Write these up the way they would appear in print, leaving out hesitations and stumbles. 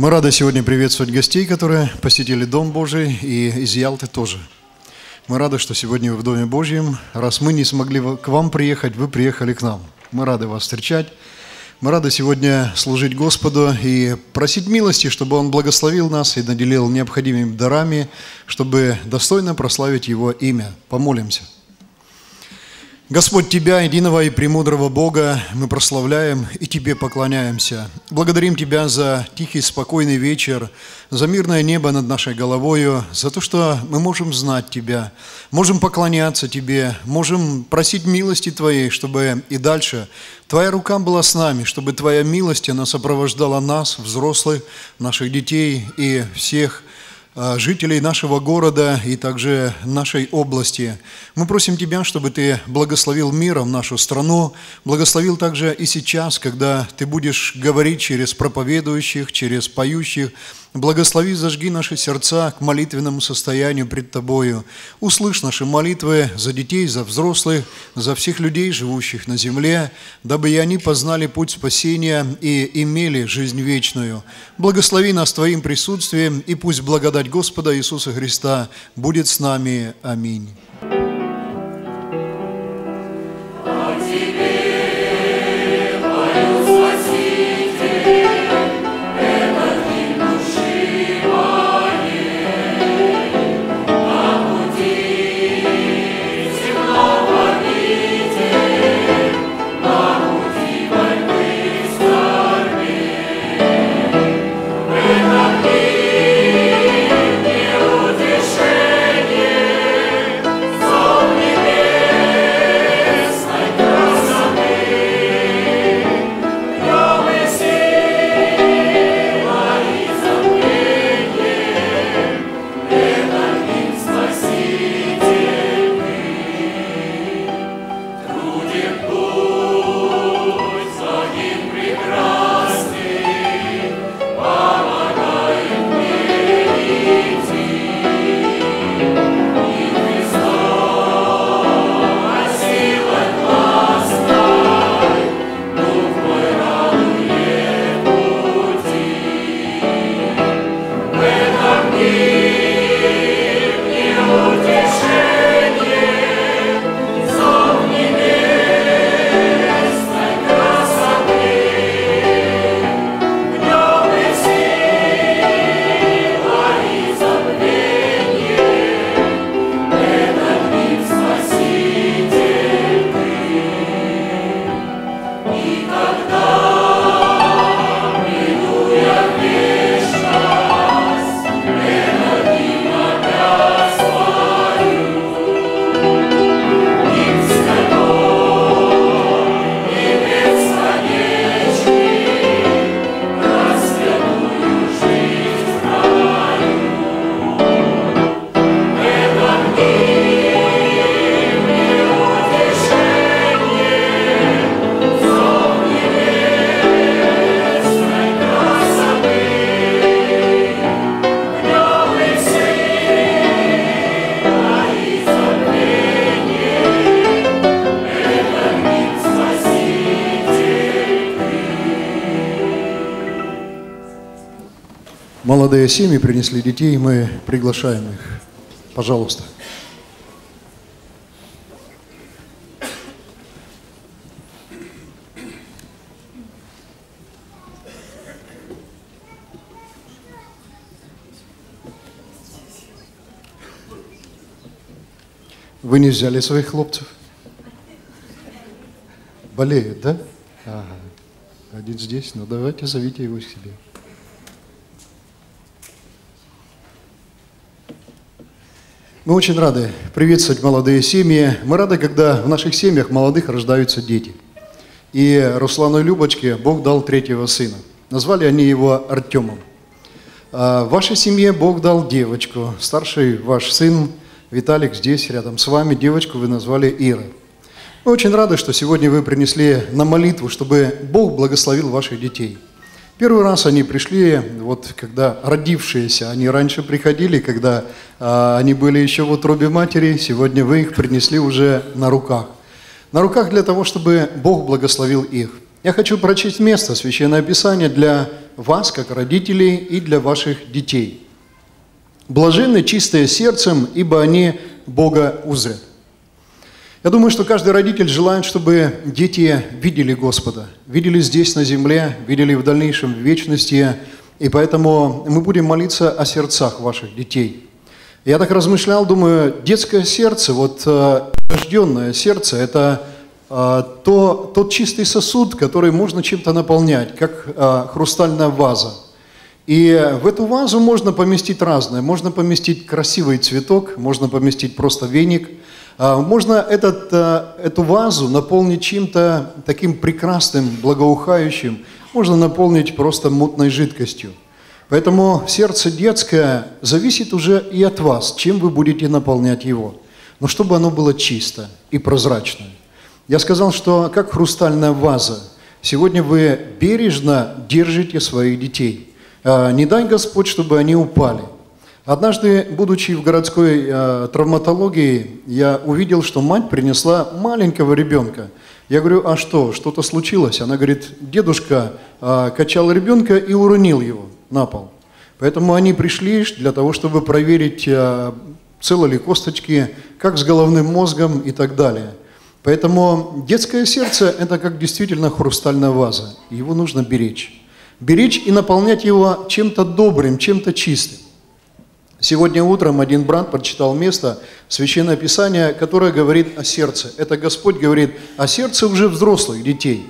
Мы рады сегодня приветствовать гостей, которые посетили Дом Божий и из Ялты тоже. Мы рады, что сегодня вы в Доме Божьем. Раз мы не смогли к вам приехать, вы приехали к нам. Мы рады вас встречать. Мы рады сегодня служить Господу и просить милости, чтобы Он благословил нас и наделил необходимыми дарами, чтобы достойно прославить Его имя. Помолимся. Господь, Тебя, единого и премудрого Бога, мы прославляем и Тебе поклоняемся. Благодарим Тебя за тихий, спокойный вечер, за мирное небо над нашей головою, за то, что мы можем знать Тебя, можем поклоняться Тебе, можем просить милости Твоей, чтобы и дальше Твоя рука была с нами, чтобы Твоя милость, она сопровождала нас, взрослых, наших детей и всех жителей нашего города и также нашей области. Мы просим Тебя, чтобы Ты благословил миром нашу страну, благословил также и сейчас, когда Ты будешь говорить через проповедующих, через поющих. Благослови, зажги наши сердца к молитвенному состоянию пред Тобою. Услышь наши молитвы за детей, за взрослых, за всех людей, живущих на земле, дабы и они познали путь спасения и имели жизнь вечную. Благослови нас Твоим присутствием, и пусть благодать Господа Иисуса Христа будет с нами. Аминь. Молодые семьи принесли детей, мы приглашаем их. Пожалуйста. Вы не взяли своих хлопцев? Болеют, да? Ага. Один здесь, ну давайте зовите его к себе. Мы очень рады приветствовать молодые семьи. Мы рады, когда в наших семьях молодых рождаются дети. И Руслану и Любочке Бог дал третьего сына. Назвали они его Артемом. А в вашей семье Бог дал девочку. Старший ваш сын Виталик здесь, рядом с вами. Девочку вы назвали Ирой. Мы очень рады, что сегодня вы принесли на молитву, чтобы Бог благословил ваших детей. Первый раз они пришли, вот когда родившиеся, они раньше приходили, когда они были еще в утробе матери, сегодня вы их принесли уже на руках. На руках для того, чтобы Бог благословил их. Я хочу прочесть место Священного Писания для вас, как родителей, и для ваших детей. «Блаженны чистые сердцем, ибо они Бога узрят». Я думаю, что каждый родитель желает, чтобы дети видели Господа, видели здесь, на земле, видели в дальнейшем, в вечности. И поэтому мы будем молиться о сердцах ваших детей. Я так размышлял, думаю, детское сердце, вот рожденное сердце, это тот чистый сосуд, который можно чем-то наполнять, как хрустальная ваза. И в эту вазу можно поместить разное. Можно поместить красивый цветок, можно поместить просто веник. Можно эту вазу наполнить чем-то таким прекрасным, благоухающим. Можно наполнить просто мутной жидкостью. Поэтому сердце детское зависит уже и от вас, чем вы будете наполнять его. Но чтобы оно было чисто и прозрачно. Я сказал, что как хрустальная ваза. Сегодня вы бережно держите своих детей. Не дай Господь, чтобы они упали. Однажды, будучи в городской травматологии, я увидел, что мать принесла маленького ребенка. Я говорю, а что, что-то случилось? Она говорит, дедушка качал ребенка и уронил его на пол. Поэтому они пришли для того, чтобы проверить, целы ли косточки, как с головным мозгом и так далее. Поэтому детское сердце – это как действительно хрустальная ваза. Его нужно беречь. Беречь и наполнять его чем-то добрым, чем-то чистым. Сегодня утром один брат прочитал место Священное Писание, которое говорит о сердце. Это Господь говорит о сердце уже взрослых детей,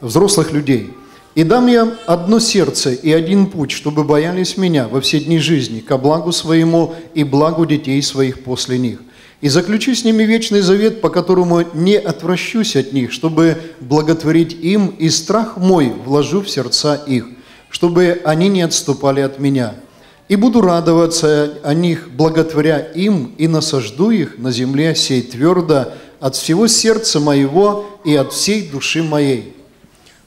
взрослых людей. «И дам я одно сердце и один путь, чтобы боялись меня во все дни жизни, ко благу своему и благу детей своих после них. И заключу с ними вечный завет, по которому не отвращусь от них, чтобы благотворить им, и страх мой вложу в сердца их, чтобы они не отступали от меня». И буду радоваться о них, благотворя им, и насажду их на земле сей твердо от всего сердца моего и от всей души моей.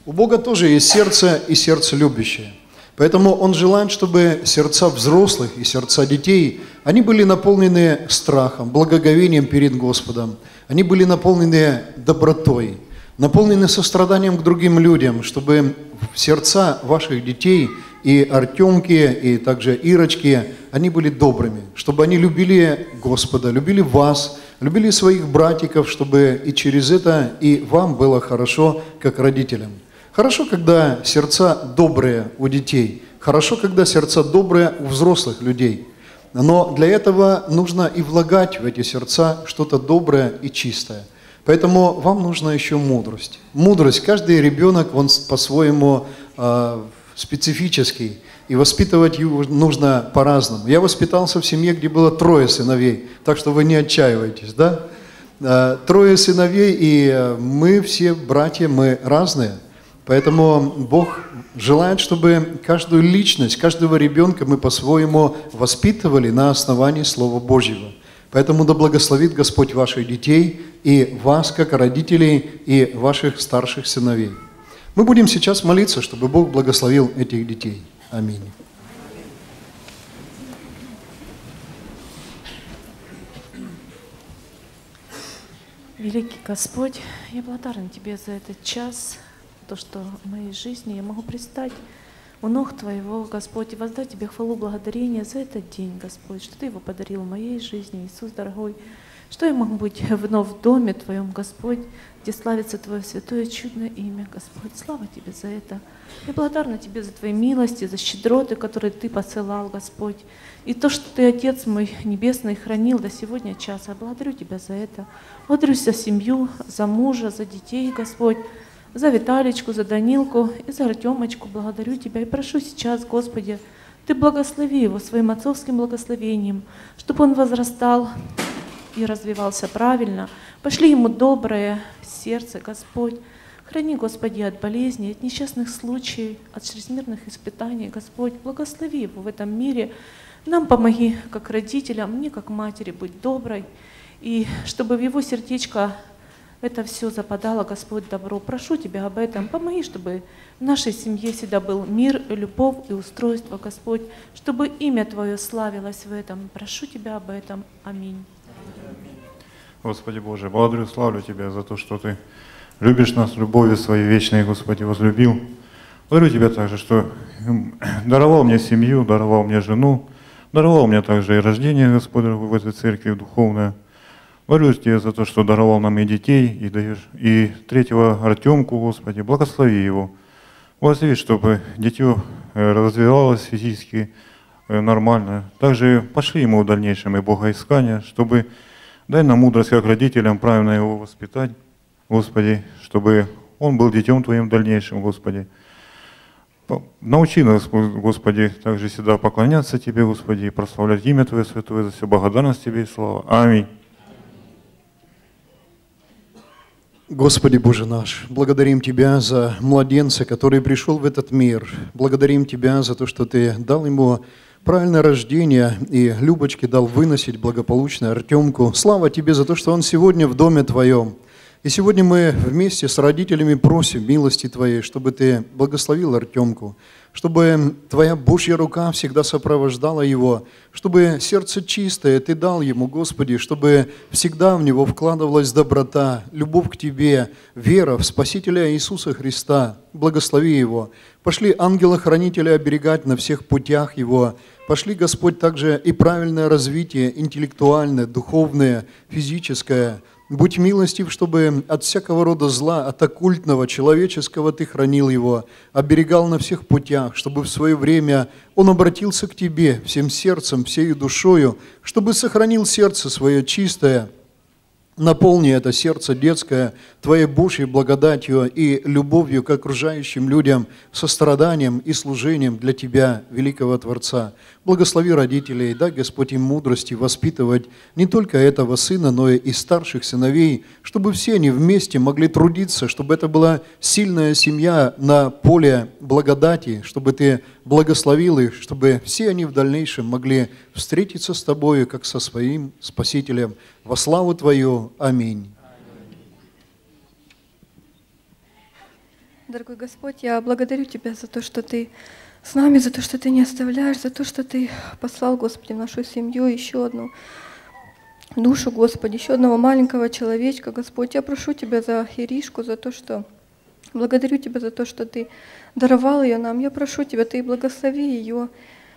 У Бога тоже есть сердце и сердце любящее. Поэтому Он желает, чтобы сердца взрослых и сердца детей, они были наполнены страхом, благоговением перед Господом. Они были наполнены добротой, наполнены состраданием к другим людям, чтобы сердца ваших детей и Артемки, и также Ирочки, они были добрыми, чтобы они любили Господа, любили вас, любили своих братиков, чтобы и через это и вам было хорошо, как родителям. Хорошо, когда сердца добрые у детей, хорошо, когда сердца добрые у взрослых людей. Но для этого нужно и влагать в эти сердца что-то доброе и чистое. Поэтому вам нужна еще мудрость. Мудрость. Каждый ребенок, он по-своему специфический, и воспитывать его нужно по-разному. Я воспитался в семье, где было 3 сыновей, так что вы не отчаивайтесь, да? 3 сыновей, и мы все братья, мы разные, поэтому Бог желает, чтобы каждую личность, каждого ребенка мы по-своему воспитывали на основании Слова Божьего. Поэтому да благословит Господь ваших детей и вас, как родителей, и ваших старших сыновей. Мы будем сейчас молиться, чтобы Бог благословил этих детей. Аминь. Великий Господь, я благодарен Тебе за этот час, то, что в моей жизни я могу предстать у ног Твоего, Господь, и воздать Тебе хвалу, благодарение за этот день, Господь, что Ты его подарил в моей жизни, Иисус дорогой, что я могу быть вновь в доме Твоем, Господь, где славится Твое святое чудное имя, Господь. Слава Тебе за это. Я благодарна Тебе за Твои милости, за щедроты, которые Ты посылал, Господь. И то, что Ты, Отец мой Небесный, хранил до сегодня часа. Я благодарю Тебя за это. Благодарю за семью, за мужа, за детей, Господь, за Виталичку, за Данилку и за Артемочку. Благодарю Тебя и прошу сейчас, Господи, Ты благослови его своим отцовским благословением, чтобы он возрастал и развивался правильно. Пошли ему доброе сердце, Господь. Храни, Господи, от болезней, от несчастных случаев, от чрезмерных испытаний, Господь. Благослови его в этом мире. Нам помоги, как родителям, мне, как матери, быть доброй. И чтобы в его сердечко это все западало, Господь, добро. Прошу Тебя об этом. Помоги, чтобы в нашей семье всегда был мир, любовь и устройство, Господь. Чтобы имя Твое славилось в этом. Прошу Тебя об этом. Аминь. Господи Боже, благодарю, славлю Тебя за то, что Ты любишь нас любовью своей вечной, Господи, возлюбил. Благодарю Тебя также, что даровал мне семью, даровал мне жену, даровал мне также и рождение, Господи, в этой церкви духовное. Благодарю Тебя за то, что даровал нам и детей, и даешь, и третьего Артемку, Господи, благослови его. Благослови, чтобы дитё развивалось физически нормально. Также пошли ему в дальнейшем и богоискание, чтобы дай нам мудрость, как родителям, правильно его воспитать, Господи, чтобы он был детем Твоим в дальнейшем, Господи. Научи нас, Господи, также всегда поклоняться Тебе, Господи, и прославлять имя Твое святое, за все благодарность Тебе и слава. Аминь. Господи Боже наш, благодарим Тебя за младенца, который пришел в этот мир. Благодарим Тебя за то, что Ты дал ему правильное рождение и Любочке дал выносить благополучно Артемку. Слава Тебе за то, что он сегодня в доме Твоем. И сегодня мы вместе с родителями просим милости Твоей, чтобы Ты благословил Артемку, чтобы Твоя Божья рука всегда сопровождала его, чтобы сердце чистое Ты дал ему, Господи, чтобы всегда в него вкладывалась доброта, любовь к Тебе, вера в Спасителя Иисуса Христа. Благослови его. Пошли ангела-хранителя оберегать на всех путях его. Пошли, Господь, также и правильное развитие интеллектуальное, духовное, физическое. Будь милостив, чтобы от всякого рода зла, от оккультного, человеческого Ты хранил его, оберегал на всех путях, чтобы в свое время он обратился к Тебе всем сердцем, всею душою, чтобы сохранил сердце свое чистое. Наполни это сердце детское Твоей Божьей благодатью и любовью к окружающим людям, состраданием и служением для Тебя, великого Творца. Благослови родителей, дай, Господь, им мудрости воспитывать не только этого сына, но и старших сыновей, чтобы все они вместе могли трудиться, чтобы это была сильная семья на поле благодати, чтобы Ты благословил их, чтобы все они в дальнейшем могли встретиться с Тобою, как со своим Спасителем. Во славу Твою. Аминь. Дорогой Господь, я благодарю Тебя за то, что Ты с нами, за то, что Ты не оставляешь, за то, что Ты послал, Господи, в нашу семью еще одну душу, Господи, еще одного маленького человечка, Господь. Я прошу Тебя за Иришку, за то, что... Благодарю Тебя за то, что Ты даровал ее нам. Я прошу Тебя, Ты благослови ее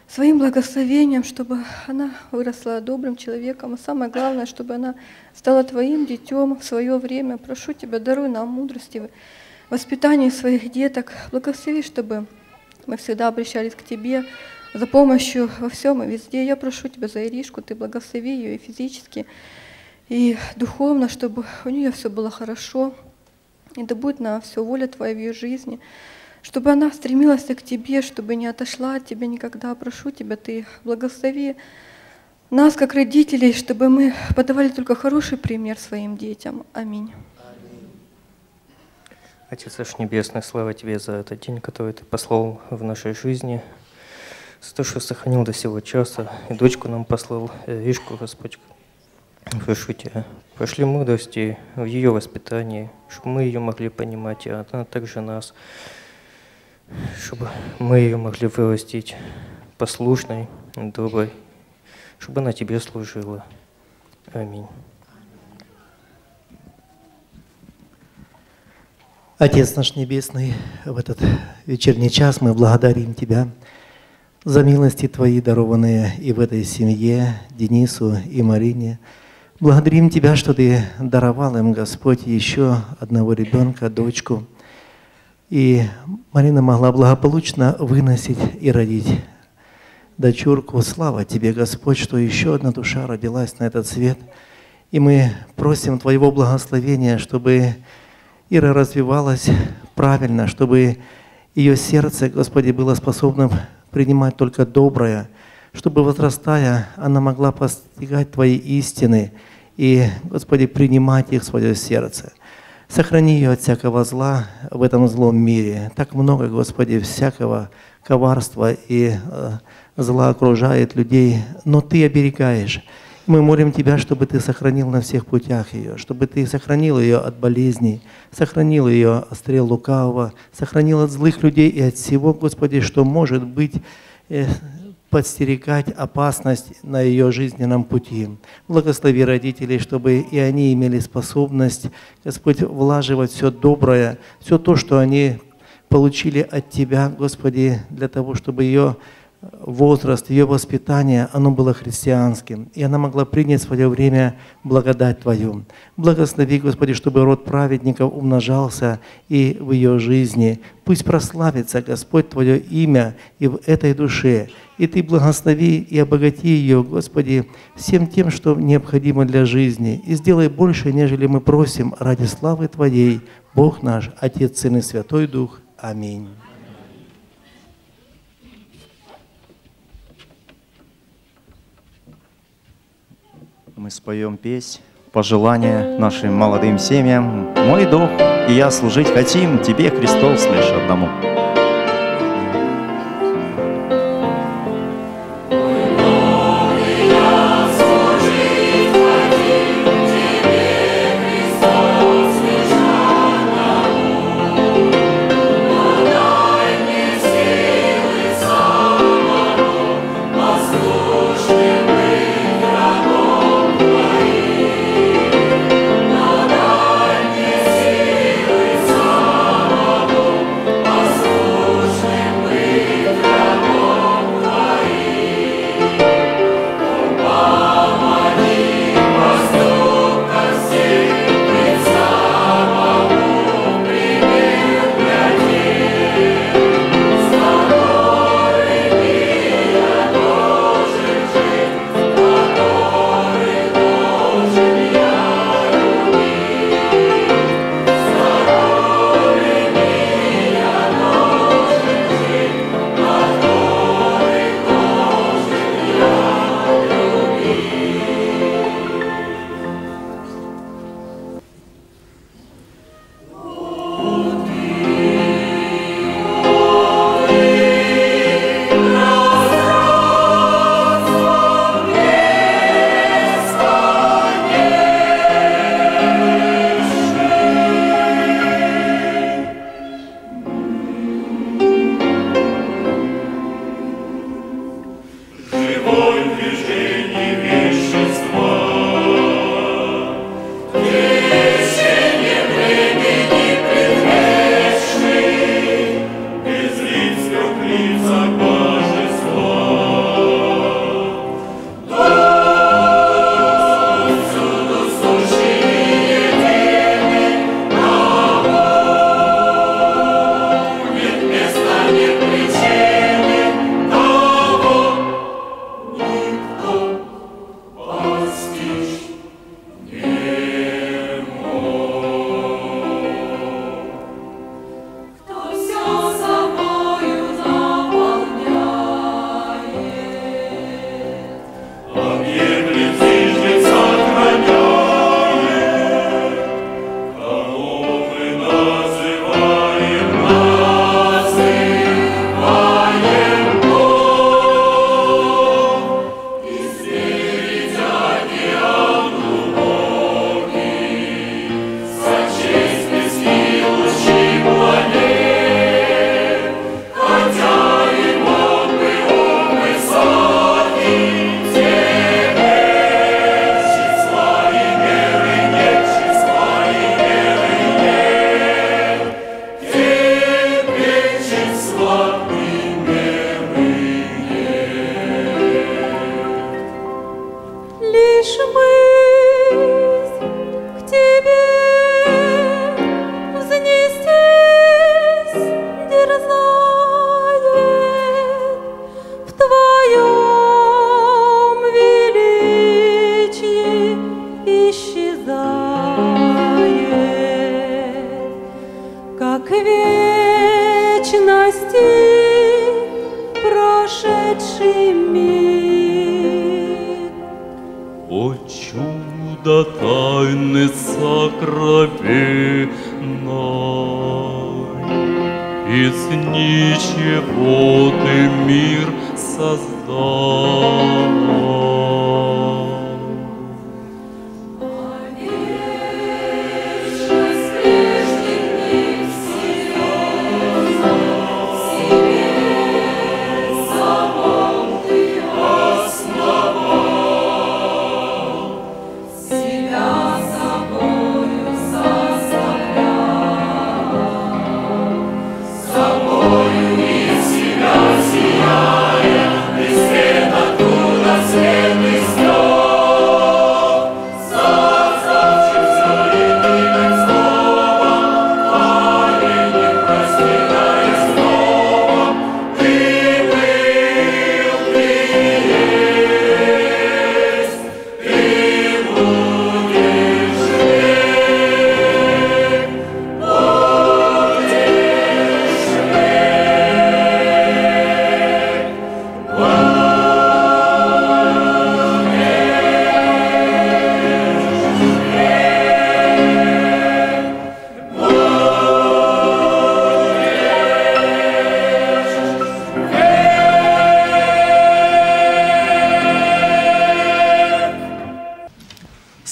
своим благословением, чтобы она выросла добрым человеком. А самое главное, чтобы она стала Твоим детем в свое время. Прошу Тебя, даруй нам мудрости в воспитании своих деток. Благослови, чтобы мы всегда обращались к Тебе за помощью во всем и везде. Я прошу Тебя за Иришку, Ты благослови ее и физически, и духовно, чтобы у нее все было хорошо. И да будет на все воля Твоя в ее жизни, чтобы она стремилась к Тебе, чтобы не отошла от Тебя никогда. Прошу Тебя, Ты благослови нас, как родителей, чтобы мы подавали только хороший пример своим детям. Аминь. Аминь. Отец наш Небесный, слава Тебе за этот день, который Ты послал в нашей жизни, за то, что сохранил до сего часа, и дочку нам послал, Иришку, Господь. Прошу Тебя, пошли мудрости в ее воспитании, чтобы мы ее могли понимать, и она также нас, чтобы мы ее могли вырастить послушной, доброй, чтобы она Тебе служила. Аминь. Отец наш Небесный, в этот вечерний час мы благодарим Тебя за милости Твои, дарованные и в этой семье, Денису и Марине. Благодарим Тебя, что Ты даровал им, Господь, еще одного ребенка, дочку. И Марина могла благополучно выносить и родить дочурку. Слава Тебе, Господь, что еще одна душа родилась на этот свет. И мы просим Твоего благословения, чтобы Ира развивалась правильно, чтобы ее сердце, Господи, было способным принимать только доброе, чтобы, возрастая, она могла постигать Твои истины и, Господи, принимать их в свое сердце. Сохрани ее от всякого зла в этом злом мире. Так много, Господи, всякого коварства и зла окружает людей, но Ты оберегаешь. Мы молим Тебя, чтобы Ты сохранил на всех путях ее, чтобы Ты сохранил ее от болезней, сохранил ее от стрел лукавого, сохранил от злых людей и от всего, Господи, что может быть подстерегать опасность на ее жизненном пути. Благослови родителей, чтобы и они имели способность, Господь, влаживать все доброе, все то, что они получили от Тебя, Господи, для того, чтобы ее возраст, ее воспитание, оно было христианским, и она могла принять в свое время благодать Твою. Благослови, Господи, чтобы род праведников умножался и в ее жизни. Пусть прославится, Господь, Твое имя и в этой душе, и Ты благослови и обогати ее, Господи, всем тем, что необходимо для жизни, и сделай больше, нежели мы просим, ради славы Твоей, Бог наш, Отец, Сын и Святой Дух. Аминь. Мы споем песнь, пожелания нашим молодым семьям. Мой дух и я служить хотим, Тебе, Христос, лишь одному.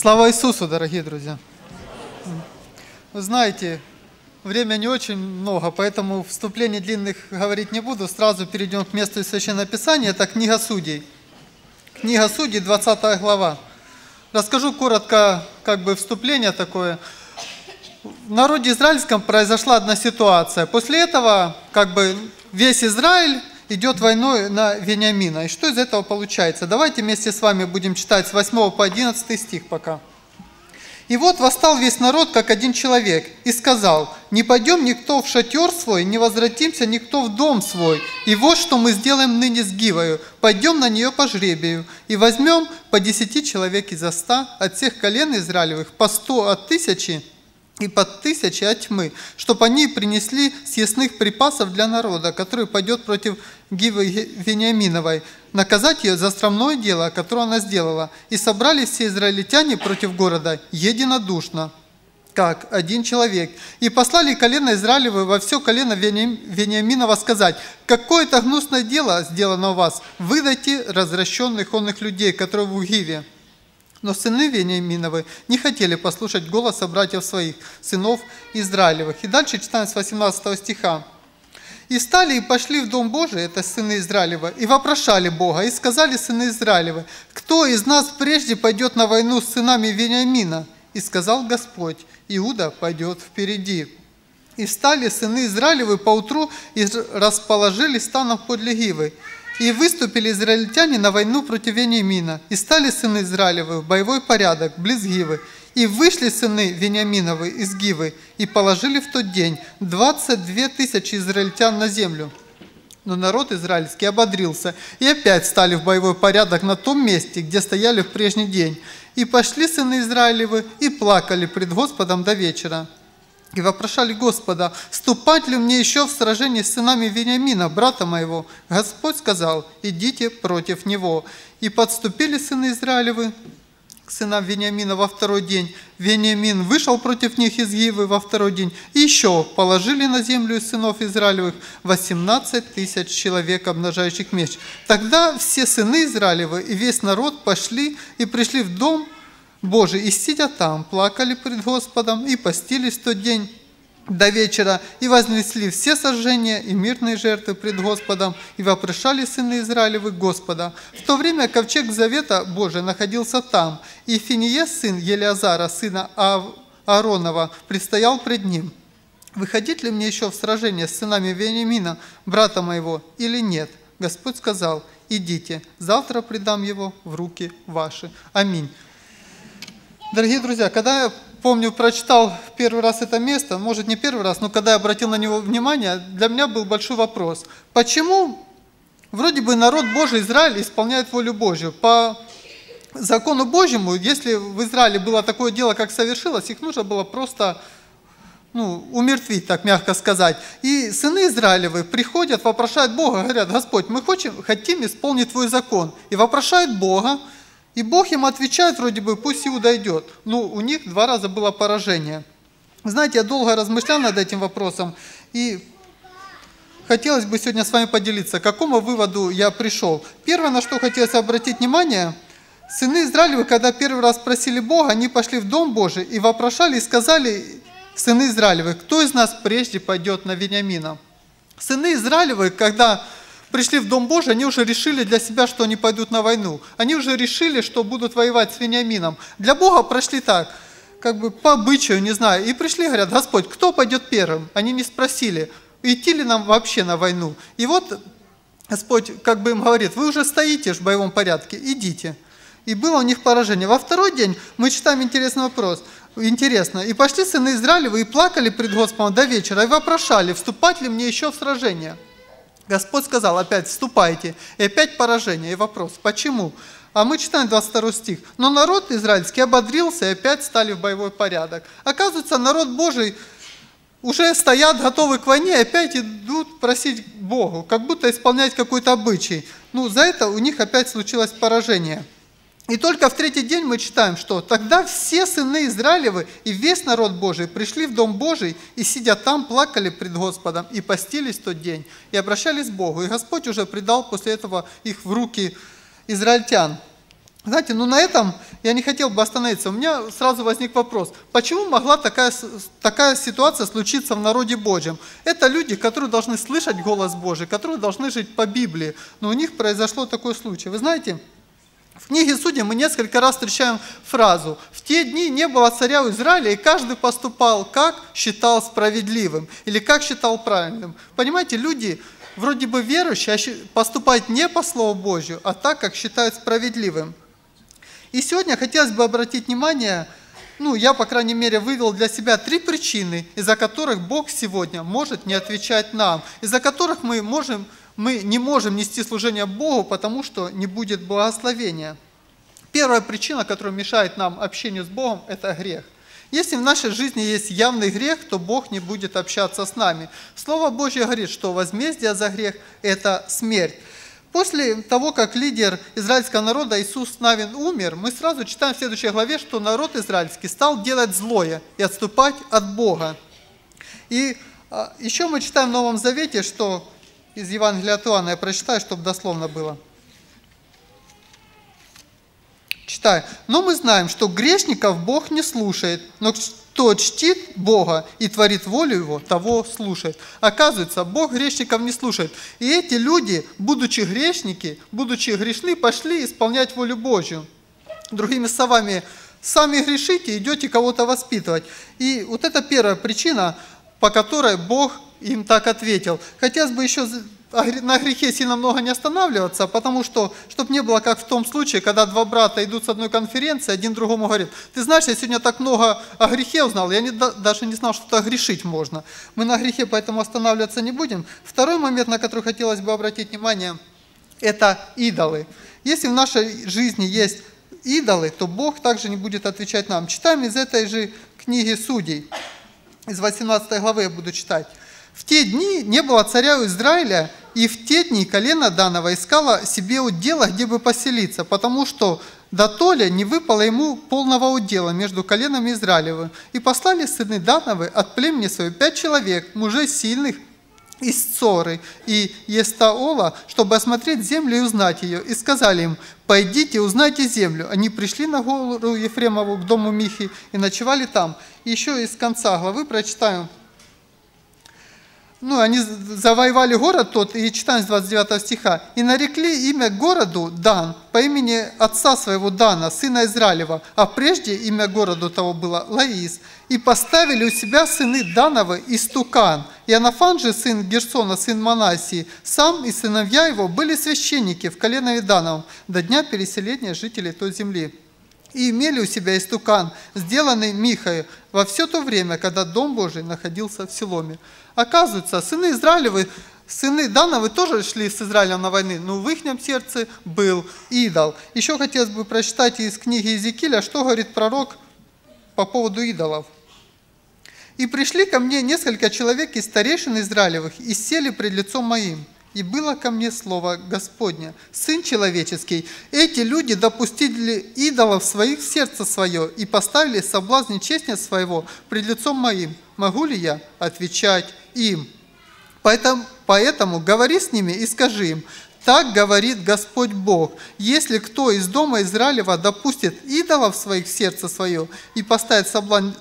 Слава Иисусу, дорогие друзья! Вы знаете, время не очень много, поэтому вступлений длинных говорить не буду. Сразу перейдем к месту из Священного Писания. Это книга Судей. Книга Судей, 20 глава. Расскажу коротко, как бы вступление такое. В народе израильском произошла одна ситуация. После этого, как бы, весь Израиль идет войной на Вениамина. И что из этого получается? Давайте вместе с вами будем читать с 8 по 11 стих пока. «И вот восстал весь народ, как один человек, и сказал: не пойдем никто в шатер свой, не возвратимся никто в дом свой. И вот что мы сделаем ныне с Гивою: пойдем на нее по жребию, и возьмем по 10 человек из 100, от всех колен Израилевых, по 100 от 1000, и по 1000 от тьмы, чтобы они принесли съестных припасов для народа, который пойдет против Гивы Вениаминовой, наказать ее за страмное дело, которое она сделала. И собрались все израильтяне против города единодушно, как один человек. И послали колено Израилевы во все колено Вениаминова сказать: какое-то гнусное дело сделано у вас, выдайте развращенных онных людей, которые в Гиве. Но сыны Вениаминовы не хотели послушать голоса братьев своих, сынов Израилевых». И дальше читаем с 18 стиха. «И встали и пошли в Дом Божий, это сыны Израилева, и вопрошали Бога, и сказали сыны Израилевы: кто из нас прежде пойдет на войну с сынами Вениамина? И сказал Господь: Иуда пойдет впереди. И встали сыны Израилевы поутру и расположились станом подле Гивы. И выступили израильтяне на войну против Вениамина, и стали сыны Израилевы в боевой порядок близ Гивы. И вышли сыны Вениаминовы из Гивы, и положили в тот день 22 000 израильтян на землю. Но народ израильский ободрился, и опять стали в боевой порядок на том месте, где стояли в прежний день. И пошли сыны Израилевы, и плакали пред Господом до вечера. И вопрошали Господа: вступать ли мне еще в сражение с сынами Вениамина, брата моего? Господь сказал: идите против него. И подступили сыны Израилевы к сынам Вениамина во второй день. Вениамин вышел против них из Гивы во второй день. И еще положили на землю сынов Израилевых 18 000 человек, обнажающих меч. Тогда все сыны Израилевы и весь народ пошли и пришли в дом Божий, и сидя там, плакали пред Господом, и постились в тот день до вечера, и вознесли все сожжения и мирные жертвы пред Господом, и вопрошали сыны Израилевы Господа. В то время ковчег Завета Божий находился там, и Финиес, сын Елиазара, сына Ааронова, предстоял пред ним: выходить ли мне еще в сражение с сынами Вениамина, брата моего, или нет? Господь сказал: идите, завтра предам его в руки ваши. Аминь». Дорогие друзья, когда я, помню, прочитал первый раз это место, может не первый раз, но когда я обратил на него внимание, для меня был большой вопрос. Почему вроде бы народ Божий, Израиль, исполняет волю Божью? По закону Божьему, если в Израиле было такое дело, как совершилось, их нужно было просто умертвить, так мягко сказать. И сыны Израилевы приходят, вопрошают Бога, говорят: Господь, мы хотим исполнить Твой закон. И вопрошают Бога. И Бог им отвечает, вроде бы, пусть Иуда идет. Но у них 2 раза было поражение. Знаете, я долго размышлял над этим вопросом, и хотелось бы сегодня с вами поделиться, к какому выводу я пришел. Первое, на что хотелось обратить внимание, сыны Израилевы, когда первый раз просили Бога, они пошли в Дом Божий и вопрошали, и сказали сыны Израилевы: кто из нас прежде пойдет на Вениамина? Сыны Израилевы, когда пришли в Дом Божий, они уже решили для себя, что они пойдут на войну. Они уже решили, что будут воевать с Вениамином. Для Бога прошли так, как бы по обычаю, не знаю. И пришли, говорят: Господь, кто пойдет первым? Они не спросили, идти ли нам вообще на войну. И вот Господь как бы им говорит: вы уже стоите в боевом порядке, идите. И было у них поражение. Во второй день мы читаем интересный вопрос. Интересно. «И пошли сыны Израилевы и плакали пред Господом до вечера, и вопрошали: вступать ли мне еще в сражение? Господь сказал: опять вступайте». И опять поражение. И вопрос: почему? А мы читаем 22 стих. «Но народ израильский ободрился, и опять стали в боевой порядок». Оказывается, народ Божий уже стоят, готовы к войне, и опять идут просить Богу, как будто исполнять какой-то обычай. За это у них опять случилось поражение. И только в 3-й день мы читаем, что «тогда все сыны Израилевы и весь народ Божий пришли в Дом Божий, и, сидя там, плакали пред Господом, и постились в тот день, и обращались к Богу. И Господь уже предал после этого их в руки израильтян». Знаете, ну на этом я не хотел бы остановиться. У меня сразу возник вопрос, почему могла такая ситуация случиться в народе Божьем? Это люди, которые должны слышать голос Божий, которые должны жить по Библии, но у них произошло такой случай. Вы знаете, в книге Судей мы несколько раз встречаем фразу «В те дни не было царя у Израиля, и каждый поступал, как считал справедливым» или «как считал правильным». Понимаете, люди вроде бы верующие, поступают не по Слову Божию, а так, как считают справедливым. И сегодня хотелось бы обратить внимание, ну, я, по крайней мере, вывел для себя три причины, из-за которых Бог сегодня может не отвечать нам, из-за которых мы не можем нести служение Богу, потому что не будет благословения. Первая причина, которая мешает нам общению с Богом, это грех. Если в нашей жизни есть явный грех, то Бог не будет общаться с нами. Слово Божье говорит, что возмездие за грех – это смерть. После того, как лидер израильского народа Иисус Навин умер, мы сразу читаем в следующей главе, что народ израильский стал делать злое и отступать от Бога. И еще мы читаем в Новом Завете, что из Евангелия от Иоанна, я прочитаю, чтобы дословно было. Читаю. «Но мы знаем, что грешников Бог не слушает, но кто чтит Бога и творит волю Его, того слушает». Оказывается, Бог грешников не слушает. И эти люди, будучи грешны, пошли исполнять волю Божью. Другими словами, сами грешите, идете кого-то воспитывать. И вот это первая причина, по которой Бог им так ответил. Хотелось бы еще на грехе сильно много не останавливаться, потому что, чтобы не было как в том случае, когда два брата идут с одной конференции, один другому говорит: «Ты знаешь, я сегодня так много о грехе узнал, я даже не знал, что так грешить можно». Мы на грехе поэтому останавливаться не будем. Второй момент, на который хотелось бы обратить внимание, это идолы. Если в нашей жизни есть идолы, то Бог также не будет отвечать нам. Читаем из этой же книги Судей, из 18 главы я буду читать. «В те дни не было царя у Израиля, и в те дни колено Данова искало себе удела, где бы поселиться, потому что дотоле не выпало ему полного удела между коленами Израилевым. И послали сыны Дановы от племени своего 5 человек, мужей сильных, из Цоры и Естаола, чтобы осмотреть землю и узнать ее. И сказали им: пойдите, узнайте землю. Они пришли на гору Ефремову к дому Михи и ночевали там». Еще из конца главы прочитаем. Ну, они завоевали город тот, и читаем с 29 стиха. «И нарекли имя городу Дан по имени отца своего Дана, сына Израилева, а прежде имя городу того было Лаис. И поставили у себя сыны Дановы истукан. Иоаннафан же, сын Герсона, сын Манасии, сам и сыновья его были священники в коленове Дановом до дня переселения жителей той земли. И имели у себя истукан, сделанный Михою, во все то время, когда Дом Божий находился в Силоме». Оказывается, сыны Израилевы, сыны Дановы тоже шли с Израилем на войны, но в их сердце был идол. Еще хотелось бы прочитать из книги Иезекииля, что говорит пророк по поводу идолов. «И пришли ко мне несколько человек из старейшин Израилевых и сели пред лицом моим. И было ко мне слово Господне: Сын человеческий, эти люди допустили идолов своих в сердце свое и поставили соблазн нечестия своего пред лицом моим. Могу ли я отвечать им? Поэтому говори с ними и скажи им: так говорит Господь Бог, если кто из дома Израилева допустит идолов своих в сердце свое и поставит соблазн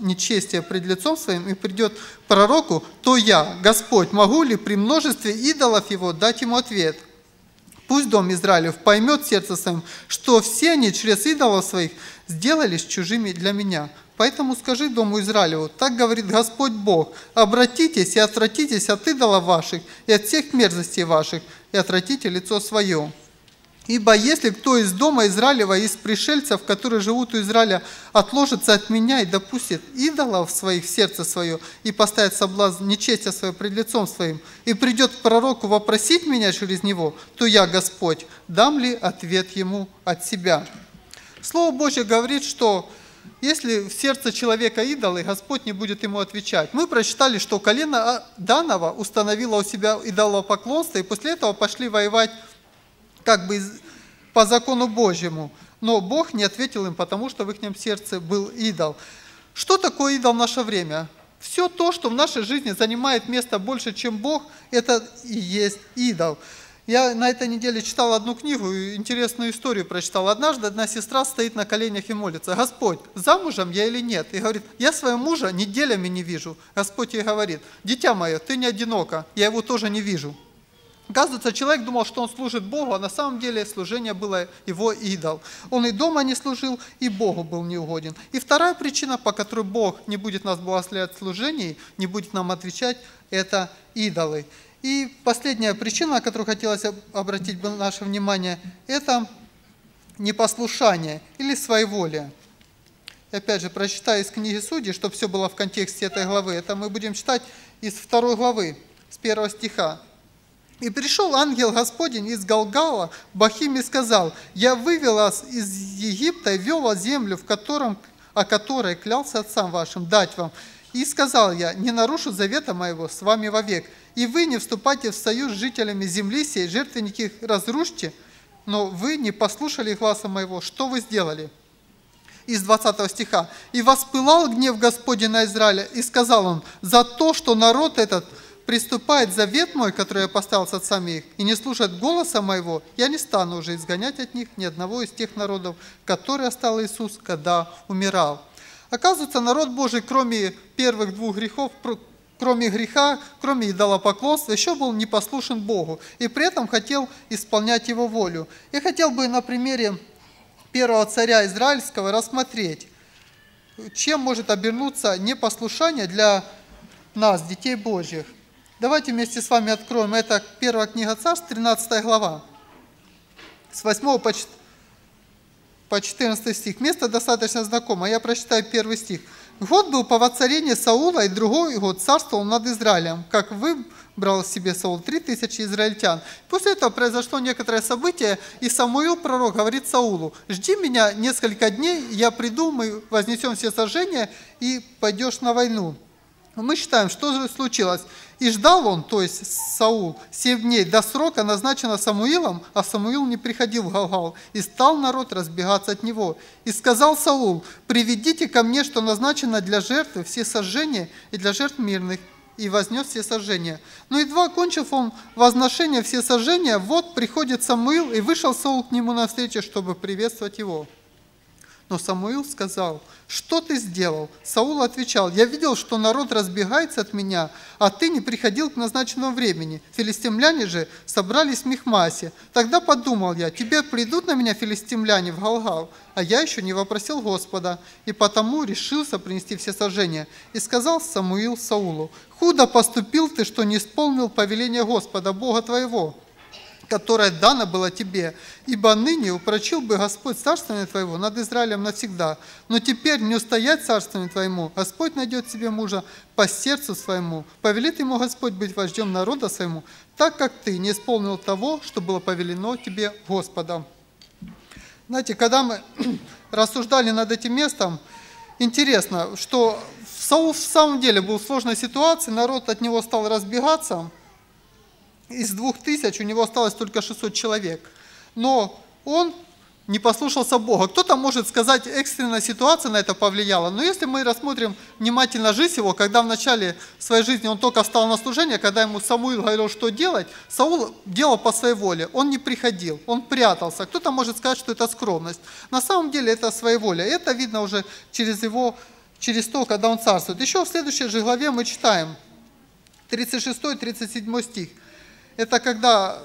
нечестия пред лицом своим и придет к пророку, то я, Господь, могу ли при множестве идолов его дать ему ответ? Пусть дом Израилев поймет сердце своим, что все они через идолов своих сделались чужими для меня. Поэтому скажи дому Израилеву: так говорит Господь Бог: обратитесь и отвратитесь от идолов ваших и от всех мерзостей ваших, и отвратите лицо свое. Ибо если кто из дома Израилева, из пришельцев, которые живут у Израиля, отложится от меня и допустит идолов своих в сердце свое, и поставит соблазн нечестия свое пред лицом своим, и придет к пророку вопросить меня через него, то я, Господь, дам ли ответ ему от себя». Слово Божье говорит, что если в сердце человека идолы, Господь не будет ему отвечать. Мы прочитали, что колено Данова установило у себя идолопоклонство, и после этого пошли воевать как бы по закону Божьему. Но Бог не ответил им, потому что в их сердце был идол. Что такое идол в наше время? Все то, что в нашей жизни занимает место больше, чем Бог, это и есть идол. Я на этой неделе читал одну книгу, интересную историю прочитал. Однажды одна сестра стоит на коленях и молится: «Господь, замужем я или нет?» И говорит: «Я своего мужа неделями не вижу». Господь ей говорит: «Дитя мое, ты не одинока, я его тоже не вижу». Оказывается, человек думал, что он служит Богу, а на самом деле служение было его идол. Он и дома не служил, и Богу был неугоден. И вторая причина, по которой Бог не будет нас благословлять в служении, не будет нам отвечать, это идолы. И последняя причина, на которую хотелось обратить наше внимание, это непослушание или своеволие. Опять же, прочитаю из книги Судей, чтобы все было в контексте этой главы. Это мы будем читать из 2 главы, с 1 стиха. «И пришел ангел Господень из Галгала в Бахим и сказал: «Я вывел вас из Египта и вел вас в землю, о которой клялся отцам вашим дать вам. И сказал я: не нарушу завета моего с вами вовек. И вы не вступайте в союз с жителями земли сей, жертвенники их разрушьте, но вы не послушали гласа моего. Что вы сделали?» Из 20 стиха. «И воспылал гнев Господень на Израиля, и сказал он: за то, что народ этот приступает завет мой, который я поставил с отцами их, и не слушает голоса моего, я не стану уже изгонять от них ни одного из тех народов, которые оставил Иисус, когда умирал». Оказывается, народ Божий, кроме первых двух грехов, кроме греха, кроме идолопоклонства, еще был непослушен Богу, и при этом хотел исполнять Его волю. Я хотел бы на примере первого царя израильского рассмотреть, чем может обернуться непослушание для нас, детей Божьих. Давайте вместе с вами откроем. Это 1 книга Царств, 13 глава, с 8 по 14 стих. Место достаточно знакомо, я прочитаю 1 стих. «Год был по воцарению Саула, и другой год царствовал над Израилем, как выбрал себе Саул 3000 израильтян. После этого произошло некоторое событие, и Самуил, пророк, говорит Саулу: жди меня несколько дней, я приду, мы вознесем все сожжения, и пойдешь на войну». Мы считаем, что же случилось. «И ждал он, то есть Саул, 7 дней до срока, назначенного Самуилом, а Самуил не приходил в Галгал, и стал народ разбегаться от него. И сказал Саул: приведите ко мне, что назначено для жертвы все сожжения и для жертв мирных, и вознес все сожжения. Но едва кончив он возношение все сожжения, вот приходит Самуил, и вышел Саул к нему навстречу, чтобы приветствовать его. Но Самуил сказал: что ты сделал? Саул отвечал: я видел, что народ разбегается от меня, а ты не приходил к назначенному времени. Филистимляне же собрались в Михмасе. Тогда подумал я: тебе придут на меня филистимляне в Галгал, а я еще не вопросил Господа, и потому решился принести все сожжения. И сказал Самуил Саулу: худо поступил ты, что не исполнил повеление Господа, Бога твоего, которое дано было тебе, ибо ныне упрочил бы Господь царствование твоего над Израилем навсегда. Но теперь не устоять царствованию твоему, Господь найдет себе мужа по сердцу своему, повелит ему Господь быть вождем народа своему, так как ты не исполнил того, что было повелено тебе Господом». Знаете, когда мы рассуждали над этим местом, интересно, что Саул в самом деле был в сложной ситуации, народ от него стал разбегаться, из 2000 у него осталось только 600 человек. Но он не послушался Бога. Кто-то может сказать, экстренная ситуация на это повлияла. Но если мы рассмотрим внимательно жизнь его, когда в начале своей жизни он только встал на служение, когда ему Самуил говорил, что делать, Саул делал по своей воле. Он не приходил, он прятался. Кто-то может сказать, что это скромность. На самом деле это своеволие. Это видно уже через то, когда он царствует. Еще в следующей же главе мы читаем 36-37 стих. Это когда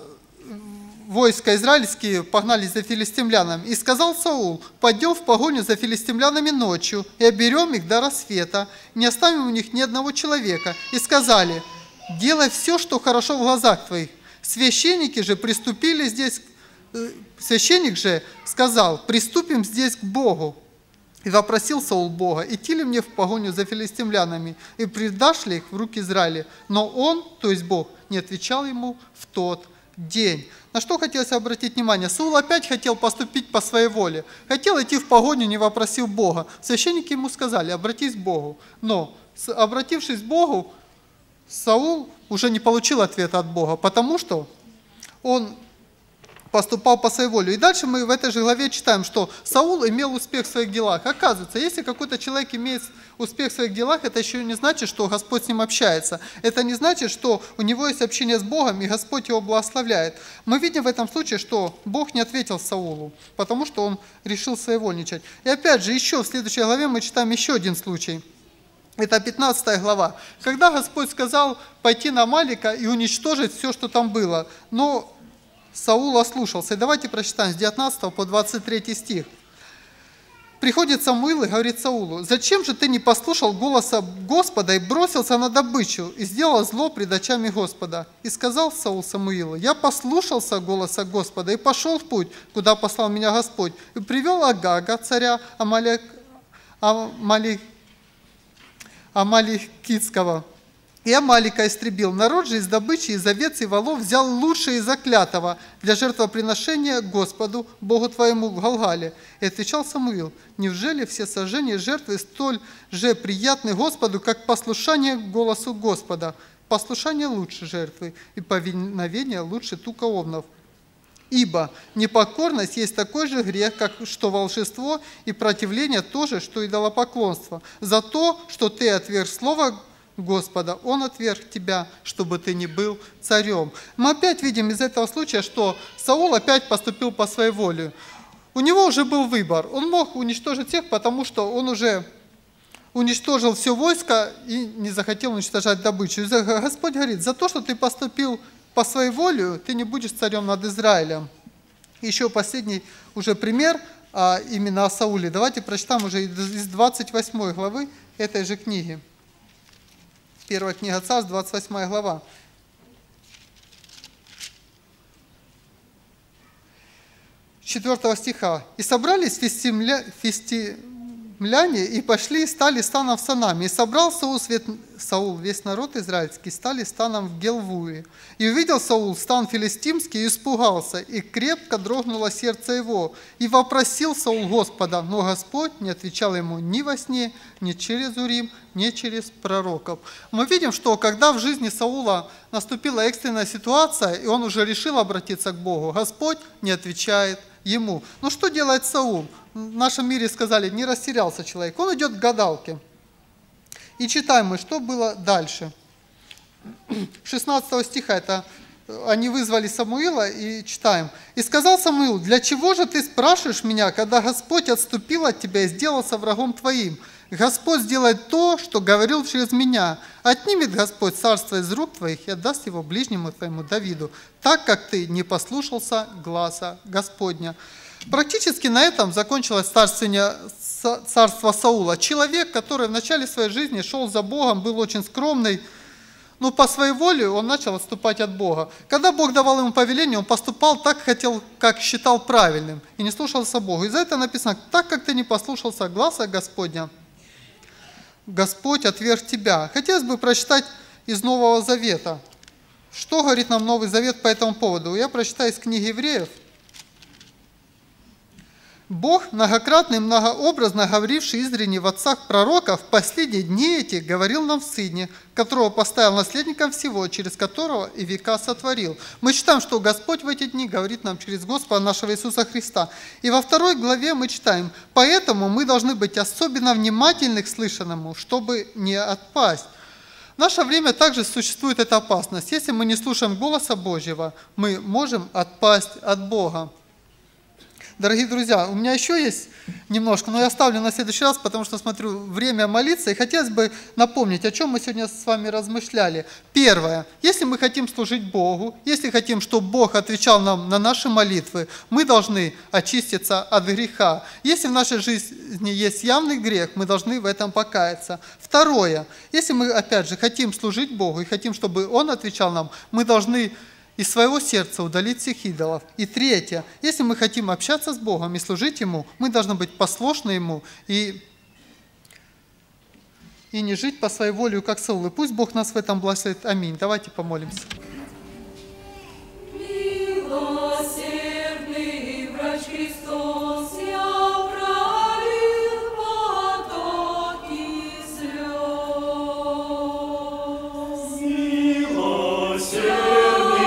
войска израильские погнались за филистимлянами. «И сказал Саул: пойдем в погоню за филистимлянами ночью, и оберем их до рассвета, не оставим у них ни одного человека. И сказали: делай все, что хорошо в глазах твоих. Священники же приступили здесь, священник же сказал: приступим здесь к Богу. И вопросил Саул Бога: идти ли мне в погоню за филистимлянами, и предашь ли их в руки Израиля? Но он, то есть Бог, не отвечал ему в тот день». На что хотелось обратить внимание? Саул опять хотел поступить по своей воле. Хотел идти в погоню, не вопросив Бога. Священники ему сказали: обратись к Богу. Но, обратившись к Богу, Саул уже не получил ответа от Бога, потому что он поступал по своей воле. И дальше мы в этой же главе читаем, что Саул имел успех в своих делах. Оказывается, если какой-то человек имеет успех в своих делах, это еще не значит, что Господь с ним общается. Это не значит, что у него есть общение с Богом, и Господь его благословляет. Мы видим в этом случае, что Бог не ответил Саулу, потому что он решил своевольничать. И опять же, еще в следующей главе мы читаем еще один случай. Это 15 глава. Когда Господь сказал пойти на Амалика и уничтожить все, что там было. Но Саул ослушался. И давайте прочитаем с 19 по 23 стих. Приходит Самуил и говорит Саулу: «Зачем же ты не послушал голоса Господа и бросился на добычу, и сделал зло пред очами Господа?» И сказал Саул Самуилу: «Я послушался голоса Господа и пошел в путь, куда послал меня Господь, и привел Агага, царя Амаликитского, и Амалика истребил. Народ же из добычи, из овец и волов взял лучшее из заклятого для жертвоприношения Господу, Богу твоему, в Галгале». И отвечал Самуил: «Неужели все сожжения и жертвы столь же приятны Господу, как послушание голосу Господа? Послушание лучше жертвы, и повиновение лучше тука овнов. Ибо непокорность есть такой же грех, как что волшебство, и противление тоже, что идолопоклонство. За то, что ты отверг слово Господа, Он отверг тебя, чтобы ты не был царем». Мы опять видим из этого случая, что Саул опять поступил по своей воле. У него уже был выбор. Он мог уничтожить всех, потому что он уже уничтожил все войско и не захотел уничтожать добычу. И Господь говорит: «За то, что ты поступил по своей воле, ты не будешь царем над Израилем». Еще последний уже пример именно о Сауле. Давайте прочитаем уже из 28 главы этой же книги. Первая книга Царств, 28 глава. С 4 стиха. «И собрались филистимляне, и пошли, и стали станом в Санаме. И собрал Саул весь народ израильский, стали станом в Гелвуе. И увидел Саул стан филистимский, и испугался, и крепко дрогнуло сердце его. И вопросил Саул Господа, но Господь не отвечал ему ни во сне, ни через Урим, ни через пророков». Мы видим, что когда в жизни Саула наступила экстренная ситуация, и он уже решил обратиться к Богу, Господь не отвечает ему. Но что делает Саул? В нашем мире сказали, не растерялся человек. Он идет к гадалке. И читаем мы, что было дальше. 16 стиха, это они вызвали Самуила, и читаем. «И сказал Самуил: «Для чего же ты спрашиваешь меня, когда Господь отступил от тебя и сделался врагом твоим? Господь сделает то, что говорил через меня. Отнимет Господь царство из рук твоих и отдаст его ближнему твоему Давиду, так как ты не послушался гласа Господня». Практически на этом закончилось царство Саула. Человек, который в начале своей жизни шел за Богом, был очень скромный, но по своей воле он начал отступать от Бога. Когда Бог давал ему повеление, он поступал так, как считал правильным, и не слушался Бога. И за это написано: «Так как ты не послушался гласа Господня, Господь отверг тебя». Хотелось бы прочитать из Нового Завета. Что говорит нам Новый Завет по этому поводу? Я прочитаю из книги Евреев. «Бог, многократно и многообразно говоривший издревле в отцах пророков, в последние дни эти говорил нам в Сыне, которого поставил наследником всего, через которого и века сотворил». Мы читаем, что Господь в эти дни говорит нам через Господа нашего Иисуса Христа. И во второй главе мы читаем: «Поэтому мы должны быть особенно внимательны к слышанному, чтобы не отпасть». В наше время также существует эта опасность. Если мы не слушаем голоса Божьего, мы можем отпасть от Бога. Дорогие друзья, у меня еще есть немножко, но я оставлю на следующий раз, потому что, смотрю, время молиться. И хотелось бы напомнить, о чем мы сегодня с вами размышляли. Первое. Если мы хотим служить Богу, если хотим, чтобы Бог отвечал нам на наши молитвы, мы должны очиститься от греха. Если в нашей жизни есть явный грех, мы должны в этом покаяться. Второе. Если мы, опять же, хотим служить Богу и хотим, чтобы Он отвечал нам, мы должны из своего сердца удалить всех идолов. И третье, если мы хотим общаться с Богом и служить Ему, мы должны быть послушны Ему и не жить по своей воле, как Саул. И пусть Бог нас в этом благословит. Аминь. Давайте помолимся. Милосердный врач Христос, я пролил потоки слез. Милосердный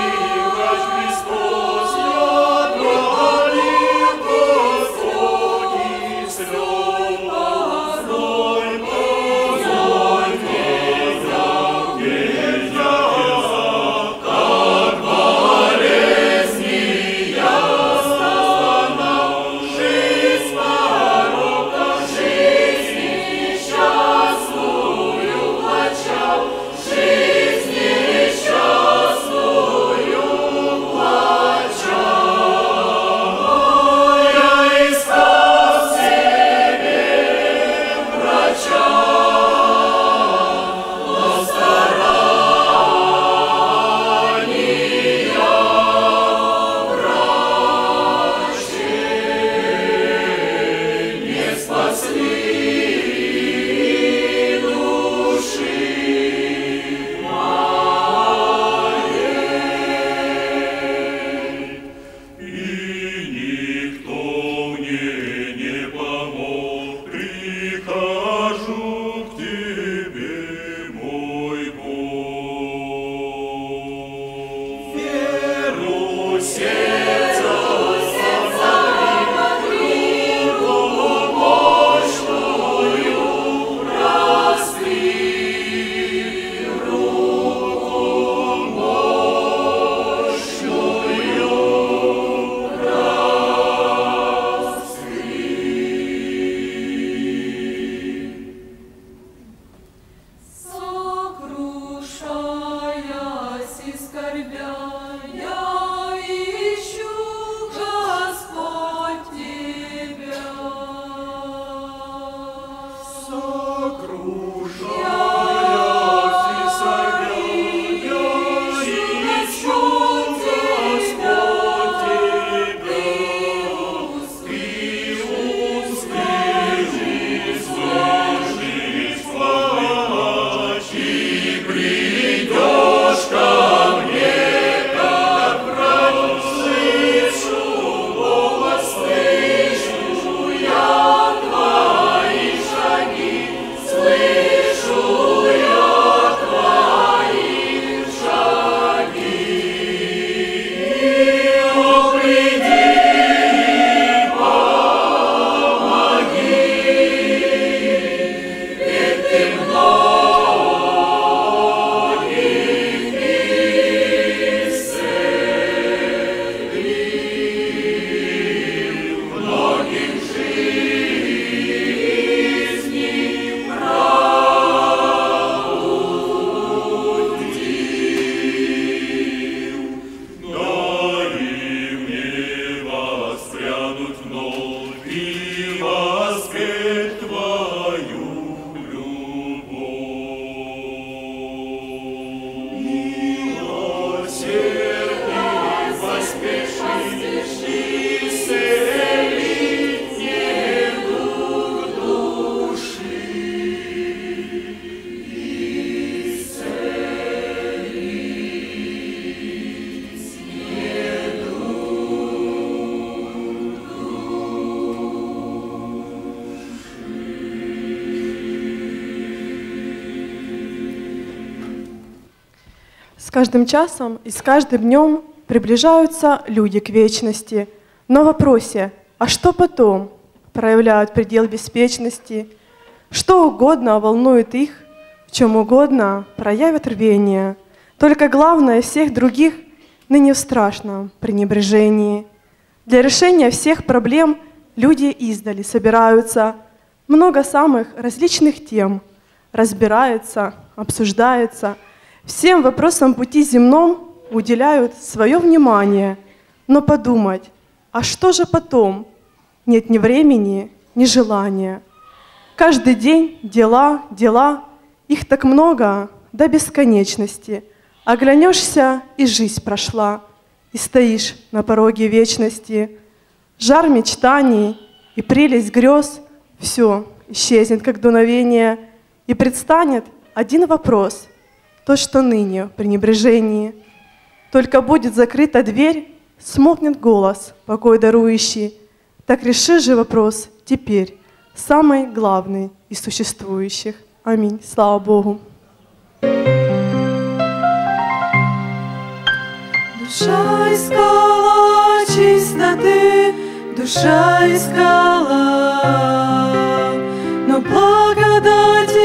врач Христос, С каждым часом и с каждым днем приближаются люди к вечности. Но в вопросе «а что потом?» проявляют предел беспечности. Что угодно волнует их, в чем угодно проявят рвение. Только главное всех других ныне в страшном пренебрежении. Для решения всех проблем люди издали собираются. Много самых различных тем разбирается, обсуждается. Всем вопросам пути земном уделяют свое внимание, но подумать, а что же потом? Нет ни времени, ни желания. Каждый день дела, дела, их так много до бесконечности. Оглянешься, и жизнь прошла, и стоишь на пороге вечности. Жар мечтаний и прелесть грез — все исчезнет, как дуновение, и предстанет один вопрос — то, что ныне в пренебрежении. Только будет закрыта дверь, смолкнет голос, покой дарующий. Так реши же вопрос теперь, самый главный из существующих. Аминь. Слава Богу. Душа искала чистоты, душа искала, но благодати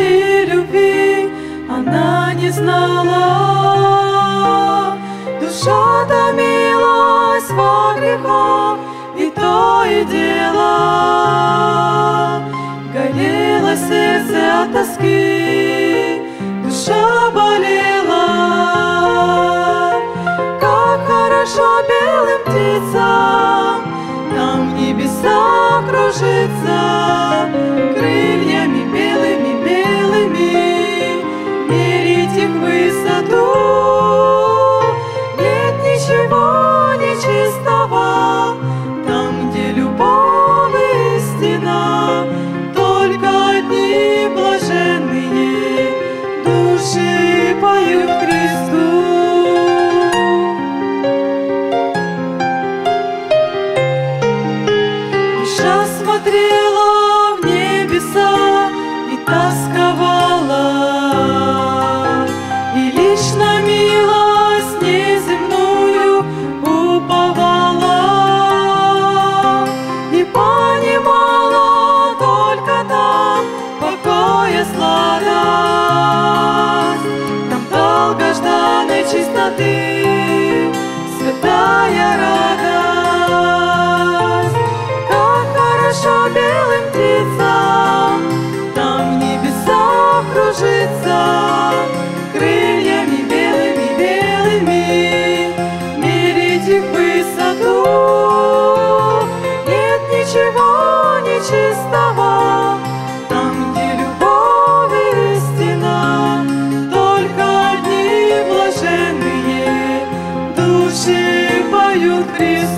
и любви она не знала. Душа томилась во грехах, и то и дело горело сердце от тоски, душа болела. Как хорошо белым птицам там в небеса кружится, крыльями белыми-белыми высоту. Нет ничего нечистого там, где любовь и истина, только одни блаженные души поют Христу. Душа смотрела в небеса и тосковала, чистоты, святая радость. Как хорошо белым птицам там в небесах кружится, крыльями белыми-белыми мерить их высоту. Нет ничего нечистого там, где любовь и истина, только одни блаженные души поют Христу.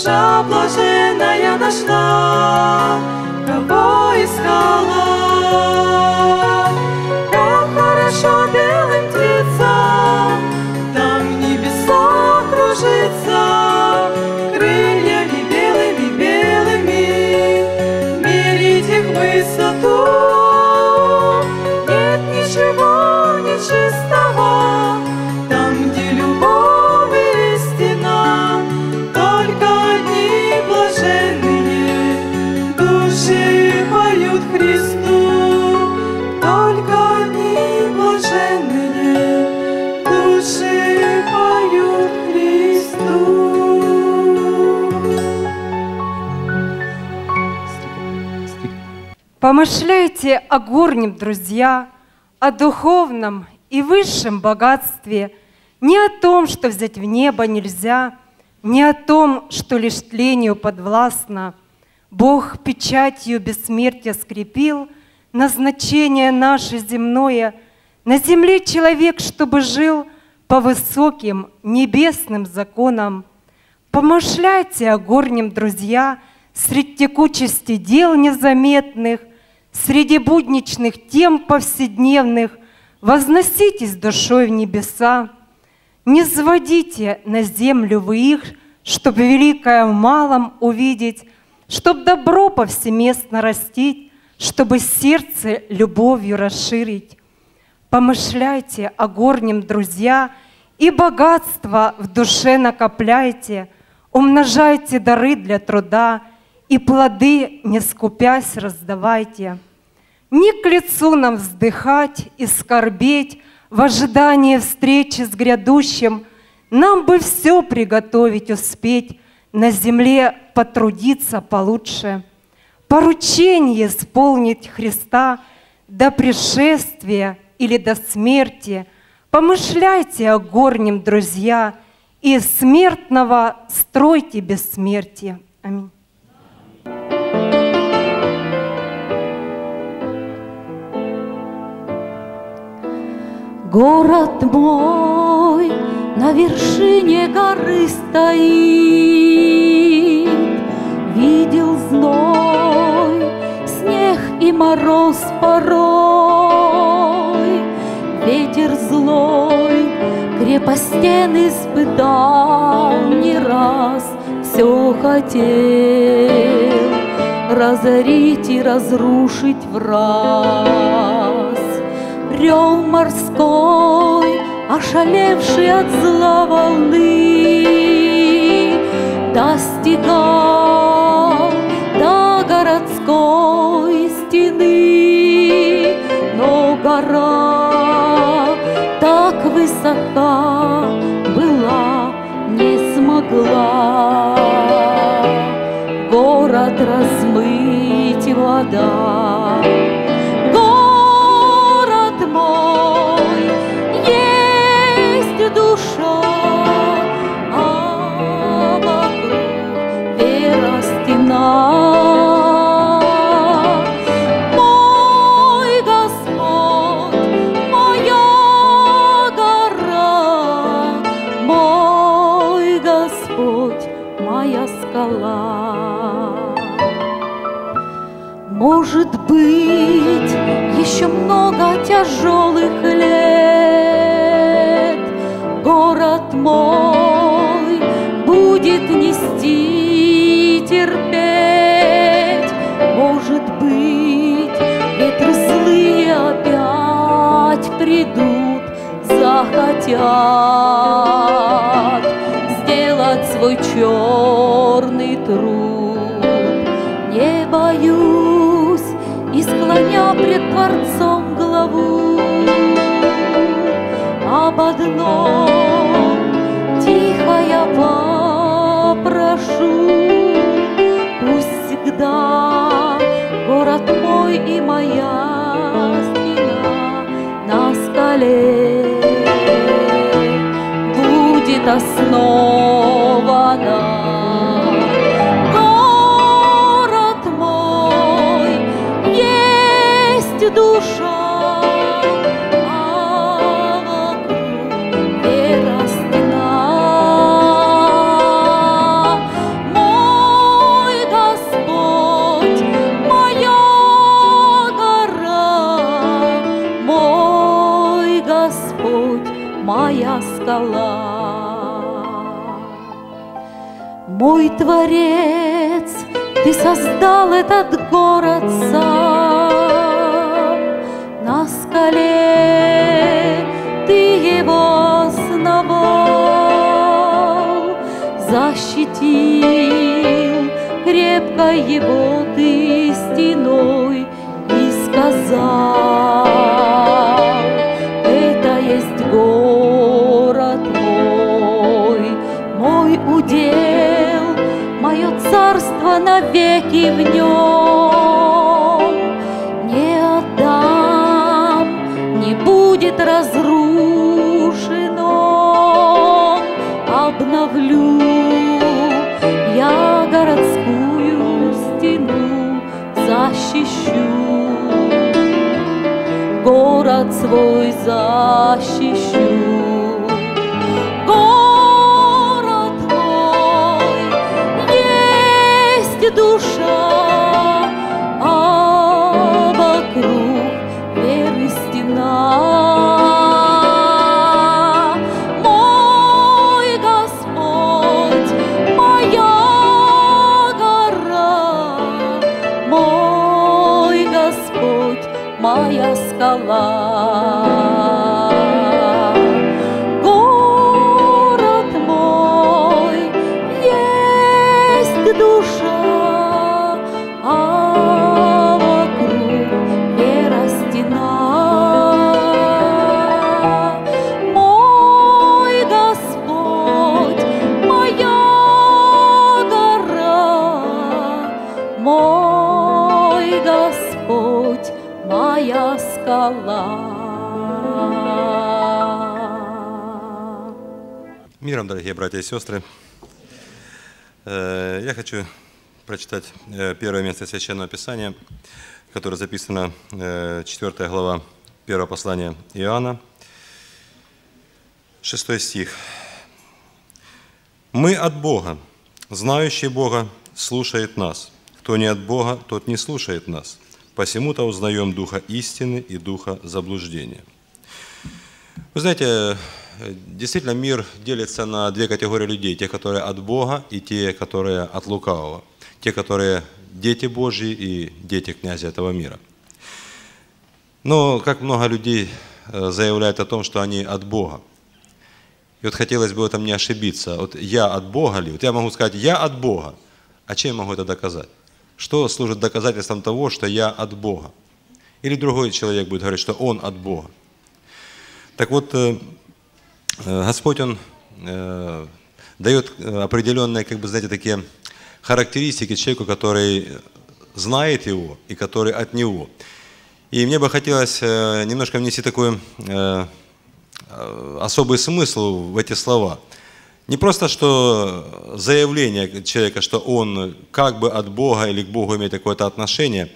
Душа блаженная нашла, кого искала. Как хорошо белым тем Помышляйте о горнем, друзья, о духовном и высшем богатстве, не о том, что взять в небо нельзя, не о том, что лишь тлению подвластно. Бог печатью бессмертия скрепил назначение наше земное. На земле человек, чтобы жил по высоким небесным законам. Помышляйте о горнем, друзья, среди текучести дел незаметных, среди будничных тем повседневных, возноситесь душой в небеса. Не сводите на землю вы их, чтоб великое в малом увидеть, чтоб добро повсеместно растить, чтобы сердце любовью расширить. Помышляйте о горнем, друзья, и богатство в душе накопляйте, умножайте дары для труда, и плоды, не скупясь, раздавайте. Не к лицу нам вздыхать и скорбеть в ожидании встречи с грядущим, нам бы все приготовить, успеть, на земле потрудиться получше. Поручение исполнить Христа до пришествия или до смерти. Помышляйте о горнем, друзья, и смертного стройте бессмертие. Аминь. Город мой на вершине горы стоит, видел зной, снег и мороз порой, ветер злой, крепостен испытал не раз, все хотел разорить и разрушить враз. Рев морской, ошалевший от зла волны, достигал до городской стены. Но гора так высока была, не смогла город размыть вода. Мой Господь, моя гора, мой Господь, моя скала. Может быть, еще много тяжелых лет город мой будет нести терпеть. Придут, захотят сделать свой черный труд. Не боюсь, и склоня пред Творцом главу, об одном тихо я попрошу, пусть всегда город мой и моя будет основана. Город мой есть душа, а вокруг вера стена. Мой Господь, моя гора, мой Господь, моя скала. Мой Творец, ты создал этот город сам, на скале ты его основал, защитил крепко его ты стеной и сказал, это есть город мой, мой удел. Мое царство навеки в нем, будет разрушено, обновлю я городскую стену, защищу, город свой защищу. Душа, а вокруг веры стена. Мой Господь, моя гора, мой Господь, моя скала. Миром, дорогие братья и сестры, я хочу прочитать первое место Священного Писания, которое записано 4 глава 1 послания Иоанна, 6 стих. «Мы от Бога, знающий Бога слушает нас, кто не от Бога, тот не слушает нас. Посему-то узнаем духа истины и духа заблуждения». Вы знаете, действительно мир делится на две категории людей. Те, которые от Бога, и те, которые от лукавого. Те, которые дети Божьи и дети князя этого мира. Но как много людей заявляют о том, что они от Бога. И вот хотелось бы в этом не ошибиться. Вот я от Бога ли? Вот я могу сказать, я от Бога. А чем я могу это доказать? Что служит доказательством того, что я от Бога? Или другой человек будет говорить, что он от Бога? Так вот, Господь, Он дает определенные, как бы, знаете, такие характеристики человеку, который знает Его и который от Него. И мне бы хотелось немножко внести такой особый смысл в эти слова. Не просто, что заявление человека, что он как бы от Бога или к Богу имеет какое-то отношение,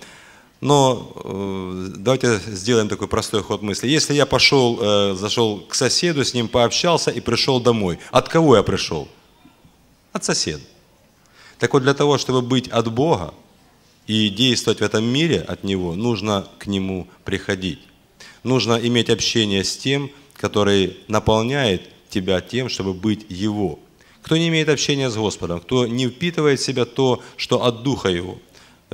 но давайте сделаем такой простой ход мысли. Если я пошел, зашел к соседу, с ним пообщался и пришел домой, от кого я пришел? От соседа. Так вот, для того, чтобы быть от Бога и действовать в этом мире от Него, нужно к Нему приходить. Нужно иметь общение с тем, который наполняет тебя тем, чтобы быть Его. Кто не имеет общения с Господом, кто не впитывает в себя то, что от Духа Его.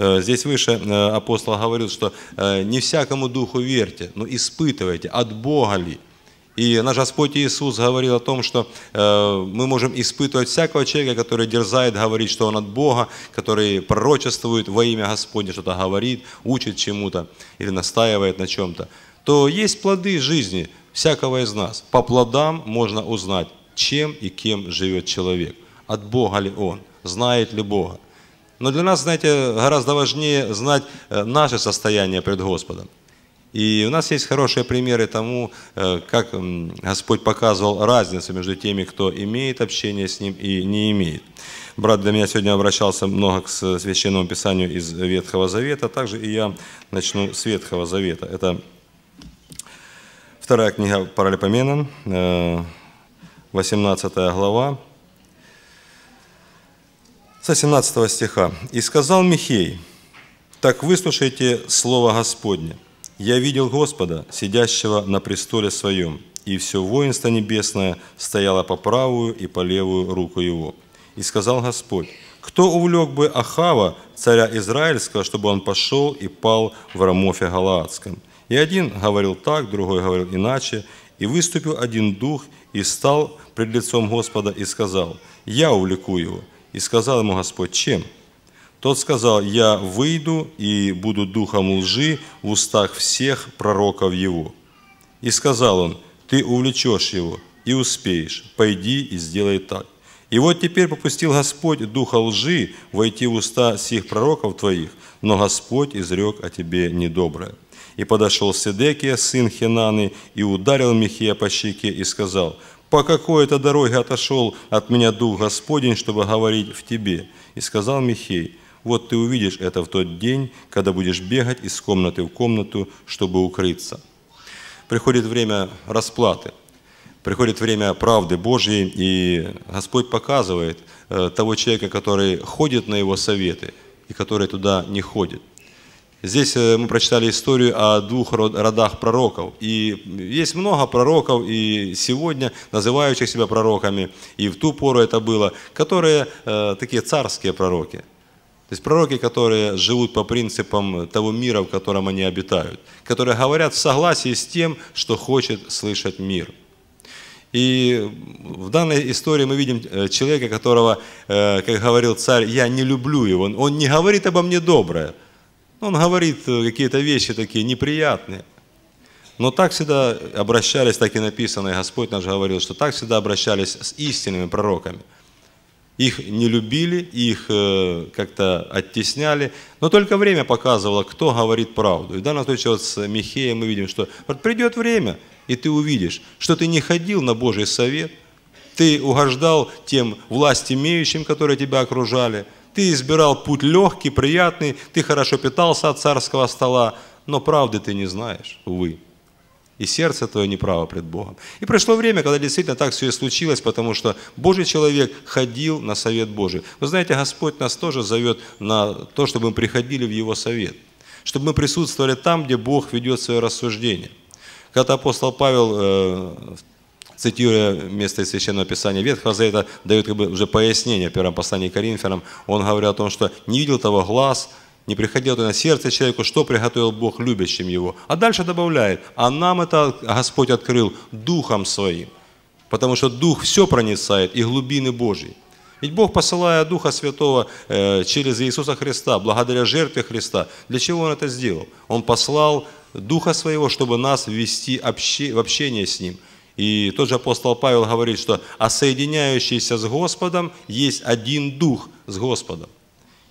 Здесь выше апостол говорит, что не всякому духу верьте, но испытывайте, от Бога ли. И наш Господь Иисус говорил о том, что мы можем испытывать всякого человека, который дерзает говорить, что он от Бога, который пророчествует во имя Господне, что-то говорит, учит чему-то или настаивает на чем-то. То есть плоды жизни всякого из нас. По плодам можно узнать, чем и кем живет человек. От Бога ли он, знает ли Бога. Но для нас, знаете, гораздо важнее знать наше состояние пред Господом. И у нас есть хорошие примеры тому, как Господь показывал разницу между теми, кто имеет общение с Ним и не имеет. Брат для меня сегодня обращался много к Священному Писанию из Ветхого Завета, также и я начну с Ветхого Завета. Это вторая книга Паралипоменон, 18 глава. Со 17 стиха. «И сказал Михей, так выслушайте слово Господне. Я видел Господа, сидящего на престоле своем, и все воинство небесное стояло по правую и по левую руку его. И сказал Господь, кто увлек бы Ахава, царя Израильского, чтобы он пошел и пал в Рамофе Галаадском? И один говорил так, другой говорил иначе. И выступил один дух, и стал пред лицом Господа, и сказал, я увлеку его. И сказал ему Господь, чем? Тот сказал, я выйду и буду духом лжи в устах всех пророков его. И сказал он, ты увлечешь его и успеешь, пойди и сделай так. И вот теперь попустил Господь духа лжи войти в уста всех пророков твоих, но Господь изрек о тебе недоброе. И подошел Седекия, сын Хенаны, и ударил Михея по щеке и сказал: «По какой это дороге отошел от меня Дух Господень, чтобы говорить в тебе?» И сказал Михей: «Вот ты увидишь это в тот день, когда будешь бегать из комнаты в комнату, чтобы укрыться». Приходит время расплаты, приходит время правды Божьей, и Господь показывает того человека, который ходит на его советы и который туда не ходит. Здесь мы прочитали историю о двух родах пророков. И есть много пророков, и сегодня называющих себя пророками, и в ту пору это было, которые такие царские пророки. То есть пророки, которые живут по принципам того мира, в котором они обитают, которые говорят в согласии с тем, что хочет слышать мир. И в данной истории мы видим человека, которого, как говорил царь, я не люблю его. Он не говорит обо мне доброе. Он говорит какие-то вещи такие неприятные. Но так всегда обращались, так и написано, и Господь наш говорил, что так всегда обращались с истинными пророками. Их не любили, их как-то оттесняли, но только время показывало, кто говорит правду. И в данном случае вот с Михеем мы видим, что вот придет время, и ты увидишь, что ты не ходил на Божий совет, ты угождал тем власть имеющим, которые тебя окружали, ты избирал путь легкий, приятный, ты хорошо питался от царского стола, но правды ты не знаешь, увы. И сердце твое неправо пред Богом. И пришло время, когда действительно так все и случилось, потому что Божий человек ходил на совет Божий. Вы знаете, Господь нас тоже зовет на то, чтобы мы приходили в Его совет, чтобы мы присутствовали там, где Бог ведет свое рассуждение. Когда апостол Павел, цитируя место из Священного Писания Ветхого Завета, дает как бы уже пояснение в первом послании к Коринфянам, он говорил о том, что не видел того глаз, не приходило на сердце человеку, что приготовил Бог любящим его. А дальше добавляет: а нам это Господь открыл Духом Своим, потому что Дух все проницает, и глубины Божьи. Ведь Бог, посылая Духа Святого через Иисуса Христа, благодаря жертве Христа, для чего Он это сделал? Он послал Духа Своего, чтобы нас ввести в общение с Ним. И тот же апостол Павел говорит, что «а соединяющийся с Господом есть один Дух с Господом».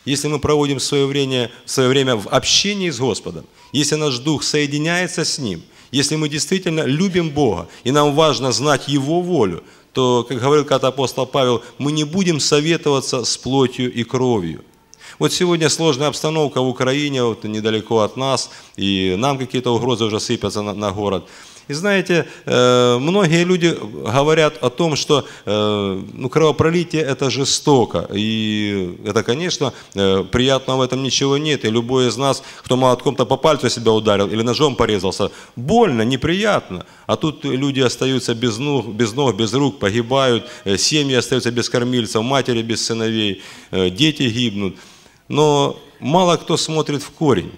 Если мы проводим свое время в общении с Господом, если наш дух соединяется с Ним, если мы действительно любим Бога, и нам важно знать Его волю, то, как говорил когда-то апостол Павел, мы не будем советоваться с плотью и кровью. Вот сегодня сложная обстановка в Украине, вот недалеко от нас, и нам какие-то угрозы уже сыпятся на город. И знаете, многие люди говорят о том, что кровопролитие – это жестоко. И это, конечно, приятного в этом ничего нет. И любой из нас, кто молотком-то по пальцу себя ударил или ножом порезался, больно, неприятно. А тут люди остаются без ног, без рук, погибают, семьи остаются без кормильцев, матери без сыновей, дети гибнут. Но мало кто смотрит в корень,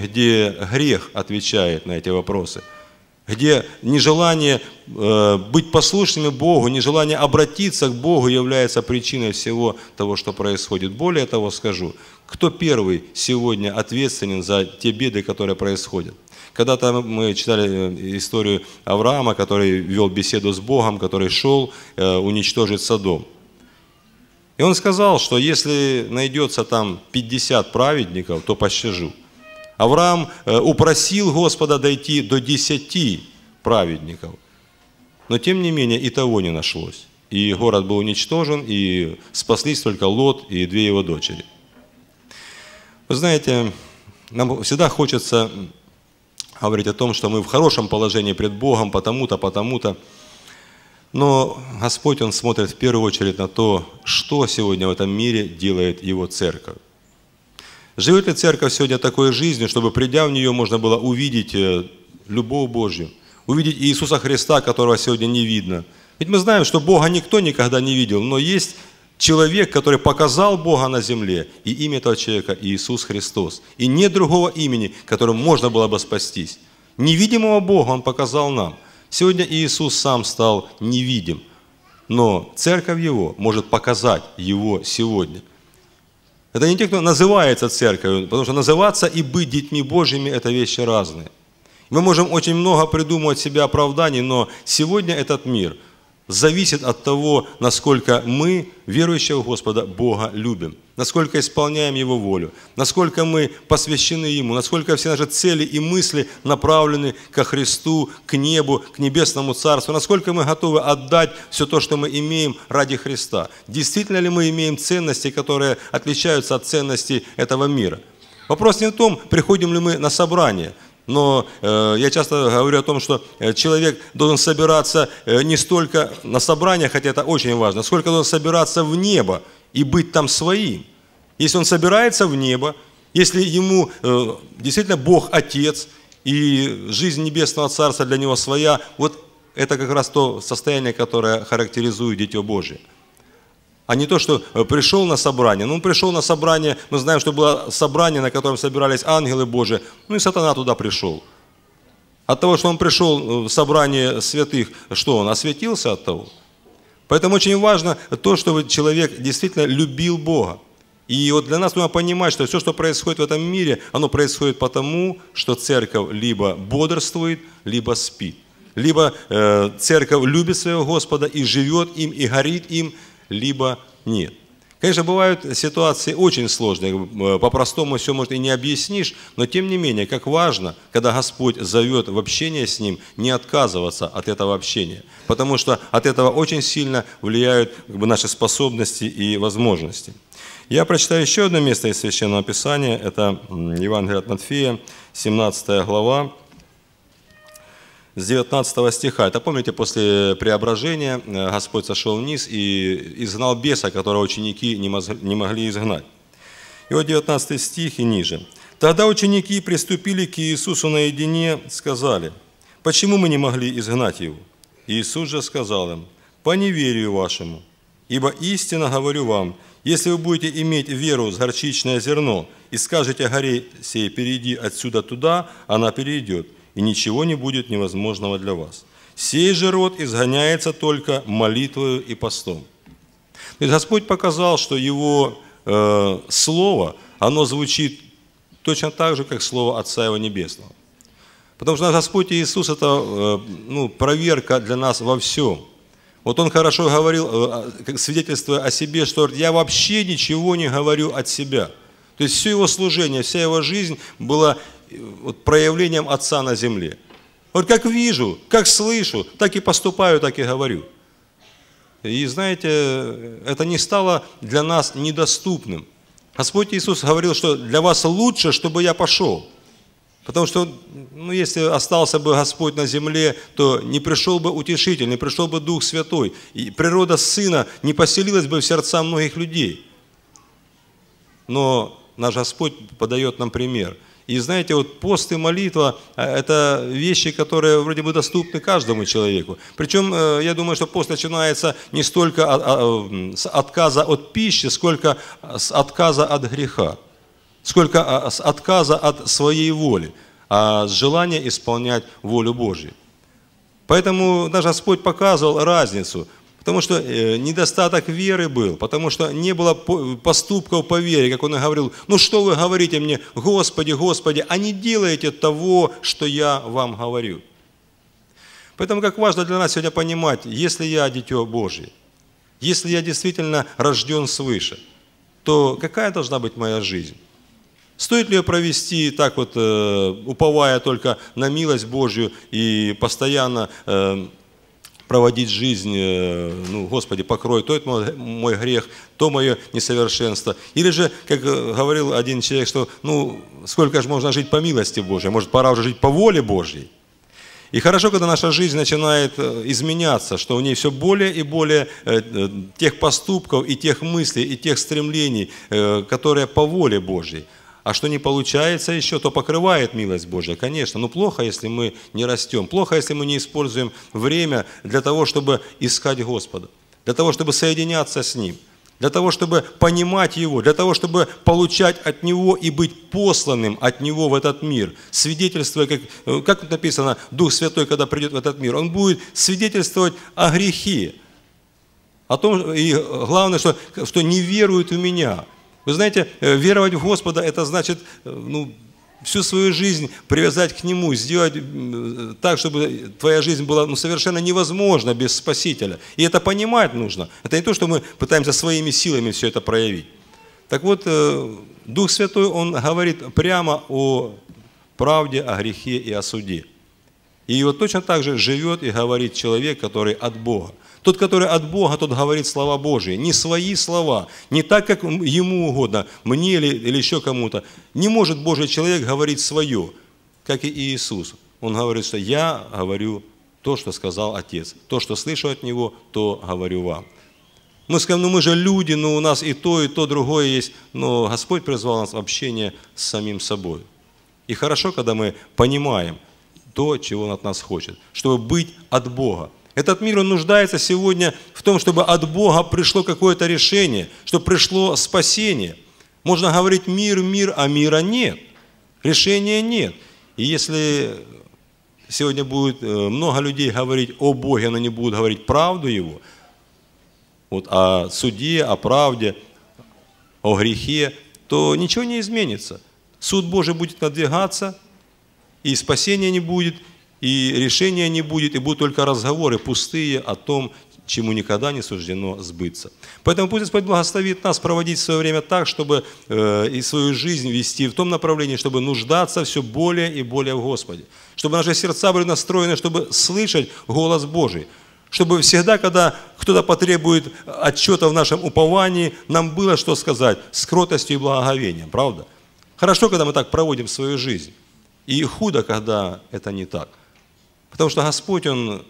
где грех отвечает на эти вопросы, где нежелание быть послушными Богу, нежелание обратиться к Богу является причиной всего того, что происходит. Более того скажу, кто первый сегодня ответственен за те беды, которые происходят? Когда-то мы читали историю Авраама, который вел беседу с Богом, который шел уничтожить Содом. И он сказал, что если найдется там 50 праведников, то пощажу. Авраам упросил Господа дойти до 10 праведников, но тем не менее и того не нашлось. И город был уничтожен, и спаслись только Лот и 2 его дочери. Вы знаете, нам всегда хочется говорить о том, что мы в хорошем положении пред Богом, потому-то, потому-то. Но Господь, Он смотрит в первую очередь на то, что сегодня в этом мире делает Его церковь. Живет ли церковь сегодня такой жизнью, чтобы, придя в нее, можно было увидеть любовь Божью, увидеть Иисуса Христа, которого сегодня не видно? Ведь мы знаем, что Бога никто никогда не видел, но есть человек, который показал Бога на земле, и имя этого человека – Иисус Христос. И нет другого имени, которым можно было бы спастись. Невидимого Бога Он показал нам. Сегодня Иисус сам стал невидим, но церковь Его может показать Его сегодня. Это не те, кто называется церковью, потому что называться и быть детьми Божьими – это вещи разные. Мы можем очень много придумывать себе оправданий, но сегодня этот мир зависит от того, насколько мы, верующие в Господа, Бога любим. насколько исполняем Его волю, насколько мы посвящены Ему, насколько все наши цели и мысли направлены ко Христу, к небу, к небесному Царству, насколько мы готовы отдать все то, что мы имеем ради Христа. Действительно ли мы имеем ценности, которые отличаются от ценностей этого мира? Вопрос не в том, приходим ли мы на собрание. Но я часто говорю о том, что человек должен собираться не столько на собрание, хотя это очень важно, сколько должен собираться в небо и быть там своим. Если он собирается в небо, если ему действительно Бог Отец и жизнь Небесного Царства для него своя, вот это как раз то состояние, которое характеризует Дитё Божие. А не то, что пришел на собрание. Ну, пришел на собрание, мы знаем, что было собрание, на котором собирались ангелы Божии. Ну, и сатана туда пришел. От того, что он пришел в собрание святых, что он осветился от того? Поэтому очень важно то, чтобы человек действительно любил Бога. И вот для нас нужно понимать, что все, что происходит в этом мире, оно происходит потому, что церковь либо бодрствует, либо спит. Либо церковь любит своего Господа и живет им, и горит им, либо нет. Конечно, бывают ситуации очень сложные, по-простому все, может, и не объяснишь, но тем не менее, как важно, когда Господь зовет в общение с Ним, не отказываться от этого общения, потому что от этого очень сильно влияют наши способности и возможности. Я прочитаю еще одно место из Священного Писания, это Евангелие от Матфея, 17 глава. С 19 стиха. Это помните, после преображения Господь сошел вниз и изгнал беса, которого ученики не могли изгнать. И вот 19 стих и ниже. «Тогда ученики приступили к Иисусу наедине, сказали, почему мы не могли изгнать его? Иисус же сказал им, по неверию вашему, ибо истинно говорю вам, если вы будете иметь веру с горчичное зерно и скажете горе сей, перейди отсюда туда, она перейдет. И ничего не будет невозможного для вас. Сей же род изгоняется только молитвою и постом». То есть Господь показал, что Его Слово, оно звучит точно так же, как Слово Отца Его Небесного. Потому что наш Господь Иисус – это проверка для нас во всем. Вот Он хорошо говорил, свидетельствуя о себе, что «я вообще ничего не говорю от себя». То есть все Его служение, вся Его жизнь была проявлением Отца на земле. Вот как вижу, как слышу, так и поступаю, так и говорю. И знаете, это не стало для нас недоступным. Господь Иисус говорил, что для вас лучше, чтобы я пошел. Потому что, если остался бы Господь на земле, то не пришел бы Утешитель, не пришел бы Дух Святой. И природа Сына не поселилась бы в сердца многих людей. Но наш Господь подает нам пример. И знаете, вот пост и молитва – это вещи, которые вроде бы доступны каждому человеку. Причем, я думаю, что пост начинается не столько с отказа от пищи, сколько с отказа от греха, сколько с отказа от своей воли, а с желания исполнять волю Божью. Поэтому наш Господь показывал разницу. Потому что недостаток веры был, потому что не было поступков по вере, как он и говорил, ну что вы говорите мне, Господи, Господи, а не делаете того, что я вам говорю. Поэтому как важно для нас сегодня понимать, если я дитё Божье, если я действительно рожден свыше, то какая должна быть моя жизнь? Стоит ли ее провести так вот, уповая только на милость Божью и постоянно проводить жизнь, Господи, покрой, то это мой грех, то мое несовершенство. Или же, как говорил один человек, что, сколько же можно жить по милости Божьей, может, пора уже жить по воле Божьей. И хорошо, когда наша жизнь начинает изменяться, что в ней все более и более тех поступков, и тех мыслей, и тех стремлений, которые по воле Божьей. А что не получается еще, то покрывает милость Божья, конечно. Но плохо, если мы не растем, плохо, если мы не используем время для того, чтобы искать Господа, для того, чтобы соединяться с Ним, для того, чтобы понимать Его, для того, чтобы получать от Него и быть посланным от Него в этот мир, свидетельствуя, как написано, Дух Святой, когда придет в этот мир, Он будет свидетельствовать о грехе, о том, и главное, что не веруют в Меня. Вы знаете, веровать в Господа – это значит всю свою жизнь привязать к Нему, сделать так, чтобы твоя жизнь была совершенно невозможна без Спасителя. И это понимать нужно. Это не то, что мы пытаемся своими силами все это проявить. Так вот, Дух Святой, Он говорит прямо о правде, о грехе и о суде. И вот точно так же живет и говорит человек, который от Бога. Тот, который от Бога, тот говорит слова Божьи. Не свои слова, не так, как ему угодно, мне или еще кому-то. Не может Божий человек говорить свое, как и Иисус. Он говорит, что я говорю то, что сказал Отец. То, что слышу от Него, то говорю вам. Мы скажем, ну мы же люди, но у нас и то, другое есть. Но Господь призвал нас в общение с самим собой. И хорошо, когда мы понимаем то, чего Он от нас хочет, чтобы быть от Бога. Этот мир, он нуждается сегодня в том, чтобы от Бога пришло какое-то решение, чтобы пришло спасение. Можно говорить мир, мир, а мира нет. Решения нет. И если сегодня будет много людей говорить о Боге, но не будут говорить правду Его, вот о суде, о правде, о грехе, то ничего не изменится. Суд Божий будет надвигаться, и спасения не будет, и решения не будет, и будут только разговоры пустые о том, чему никогда не суждено сбыться. Поэтому пусть Господь благословит нас проводить свое время так, чтобы и свою жизнь вести в том направлении, чтобы нуждаться все более и более в Господе. Чтобы наши сердца были настроены, чтобы слышать голос Божий. Чтобы всегда, когда кто-то потребует отчета в нашем уповании, нам было что сказать с кротостью и благоговением, правда? Хорошо, когда мы так проводим свою жизнь. И худо, когда это не так. Потому что Господь, Он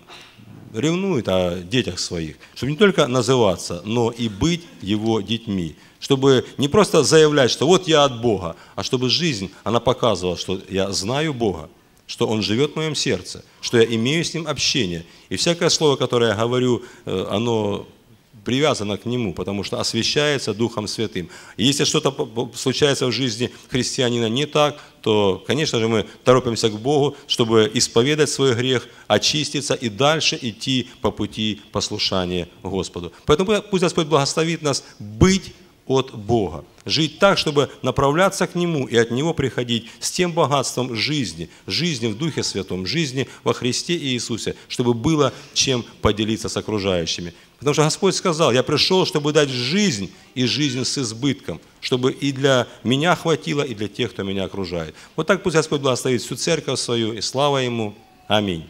ревнует о детях своих, чтобы не только называться, но и быть Его детьми. Чтобы не просто заявлять, что вот я от Бога, а чтобы жизнь, она показывала, что я знаю Бога, что Он живет в моем сердце, что я имею с Ним общение. И всякое слово, которое я говорю, оно привязано к Нему, потому что освящается Духом Святым. И если что-то случается в жизни христианина не так, то, конечно же, мы торопимся к Богу, чтобы исповедать свой грех, очиститься и дальше идти по пути послушания Господу. Поэтому пусть Господь благословит нас быть от Бога, жить так, чтобы направляться к Нему и от Него приходить с тем богатством жизни, жизни в Духе Святом, жизни во Христе Иисусе, чтобы было чем поделиться с окружающими. Потому что Господь сказал, я пришел, чтобы дать жизнь, и жизнь с избытком, чтобы и для меня хватило, и для тех, кто меня окружает. Вот так пусть Господь благословит всю церковь свою, и слава Ему. Аминь.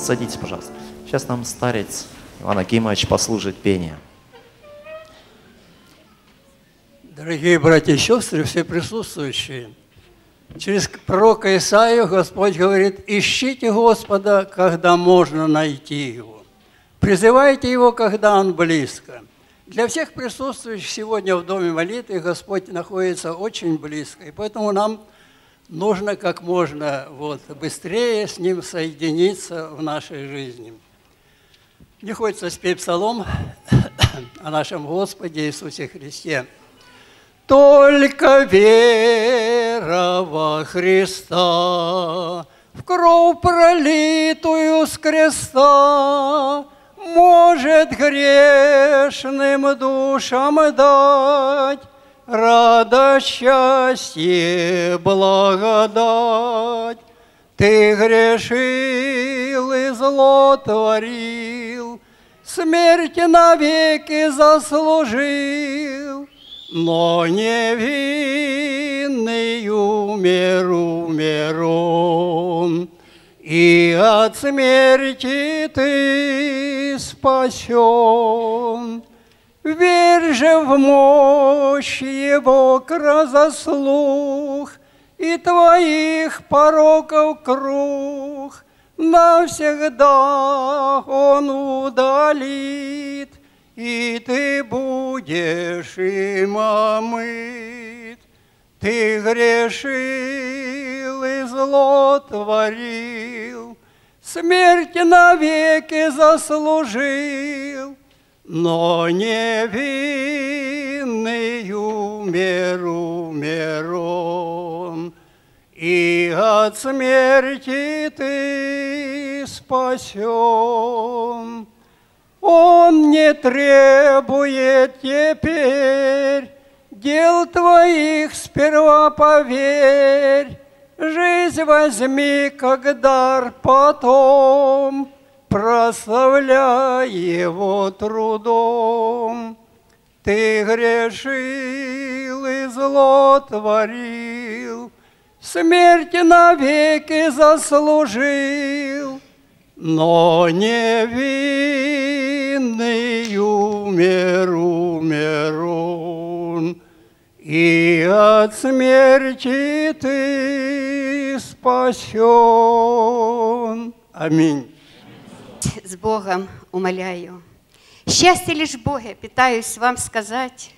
Садитесь, пожалуйста. Сейчас нам старец Иван Акимович послужит пение. Дорогие братья и сестры, все присутствующие, через пророка Исаию Господь говорит: ищите Господа, когда можно найти Его, призывайте Его, когда Он близко. Для всех присутствующих сегодня в Доме молитвы Господь находится очень близко, и поэтому нам нужно как можно быстрее с Ним соединиться в нашей жизни. Мне хочется спеть псалом о нашем Господе Иисусе Христе. Только вера во Христа, в кровь пролитую с креста, может грешным душам дать радость, счастье, благодать. Ты грешил и зло творил, смерть навеки заслужил, но невинный умер он, и от смерти ты спасен. Верь же в мощь Его красослух, и твоих пороков круг навсегда Он удалит, и ты будешь им омыт. Ты грешил и зло творил, смерть навеки заслужил, но невинный умер он, и от смерти ты спасен. Он не требует теперь дел твоих, сперва поверь, жизнь возьми как дар, потом прославляй Его трудом. Ты грешил и зло творил, смерть навеки заслужил, но невинный умер он, и от смерти ты спасен. Аминь. С Богом, умоляю. Счастье лишь в Боге, пытаюсь вам сказать.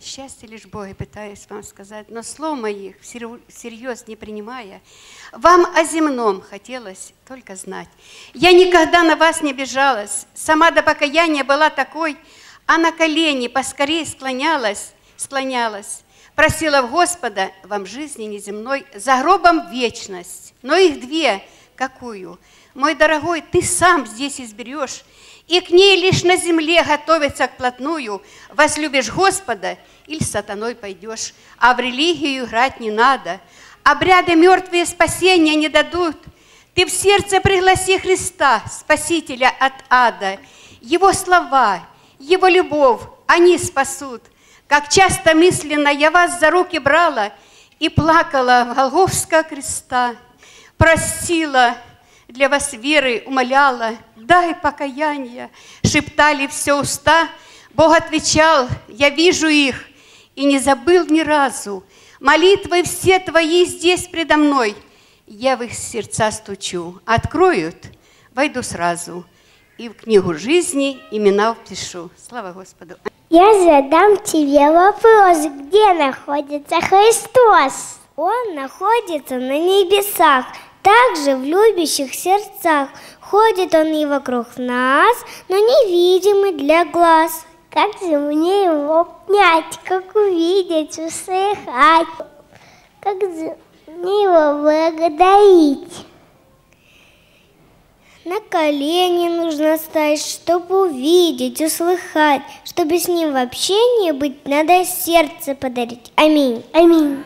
Счастье лишь в Боге, пытаюсь вам сказать. Но слов моих, всерьез не принимая, вам о земном хотелось только знать. Я никогда на вас не обижалась, сама до покаяния была такой, а на колени поскорее склонялась. Просила в Господа вам жизни неземной, за гробом вечность, но их две какую? Мой дорогой, ты сам здесь изберешь, и к ней лишь на земле готовится вплотную. Возлюбишь Господа или сатаной пойдешь, а в религию играть не надо. Обряды мертвые спасения не дадут. Ты в сердце пригласи Христа, Спасителя от ада. Его слова, Его любовь, они спасут. Как часто мысленно я вас за руки брала и плакала в Голгофского креста, просила для вас веры, умоляла, дай покаяние, шептали все уста. Бог отвечал, я вижу их и не забыл ни разу. Молитвы все твои здесь предо мной, я в их сердца стучу. Откроют, войду сразу и в книгу жизни имена впишу. Слава Господу. Я задам тебе вопрос, где находится Христос? Он находится на небесах, также в любящих сердцах. Ходит Он и вокруг нас, но невидимый для глаз. Как же мне Его понять, как увидеть, услыхать? Как же мне Его благодарить? На колени нужно стать, чтобы увидеть, услыхать, чтобы с Ним в общении быть, надо сердце подарить. Аминь. Аминь.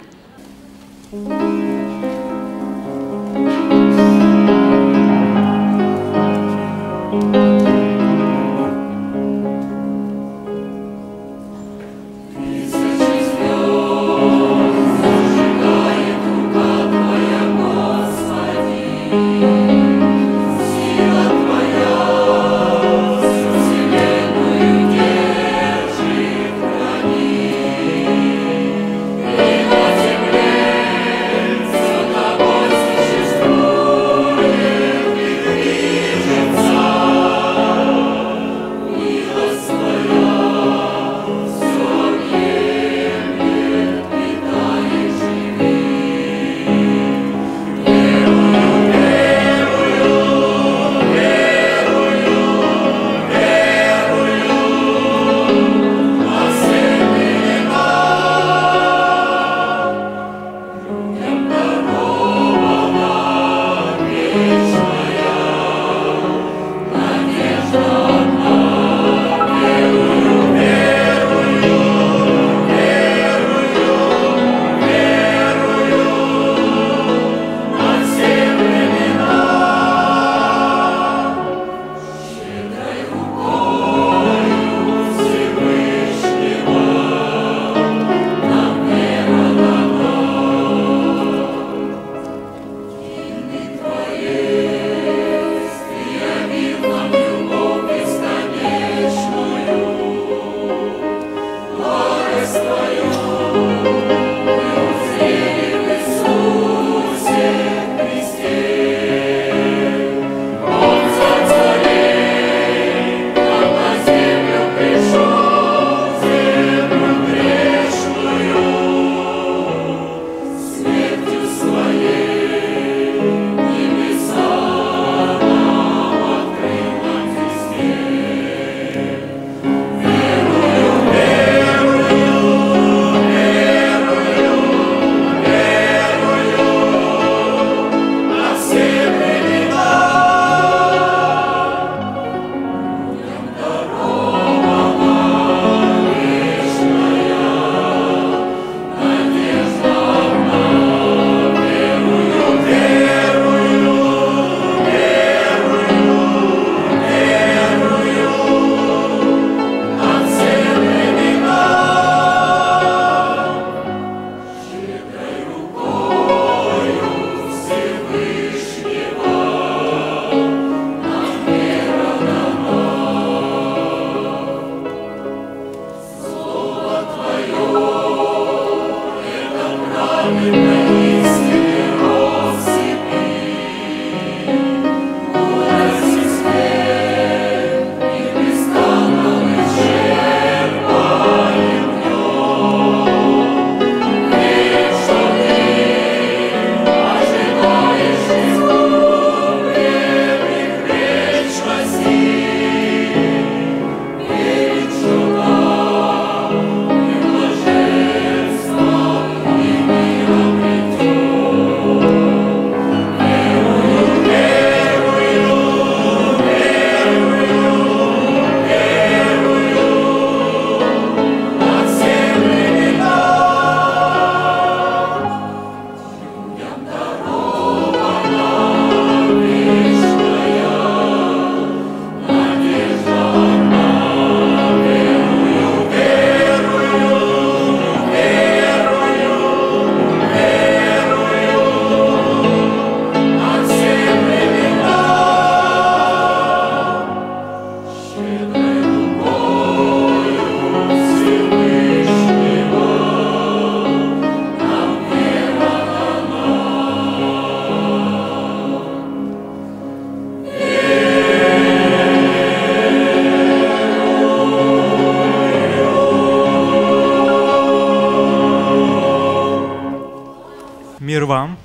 Мир вам.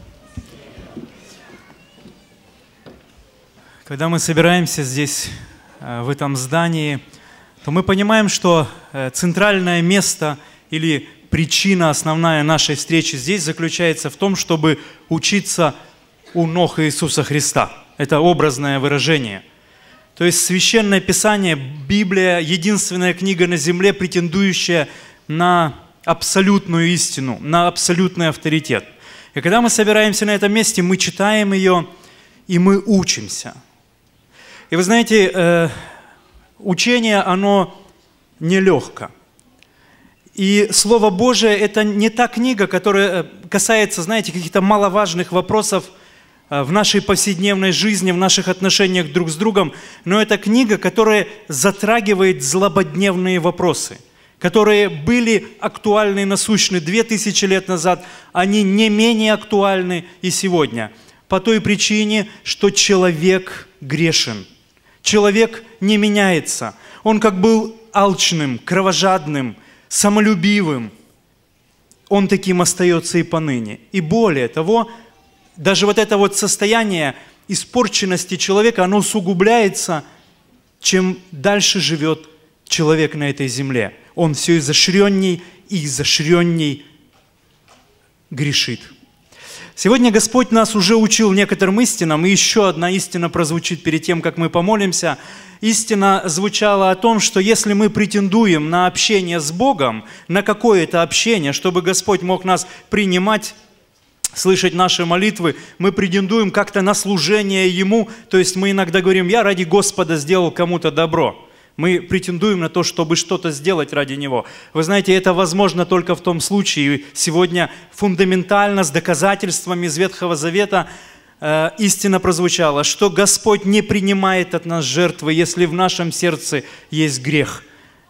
Когда мы собираемся здесь, в этом здании, то мы понимаем, что центральное место или причина основная нашей встречи здесь заключается в том, чтобы учиться у ног Иисуса Христа. Это образное выражение. То есть Священное Писание, Библия, единственная книга на земле, претендующая на абсолютную истину, на абсолютный авторитет. И когда мы собираемся на этом месте, мы читаем ее, и мы учимся. И вы знаете, учение, оно нелегко. И Слово Божие – это не та книга, которая касается, знаете, каких-то маловажных вопросов в нашей повседневной жизни, в наших отношениях друг с другом, но это книга, которая затрагивает злободневные вопросы, которые были актуальны и насущны 2000 лет назад, они не менее актуальны и сегодня, по той причине, что человек грешен. Человек не меняется. Он как был алчным, кровожадным, самолюбивым, он таким остается и поныне. И более того, даже вот это вот состояние испорченности человека, оно усугубляется, чем дальше живет человек на этой земле. Он все изощренней и изощренней грешит. Сегодня Господь нас уже учил некоторым истинам, и еще одна истина прозвучит перед тем, как мы помолимся. Истина звучала о том, что если мы претендуем на общение с Богом, на какое-то общение, чтобы Господь мог нас принимать, слышать наши молитвы, мы претендуем как-то на служение Ему, то есть мы иногда говорим: «Я ради Господа сделал кому-то добро». Мы претендуем на то, чтобы что-то сделать ради Него. Вы знаете, это возможно только в том случае, и сегодня фундаментально, с доказательствами из Ветхого Завета, истина прозвучала, что Господь не принимает от нас жертвы, если в нашем сердце есть грех,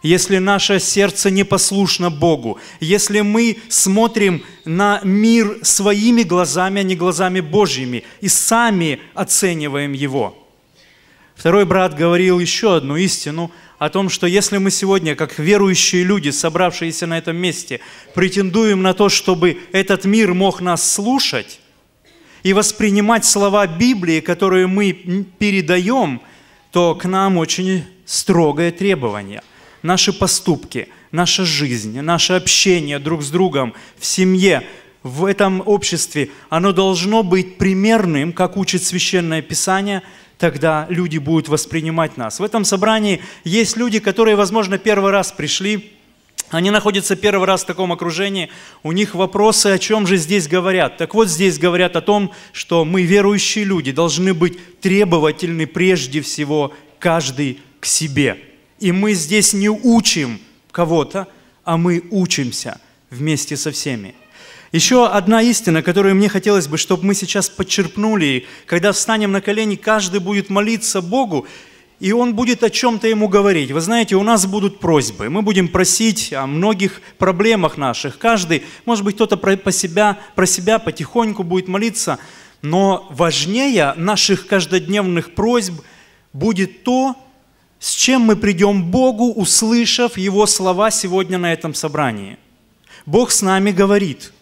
если наше сердце непослушно Богу, если мы смотрим на мир своими глазами, а не глазами Божьими, и сами оцениваем его. Второй брат говорил еще одну истину о том, что если мы сегодня, как верующие люди, собравшиеся на этом месте, претендуем на то, чтобы этот мир мог нас слушать и воспринимать слова Библии, которые мы передаем, то к нам очень строгое требование. Наши поступки, наша жизнь, наше общение друг с другом, в семье, в этом обществе, оно должно быть примерным, как учит Священное Писание, тогда люди будут воспринимать нас. В этом собрании есть люди, которые, возможно, первый раз пришли, они находятся первый раз в таком окружении, у них вопросы, о чем же здесь говорят. Так вот, здесь говорят о том, что мы, верующие люди, должны быть требовательны прежде всего каждый к себе. И мы здесь не учим кого-то, а мы учимся вместе со всеми. Еще одна истина, которую мне хотелось бы, чтобы мы сейчас подчерпнули. Когда встанем на колени, каждый будет молиться Богу, и Он будет о чем-то Ему говорить. Вы знаете, у нас будут просьбы. Мы будем просить о многих проблемах наших. Каждый, может быть, кто-то про себя потихоньку будет молиться. Но важнее наших каждодневных просьб будет то, с чем мы придем к Богу, услышав Его слова сегодня на этом собрании. Бог с нами говорит.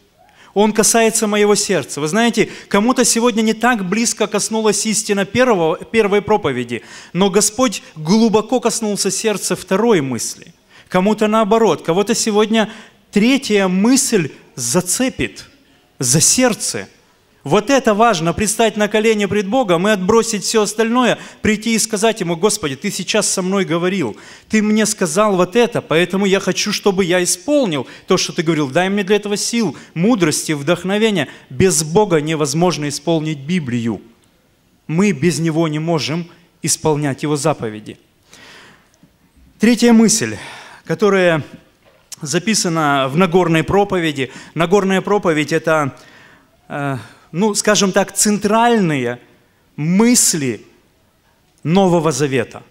Он касается моего сердца. Вы знаете, кому-то сегодня не так близко коснулась истина первой проповеди, но Господь глубоко коснулся сердца второй мысли. Кому-то наоборот, кого-то сегодня третья мысль зацепит за сердце. Вот это важно, пристать на колени пред Богом и отбросить все остальное, прийти и сказать Ему: «Господи, Ты сейчас со мной говорил, Ты мне сказал вот это, поэтому я хочу, чтобы я исполнил то, что Ты говорил. Дай мне для этого сил, мудрости, вдохновения». Без Бога невозможно исполнить Библию. Мы без Него не можем исполнять Его заповеди. Третья мысль, которая записана в Нагорной проповеди. Нагорная проповедь – это... ну, скажем так, центральные мысли Нового Завета.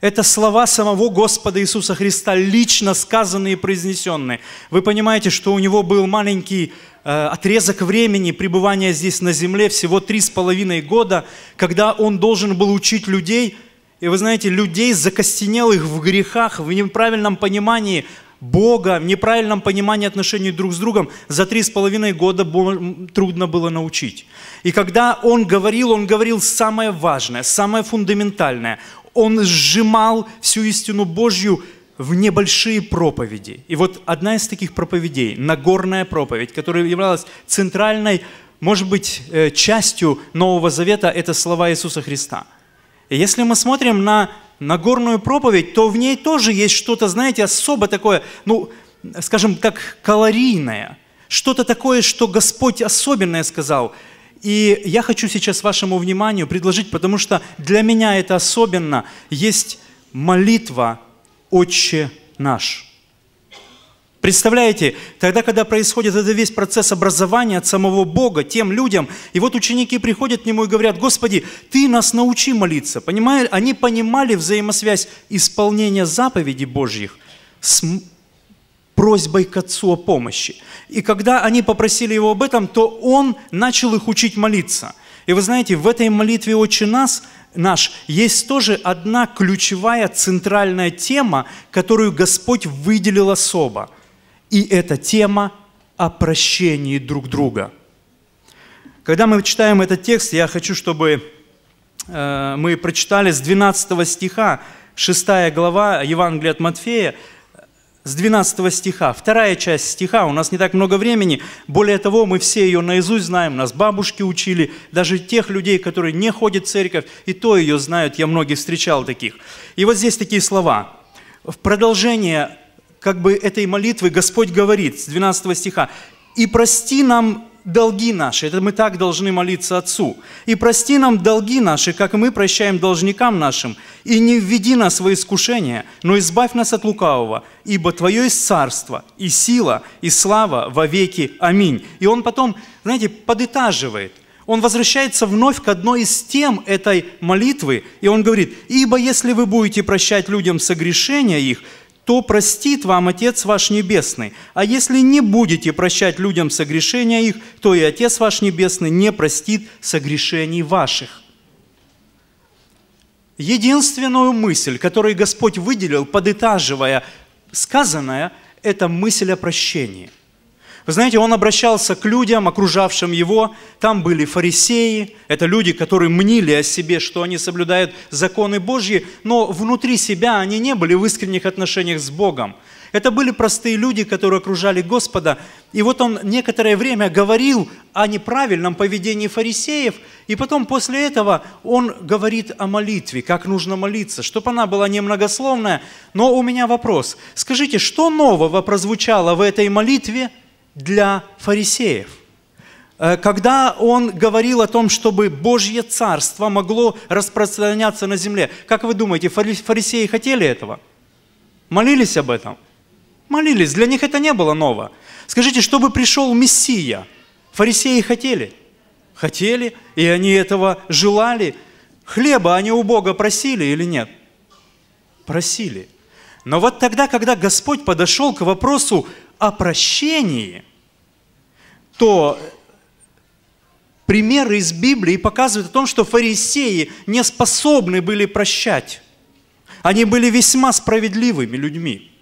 Это слова самого Господа Иисуса Христа, лично сказанные и произнесенные. Вы понимаете, что у Него был маленький отрезок времени пребывания здесь на земле, всего 3,5 года, когда Он должен был учить людей, и вы знаете, людей, закостенелых в грехах, в неправильном понимании Бога, в неправильном понимании отношений друг с другом за 3,5 года трудно было научить. И когда он говорил самое важное, самое фундаментальное. Он сжимал всю истину Божью в небольшие проповеди. И вот одна из таких проповедей, Нагорная проповедь, которая являлась центральной, может быть, частью Нового Завета, это слова Иисуса Христа. И если мы смотрим на Нагорную проповедь, то в ней тоже есть что-то, знаете, особо такое, ну, скажем так, калорийное, что-то такое, что Господь особенное сказал. И я хочу сейчас вашему вниманию предложить, потому что для меня это особенно, есть молитва «Отче наш». Представляете, тогда, когда происходит этот весь процесс образования от самого Бога, тем людям, и вот ученики приходят к Нему и говорят: «Господи, Ты нас научи молиться». Понимаете, они понимали взаимосвязь исполнения заповедей Божьих с просьбой к Отцу о помощи. И когда они попросили Его об этом, то Он начал их учить молиться. И вы знаете, в этой молитве «Отче наш» есть тоже одна ключевая центральная тема, которую Господь выделил особо. И это тема о прощении друг друга. Когда мы читаем этот текст, я хочу, чтобы мы прочитали с 12 стиха, 6 глава Евангелия от Матфея, с 12 стиха. Вторая часть стиха, у нас не так много времени, более того, мы все ее наизусть знаем, нас бабушки учили, даже тех людей, которые не ходят в церковь, и то ее знают, я многих встречал таких. И вот здесь такие слова. В продолжение как бы этой молитвы Господь говорит с 12 стиха: «И прости нам долги наши». Это мы так должны молиться Отцу. «И прости нам долги наши, как мы прощаем должникам нашим. И не введи нас во искушение, но избавь нас от лукавого, ибо Твое есть царство, и сила, и слава во веки. Аминь». И он потом, знаете, подытаживает. Он возвращается вновь к одной из тем этой молитвы, и он говорит: «Ибо если вы будете прощать людям согрешения их, то простит вам Отец ваш Небесный. А если не будете прощать людям согрешения их, то и Отец ваш Небесный не простит согрешений ваших». Единственную мысль, которую Господь выделил, подытаживая сказанное, это мысль о прощении. Вы знаете, Он обращался к людям, окружавшим Его. Там были фарисеи, это люди, которые мнили о себе, что они соблюдают законы Божьи, но внутри себя они не были в искренних отношениях с Богом. Это были простые люди, которые окружали Господа. И вот Он некоторое время говорил о неправильном поведении фарисеев, и потом после этого Он говорит о молитве, как нужно молиться, чтобы она была немногословная. Но у меня вопрос. Скажите, что нового прозвучало в этой молитве для фарисеев? Когда он говорил о том, чтобы Божье Царство могло распространяться на земле, как вы думаете, фарисеи хотели этого? Молились об этом? Молились, для них это не было ново. Скажите, чтобы пришел Мессия, фарисеи хотели? Хотели, и они этого желали. Хлеба они у Бога просили или нет? Просили. Но вот тогда, когда Господь подошел к вопросу о прощении, то примеры из Библии показывают о том, что фарисеи не способны были прощать. Они были весьма справедливыми людьми.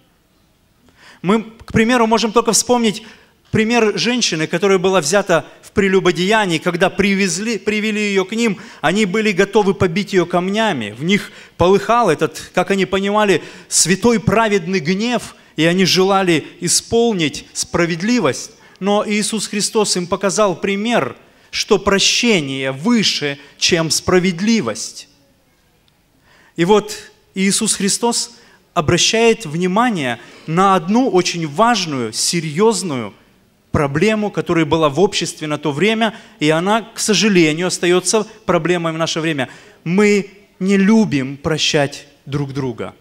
Мы, к примеру, можем только вспомнить пример женщины, которая была взята в прелюбодеянии, когда привели ее к ним, они были готовы побить ее камнями. В них полыхал этот, как они понимали, святой праведный гнев, и они желали исполнить справедливость. Но Иисус Христос им показал пример, что прощение выше, чем справедливость. И вот Иисус Христос обращает внимание на одну очень важную, серьезную проблему, которая была в обществе на то время, и она, к сожалению, остается проблемой в наше время. Мы не любим прощать друг друга.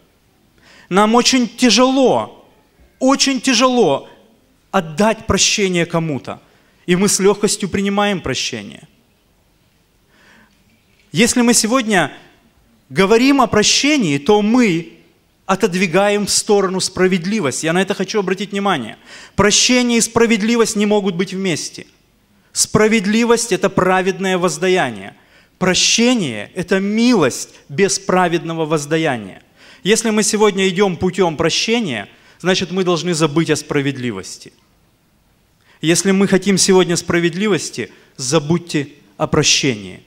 Нам очень тяжело отдать прощение кому-то. И мы с легкостью принимаем прощение. Если мы сегодня говорим о прощении, то мы отодвигаем в сторону справедливость. Я на это хочу обратить внимание. Прощение и справедливость не могут быть вместе. Справедливость – это праведное воздаяние. Прощение – это милость без праведного воздаяния. Если мы сегодня идем путем прощения, значит, мы должны забыть о справедливости. Если мы хотим сегодня справедливости, забудьте о прощении.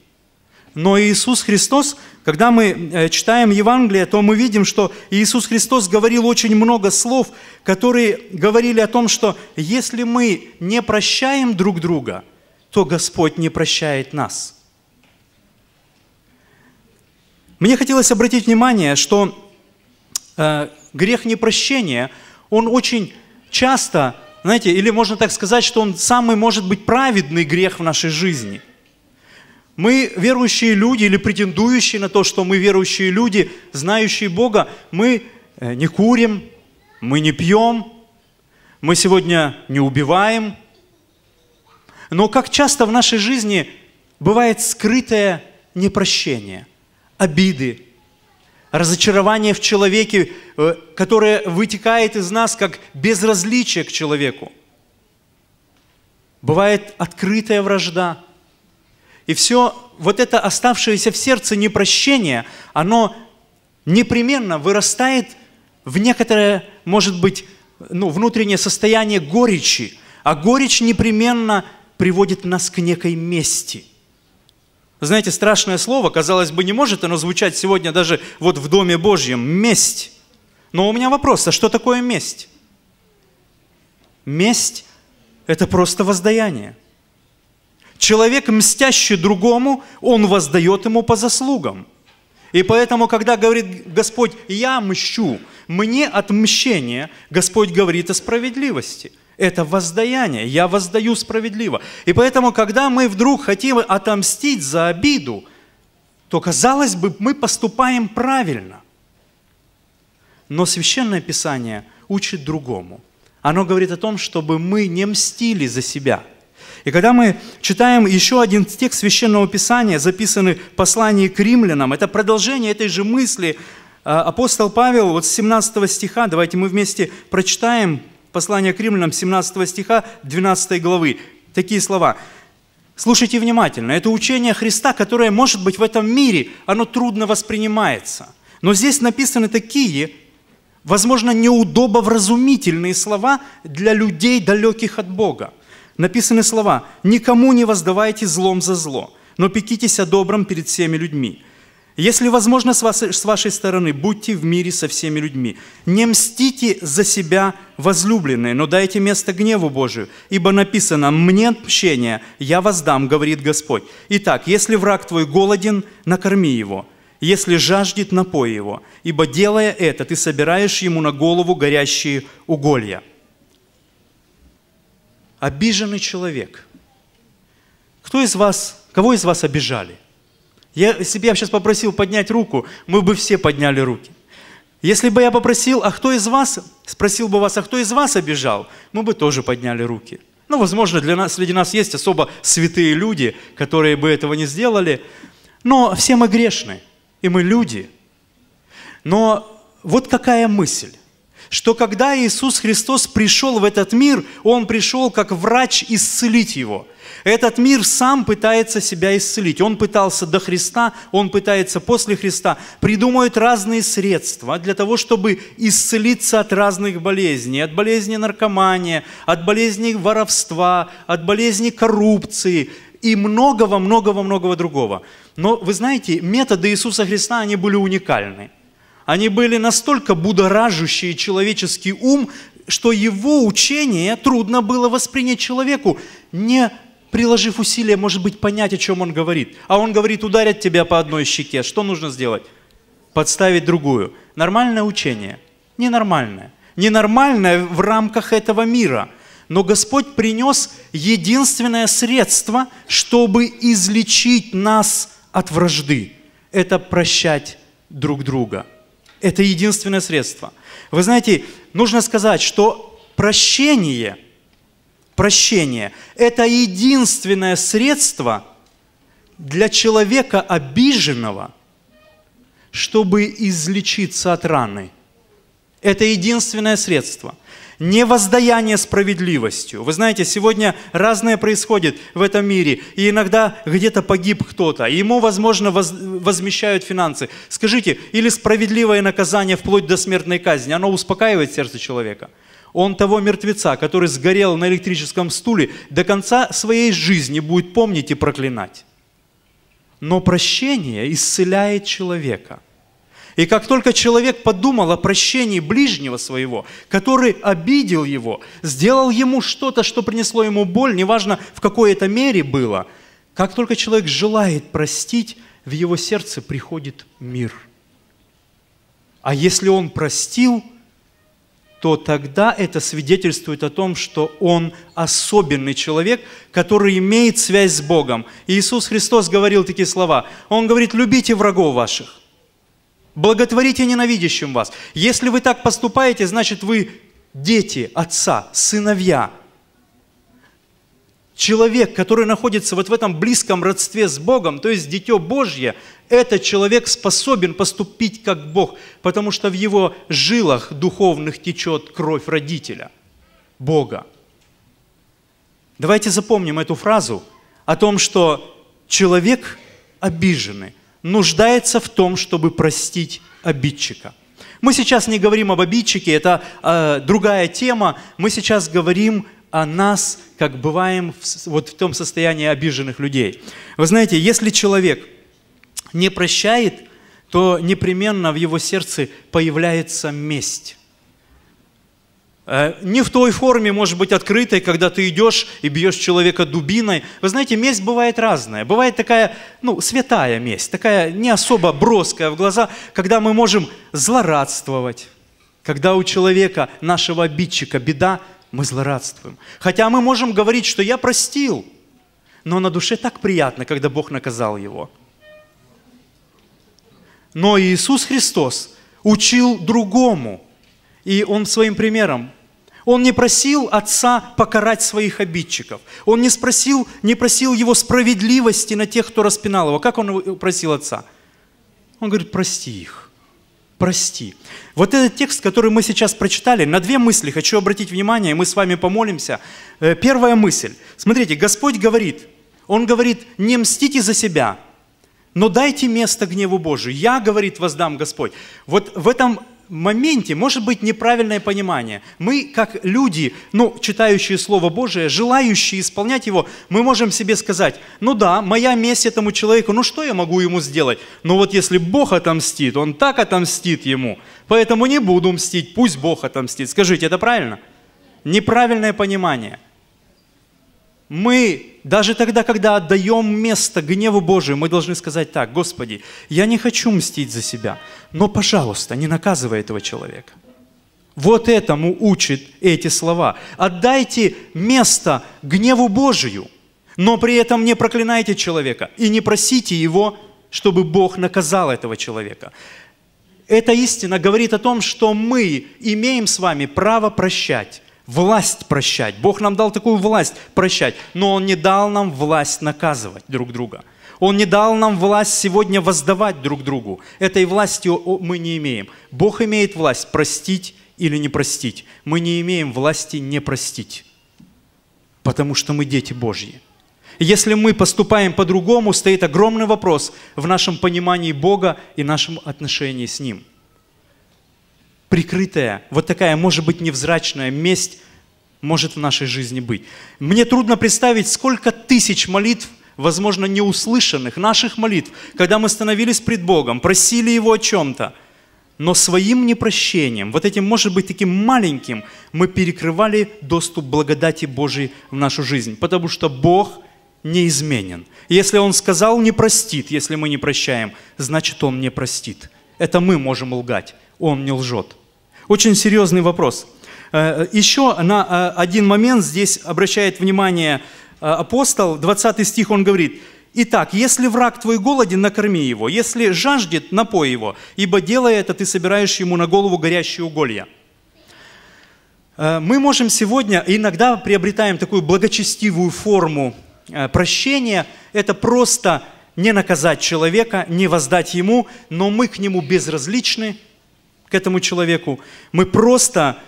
Но Иисус Христос, когда мы читаем Евангелие, то мы видим, что Иисус Христос говорил очень много слов, которые говорили о том, что если мы не прощаем друг друга, то Господь не прощает нас. Мне хотелось обратить внимание, что грех непрощения, он очень часто, знаете, или можно так сказать, что он самый, может быть, праведный грех в нашей жизни. Мы верующие люди или претендующие на то, что мы верующие люди, знающие Бога, мы не курим, мы не пьем, мы сегодня не убиваем. Но как часто в нашей жизни бывает скрытое непрощение, обиды, разочарование в человеке, которое вытекает из нас как безразличие к человеку. Бывает открытая вражда. И все вот это оставшееся в сердце непрощение, оно непременно вырастает в некоторое, может быть, внутреннее состояние горечи. А горечь непременно приводит нас к некой мести. Знаете, страшное слово, казалось бы, не может оно звучать сегодня даже вот в Доме Божьем. Месть. Но у меня вопрос, а что такое месть? Месть – это просто воздаяние. Человек, мстящий другому, он воздает ему по заслугам. И поэтому, когда говорит Господь, я мщу, мне отмщение, Господь говорит о справедливости. Это воздаяние, я воздаю справедливо. И поэтому, когда мы вдруг хотим отомстить за обиду, то, казалось бы, мы поступаем правильно. Но Священное Писание учит другому. Оно говорит о том, чтобы мы не мстили за себя. И когда мы читаем еще один текст Священного Писания, записанный в послании к римлянам, это продолжение этой же мысли. Апостол Павел, вот с 17 стиха, давайте мы вместе прочитаем послание к римлянам, 17 стиха, 12 главы. Такие слова. Слушайте внимательно. Это учение Христа, которое, может быть, в этом мире, оно трудно воспринимается. Но здесь написаны такие, возможно, неудобовразумительные слова для людей, далеких от Бога. Написаны слова «Никому не воздавайте злом за зло, но пекитесь о добром перед всеми людьми. Если возможно, с вашей стороны, будьте в мире со всеми людьми. Не мстите за себя, возлюбленные, но дайте место гневу Божию, ибо написано «Мне мщение, я воздам, говорит Господь». Итак, если враг твой голоден, накорми его, если жаждет, напой его, ибо, делая это, ты собираешь ему на голову горящие уголья». Обиженный человек. Кого из вас обижали? Если бы я сейчас попросил поднять руку, мы бы все подняли руки. Если бы я попросил, а кто из вас, спросил бы вас, а кто из вас обижал, мы бы тоже подняли руки. Ну, возможно, среди нас есть особо святые люди, которые бы этого не сделали. Но все мы грешны, и мы люди. Но вот какая мысль. Что когда Иисус Христос пришел в этот мир, Он пришел как врач исцелить его. Этот мир сам пытается себя исцелить. Он пытался до Христа, он пытается после Христа. Придумывает разные средства для того, чтобы исцелиться от разных болезней. От болезни наркомании, от болезни воровства, от болезни коррупции и многого-многого-многого другого. Но вы знаете, методы Иисуса Христа, они были уникальны. Они были настолько будоражащие человеческий ум, что его учение трудно было воспринять человеку, не приложив усилия, может быть, понять, о чем он говорит. А он говорит, ударят тебя по одной щеке. Что нужно сделать? Подставить другую. Нормальное учение? Ненормальное. Ненормальное в рамках этого мира. Но Господь принес единственное средство, чтобы излечить нас от вражды. Это прощать друг друга. Это единственное средство. Вы знаете, нужно сказать, что прощение – это единственное средство для человека обиженного, чтобы излечиться от раны. Это единственное средство. не воздаяние справедливостью. Вы знаете, сегодня разное происходит в этом мире, и иногда где-то погиб кто-то, и ему, возможно, возмещают финансы. Скажите, или справедливое наказание вплоть до смертной казни, оно успокаивает сердце человека? Он того мертвеца, который сгорел на электрическом стуле, до конца своей жизни будет помнить и проклинать. Но прощение исцеляет человека. И как только человек подумал о прощении ближнего своего, который обидел его, сделал ему что-то, что принесло ему боль, неважно в какой это мере было, как только человек желает простить, в его сердце приходит мир. А если он простил, то тогда это свидетельствует о том, что он особенный человек, который имеет связь с Богом. И Иисус Христос говорил такие слова. Он говорит: «Любите врагов ваших. Благотворите ненавидящим вас». Если вы так поступаете, значит, вы дети Отца, сыновья. Человек, который находится вот в этом близком родстве с Богом, то есть дитё Божье, этот человек способен поступить как Бог, потому что в его жилах духовных течет кровь родителя, Бога. Давайте запомним эту фразу о том, что человек обиженный нуждается в том, чтобы простить обидчика. Мы сейчас не говорим об обидчике, это другая тема. Мы сейчас говорим о нас, как бываем в том состоянии обиженных людей. Вы знаете, если человек не прощает, то непременно в его сердце появляется месть. Не в той форме, может быть, открытой, когда ты идешь и бьешь человека дубиной. Вы знаете, месть бывает разная. Бывает такая, святая месть, такая не особо броская в глаза, когда мы можем злорадствовать. Когда у человека, нашего обидчика, беда, мы злорадствуем. Хотя мы можем говорить, что я простил, но на душе так приятно, когда Бог наказал его. Но Иисус Христос учил другому. И Он своим примером. Он не просил Отца покарать своих обидчиков. Он не просил Его справедливости на тех, кто распинал Его. Как Он просил Отца? Он говорит: прости их, прости. Вот этот текст, который мы сейчас прочитали, на две мысли хочу обратить внимание, и мы с вами помолимся. Первая мысль. Смотрите, Господь говорит, Он говорит: не мстите за себя, но дайте место гневу Божию. Я, говорит, воздам, Господь. Вот в этом моменте может быть неправильное понимание. Мы, как люди, читающие Слово Божие, желающие исполнять его, мы можем себе сказать: моя месть этому человеку, что я могу ему сделать? Вот если Бог отомстит, Он так отомстит ему, поэтому не буду мстить, пусть Бог отомстит. Скажите, это правильно? Неправильное понимание. Мы, даже тогда, когда отдаем место гневу Божию, мы должны сказать так: Господи, я не хочу мстить за себя, но, пожалуйста, не наказывай этого человека. Вот этому учат эти слова. Отдайте место гневу Божию, но при этом не проклинайте человека и не просите его, чтобы Бог наказал этого человека. Эта истина говорит о том, что мы имеем с вами право прощать. Власть прощать. Бог нам дал такую власть прощать, но Он не дал нам власть наказывать друг друга. Он не дал нам власть сегодня воздавать друг другу. Этой власти мы не имеем. Бог имеет власть простить или не простить. Мы не имеем власти не простить, потому что мы дети Божьи. Если мы поступаем по-другому, стоит огромный вопрос в нашем понимании Бога и нашем отношении с Ним. Прикрытая, вот такая, может быть, невзрачная месть может в нашей жизни быть. Мне трудно представить, сколько тысяч молитв, возможно, неуслышанных, наших молитв, когда мы становились пред Богом, просили Его о чем-то, но своим непрощением, вот этим, может быть, таким маленьким, мы перекрывали доступ благодати Божией в нашу жизнь, потому что Бог неизменен. Если Он сказал «не простит», если мы не прощаем, значит, Он не простит. Это мы можем лгать, Он не лжет. Очень серьезный вопрос. Еще на один момент здесь обращает внимание апостол, 20 стих, он говорит: «Итак, если враг твой голоден, накорми его, если жаждет, напой его, ибо делая это, ты собираешь ему на голову горящие уголья». Мы можем сегодня, иногда приобретаем такую благочестивую форму прощения, это просто не наказать человека, не воздать ему, но мы к нему безразличны, к этому человеку, мы просто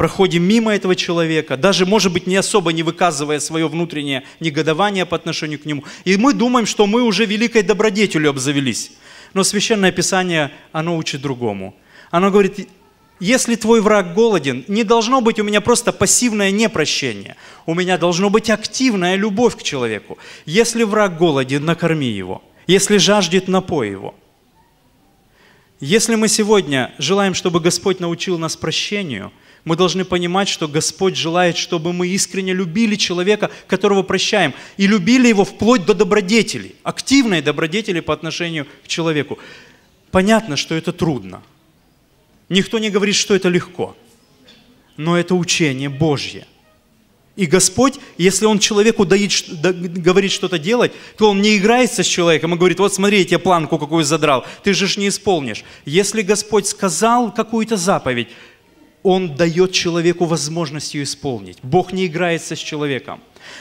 проходим мимо этого человека, даже, может быть, не особо не выказывая свое внутреннее негодование по отношению к нему. И мы думаем, что мы уже великой добродетелью обзавелись. Но Священное Писание, оно учит другому. Оно говорит, если твой враг голоден, не должно быть у меня просто пассивное непрощение. У меня должно быть активная любовь к человеку. Если враг голоден, накорми его. Если жаждет, напой его. Если мы сегодня желаем, чтобы Господь научил нас прощению, мы должны понимать, что Господь желает, чтобы мы искренне любили человека, которого прощаем, и любили его вплоть до добродетелей, активной добродетели по отношению к человеку. Понятно, что это трудно. Никто не говорит, что это легко. Но это учение Божье. И Господь, если Он человеку говорит что-то делать, то Он не играется с человеком и говорит, вот смотри, я тебе планку какую задрал, ты же ж не исполнишь. Если Господь сказал какую-то заповедь, Он дает человеку возможность ее исполнить. Бог не играется с человеком.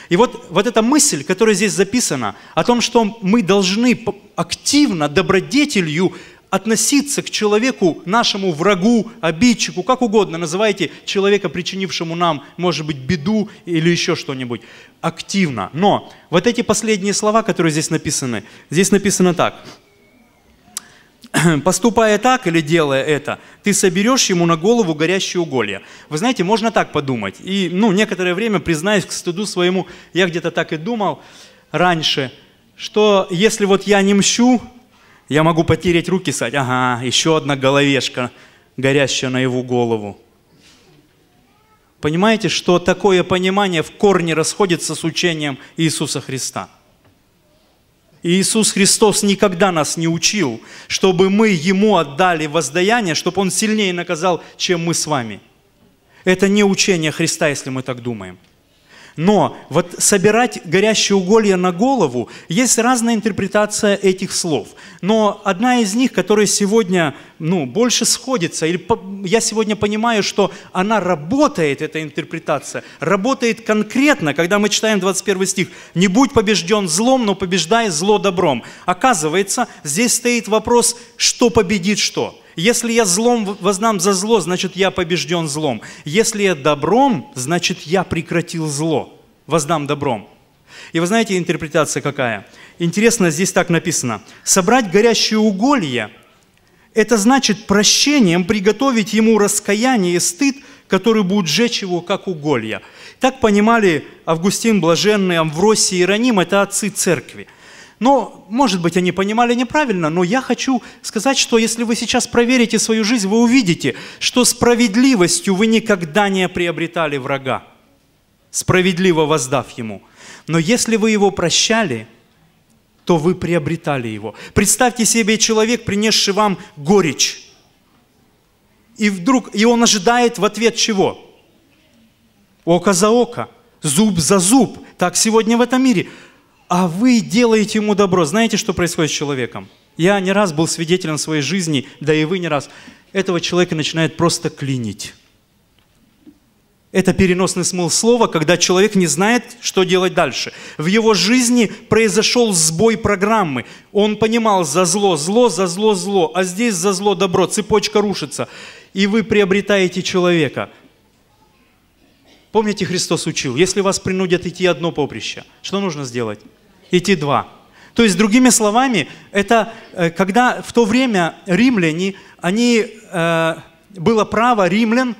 И вот эта мысль, которая здесь записана, о том, что мы должны активно, добродетелью относиться к человеку, нашему врагу, обидчику, как угодно называйте человека, причинившему нам, может быть, беду или еще что-нибудь, активно. Но вот эти последние слова, которые здесь написано так. «Поступая так или делая это, ты соберешь ему на голову горящие уголья». Вы знаете, можно так подумать. И, некоторое время, признаюсь к стыду своему, я где-то так и думал раньше, что если вот я не мщу, я могу потереть руки и сказать, ага, еще одна головешка, горящая на его голову. Понимаете, что такое понимание в корне расходится с учением Иисуса Христа? И Иисус Христос никогда нас не учил, чтобы мы Ему отдали воздаяние, чтобы Он сильнее наказал, чем мы с вами. Это не учение Христа, если мы так думаем. Но вот собирать горящие уголья на голову, есть разная интерпретация этих слов. Но одна из них, которая сегодня больше сходится, или я сегодня понимаю, что она работает, эта интерпретация, работает конкретно, когда мы читаем 21 стих. «Не будь побежден злом, но побеждай зло добром». Оказывается, здесь стоит вопрос, что победит что. Если я злом вознам за зло, значит, я побежден злом. Если я добром, значит, я прекратил зло. Вознам добром. И вы знаете, интерпретация какая? Интересно, здесь так написано. Собрать горящие уголья, это значит прощением приготовить ему раскаяние и стыд, который будет сжечь его, как уголья. Так понимали Августин Блаженный, Амвросий, Иероним, это отцы церкви. Но, может быть, они понимали неправильно, но я хочу сказать, что если вы сейчас проверите свою жизнь, вы увидите, что справедливостью вы никогда не приобретали врага, справедливо воздав ему. Но если вы его прощали, то вы приобретали его. Представьте себе человек, принесший вам горечь, и он ожидает в ответ чего? Око за око, зуб за зуб. Так сегодня в этом мире. А вы делаете ему добро. Знаете, что происходит с человеком? Я не раз был свидетелем своей жизни, да и вы не раз. Этого человека начинает просто клинить. Это переносный смысл слова, когда человек не знает, что делать дальше. В его жизни произошел сбой программы. Он понимал за зло, зло, за зло, зло, а здесь за зло добро, цепочка рушится. И вы приобретаете человека. Помните, Христос учил, если вас принудят идти одно поприще, что нужно сделать? Идти два. То есть, другими словами, это когда в то время римляне, было право римлян,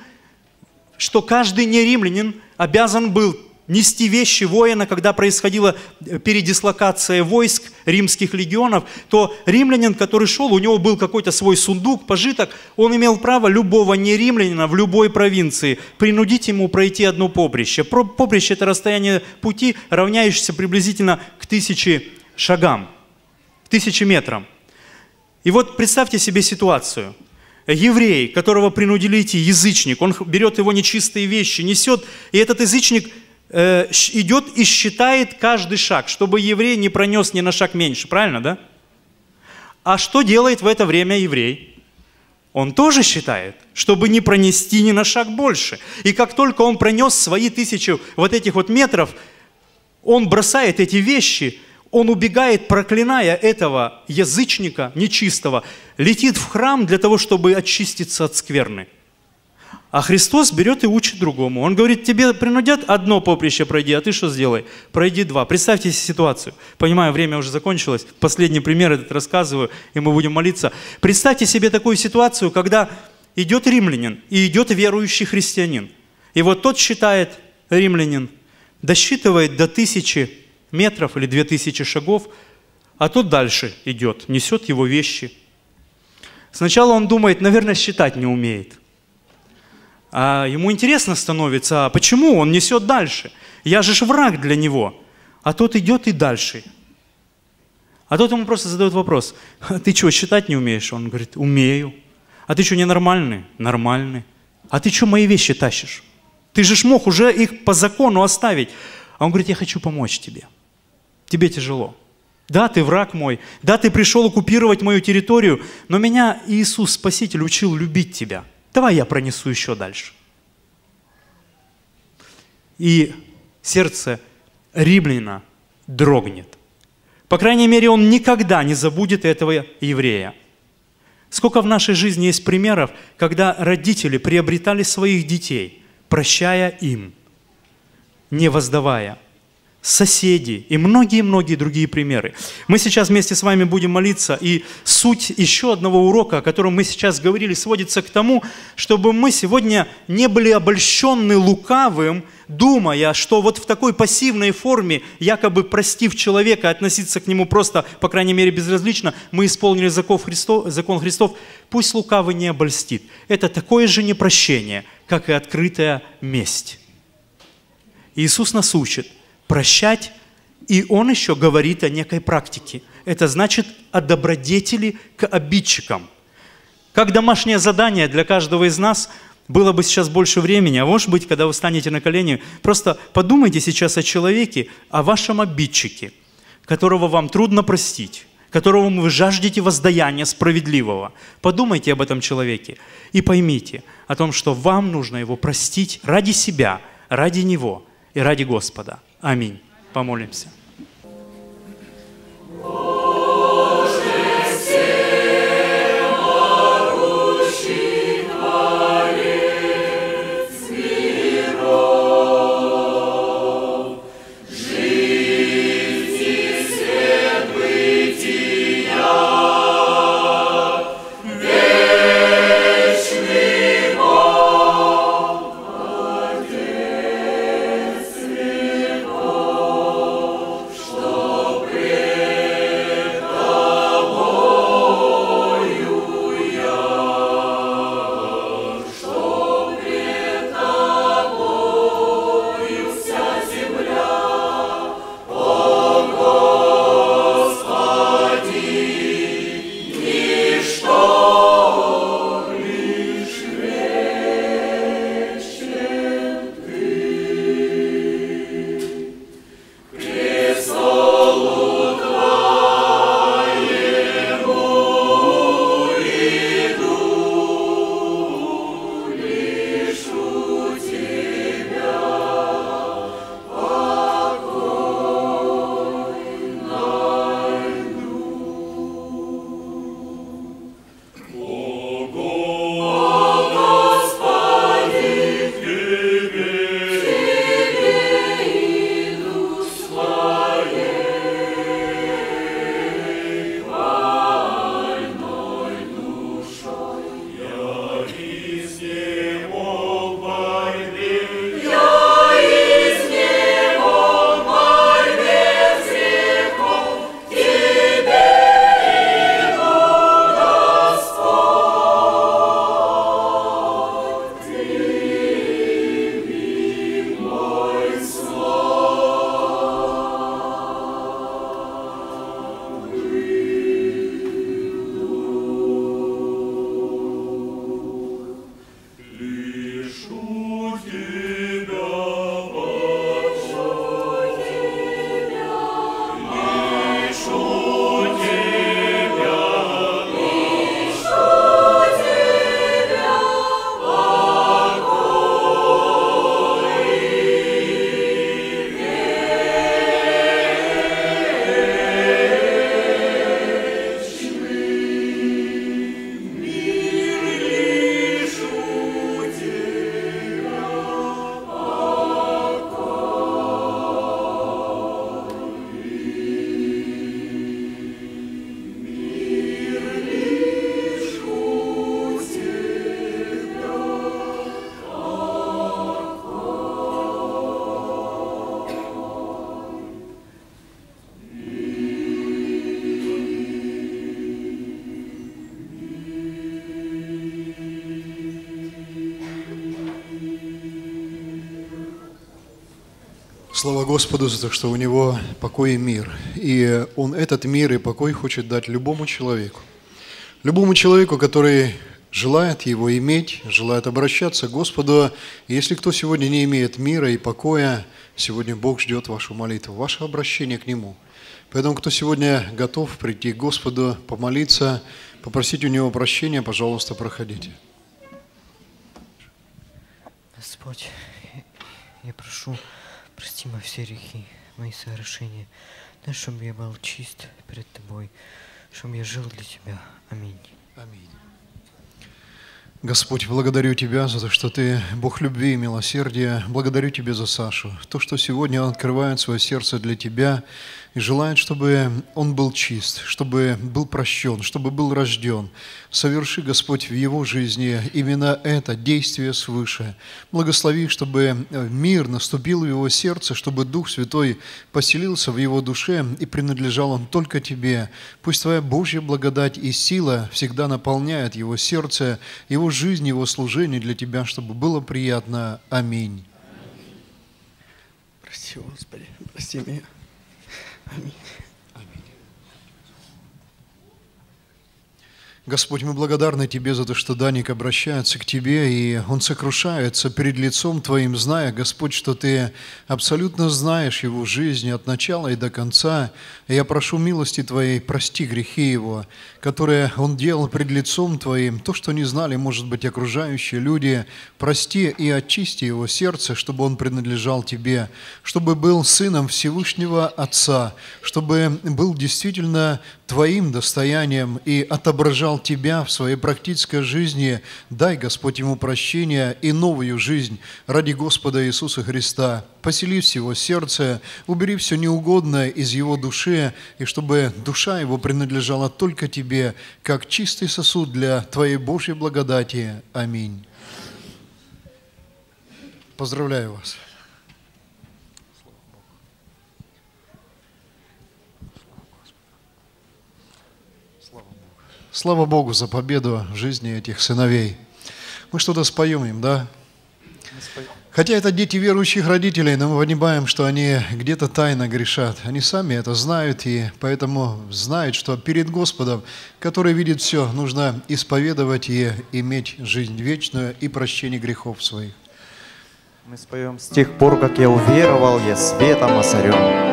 что каждый неримлянин обязан был нести вещи воина, когда происходила передислокация войск римских легионов, то римлянин, который шел, у него был какой-то свой сундук, пожиток, он имел право любого неримлянина в любой провинции принудить ему пройти одно поприще. Поприще – это расстояние пути, равняющееся приблизительно к 1000 шагам, 1000 метрам. И вот представьте себе ситуацию. Еврей, которого принудили идти, язычник, он берет его нечистые вещи, несет, и этот язычник идет и считает каждый шаг, чтобы еврей не пронес ни на шаг меньше. Правильно, да? А что делает в это время еврей? Он тоже считает, чтобы не пронести ни на шаг больше. И как только он пронес свои 1000 вот этих вот метров, он бросает эти вещи, он убегает, проклиная этого язычника нечистого, летит в храм для того, чтобы очиститься от скверны. А Христос берет и учит другому. Он говорит, тебе принудят одно поприще пройди, а ты что сделай? Пройди два. Представьте себе ситуацию. Понимаю, время уже закончилось. Последний пример этот рассказываю, и мы будем молиться. Представьте себе такую ситуацию, когда идет римлянин и идет верующий христианин. И вот тот считает, римлянин, досчитывает до 1000 метров или 2000 шагов, а тот дальше идет, несет его вещи. Сначала он думает, наверное, считать не умеет. А ему интересно становится, а почему он несет дальше? Я же ж враг для него. А тот идет и дальше. А тот ему просто задает вопрос, а ты что, считать не умеешь? Он говорит, умею. А ты что, ненормальный? Нормальный. А ты что мои вещи тащишь? Ты же ж мог уже их по закону оставить. А он говорит, я хочу помочь тебе. Тебе тяжело. Да, ты враг мой. Да, ты пришел оккупировать мою территорию. Но меня Иисус Спаситель учил любить тебя. Давай я пронесу еще дальше. И сердце римлянина дрогнет. По крайней мере, он никогда не забудет этого еврея. Сколько в нашей жизни есть примеров, когда родители приобретали своих детей, прощая им, не воздавая. Соседи и многие-многие другие примеры. Мы сейчас вместе с вами будем молиться, и суть еще одного урока, о котором мы сейчас говорили, сводится к тому, чтобы мы сегодня не были обольщены лукавым, думая, что вот в такой пассивной форме, якобы простив человека, относиться к нему просто, по крайней мере, безразлично, мы исполнили закон Христов, пусть лукавый не обольстит. Это такое же непрощение, как и открытая месть. Иисус нас учит прощать, и Он еще говорит о некой практике. Это значит о добродетели к обидчикам. Как домашнее задание для каждого из нас, было бы сейчас больше времени, а может быть, когда вы станете на колени, просто подумайте сейчас о человеке, о вашем обидчике, которого вам трудно простить, которому вы жаждете воздаяния справедливого. Подумайте об этом человеке и поймите о том, что вам нужно его простить ради себя, ради него и ради Господа. Аминь. Помолимся. Слава Господу за то, что у него покой и мир. И он этот мир и покой хочет дать любому человеку. Любому человеку, который желает его иметь, желает обращаться к Господу. Если кто сегодня не имеет мира и покоя, сегодня Бог ждет вашу молитву, ваше обращение к Нему. Поэтому, кто сегодня готов прийти к Господу, помолиться, попросить у Него прощения, пожалуйста, проходите. Господь, я прошу, прости мои все грехи, мои совершения, дай, чтобы я был чист перед Тобой, чтобы я жил для Тебя. Аминь. Аминь. Господь, благодарю Тебя за то, что Ты Бог любви и милосердия. Благодарю Тебя за Сашу. То, что сегодня он открывает свое сердце для Тебя и желает, чтобы он был чист, чтобы был прощен, чтобы был рожден. Соверши, Господь, в его жизни именно это действие свыше. Благослови, чтобы мир наступил в его сердце, чтобы Дух Святой поселился в его душе и принадлежал он только Тебе. Пусть Твоя Божья благодать и сила всегда наполняет его сердце, его жизнь, его служение для Тебя, чтобы было приятно. Аминь. Прости, Господи, прости меня. Аминь. Господь, мы благодарны Тебе за то, что Даник обращается к Тебе, и он сокрушается перед лицом Твоим, зная, Господь, что Ты абсолютно знаешь его жизнь от начала и до конца. И я прошу милости Твоей, прости грехи его, которые он делал пред лицом Твоим, то, что не знали, может быть, окружающие люди. Прости и очисти его сердце, чтобы он принадлежал Тебе, чтобы был сыном Всевышнего Отца, чтобы был действительно Твоим достоянием и отображал Тебя в своей практической жизни. Дай, Господь, ему прощения и новую жизнь ради Господа Иисуса Христа. Посели в его сердце, убери все неугодное из его души, и чтобы душа его принадлежала только Тебе, как чистый сосуд для Твоей Божьей благодати. Аминь. Поздравляю вас. Слава Богу за победу в жизни этих сыновей. Мы что-то споем им, да? Хотя это дети верующих родителей, но мы понимаем, что они где-то тайно грешат. Они сами это знают, и поэтому знают, что перед Господом, который видит все, нужно исповедовать и иметь жизнь вечную и прощение грехов своих. Мы споем «С тех пор, как я уверовал, я светом озарен».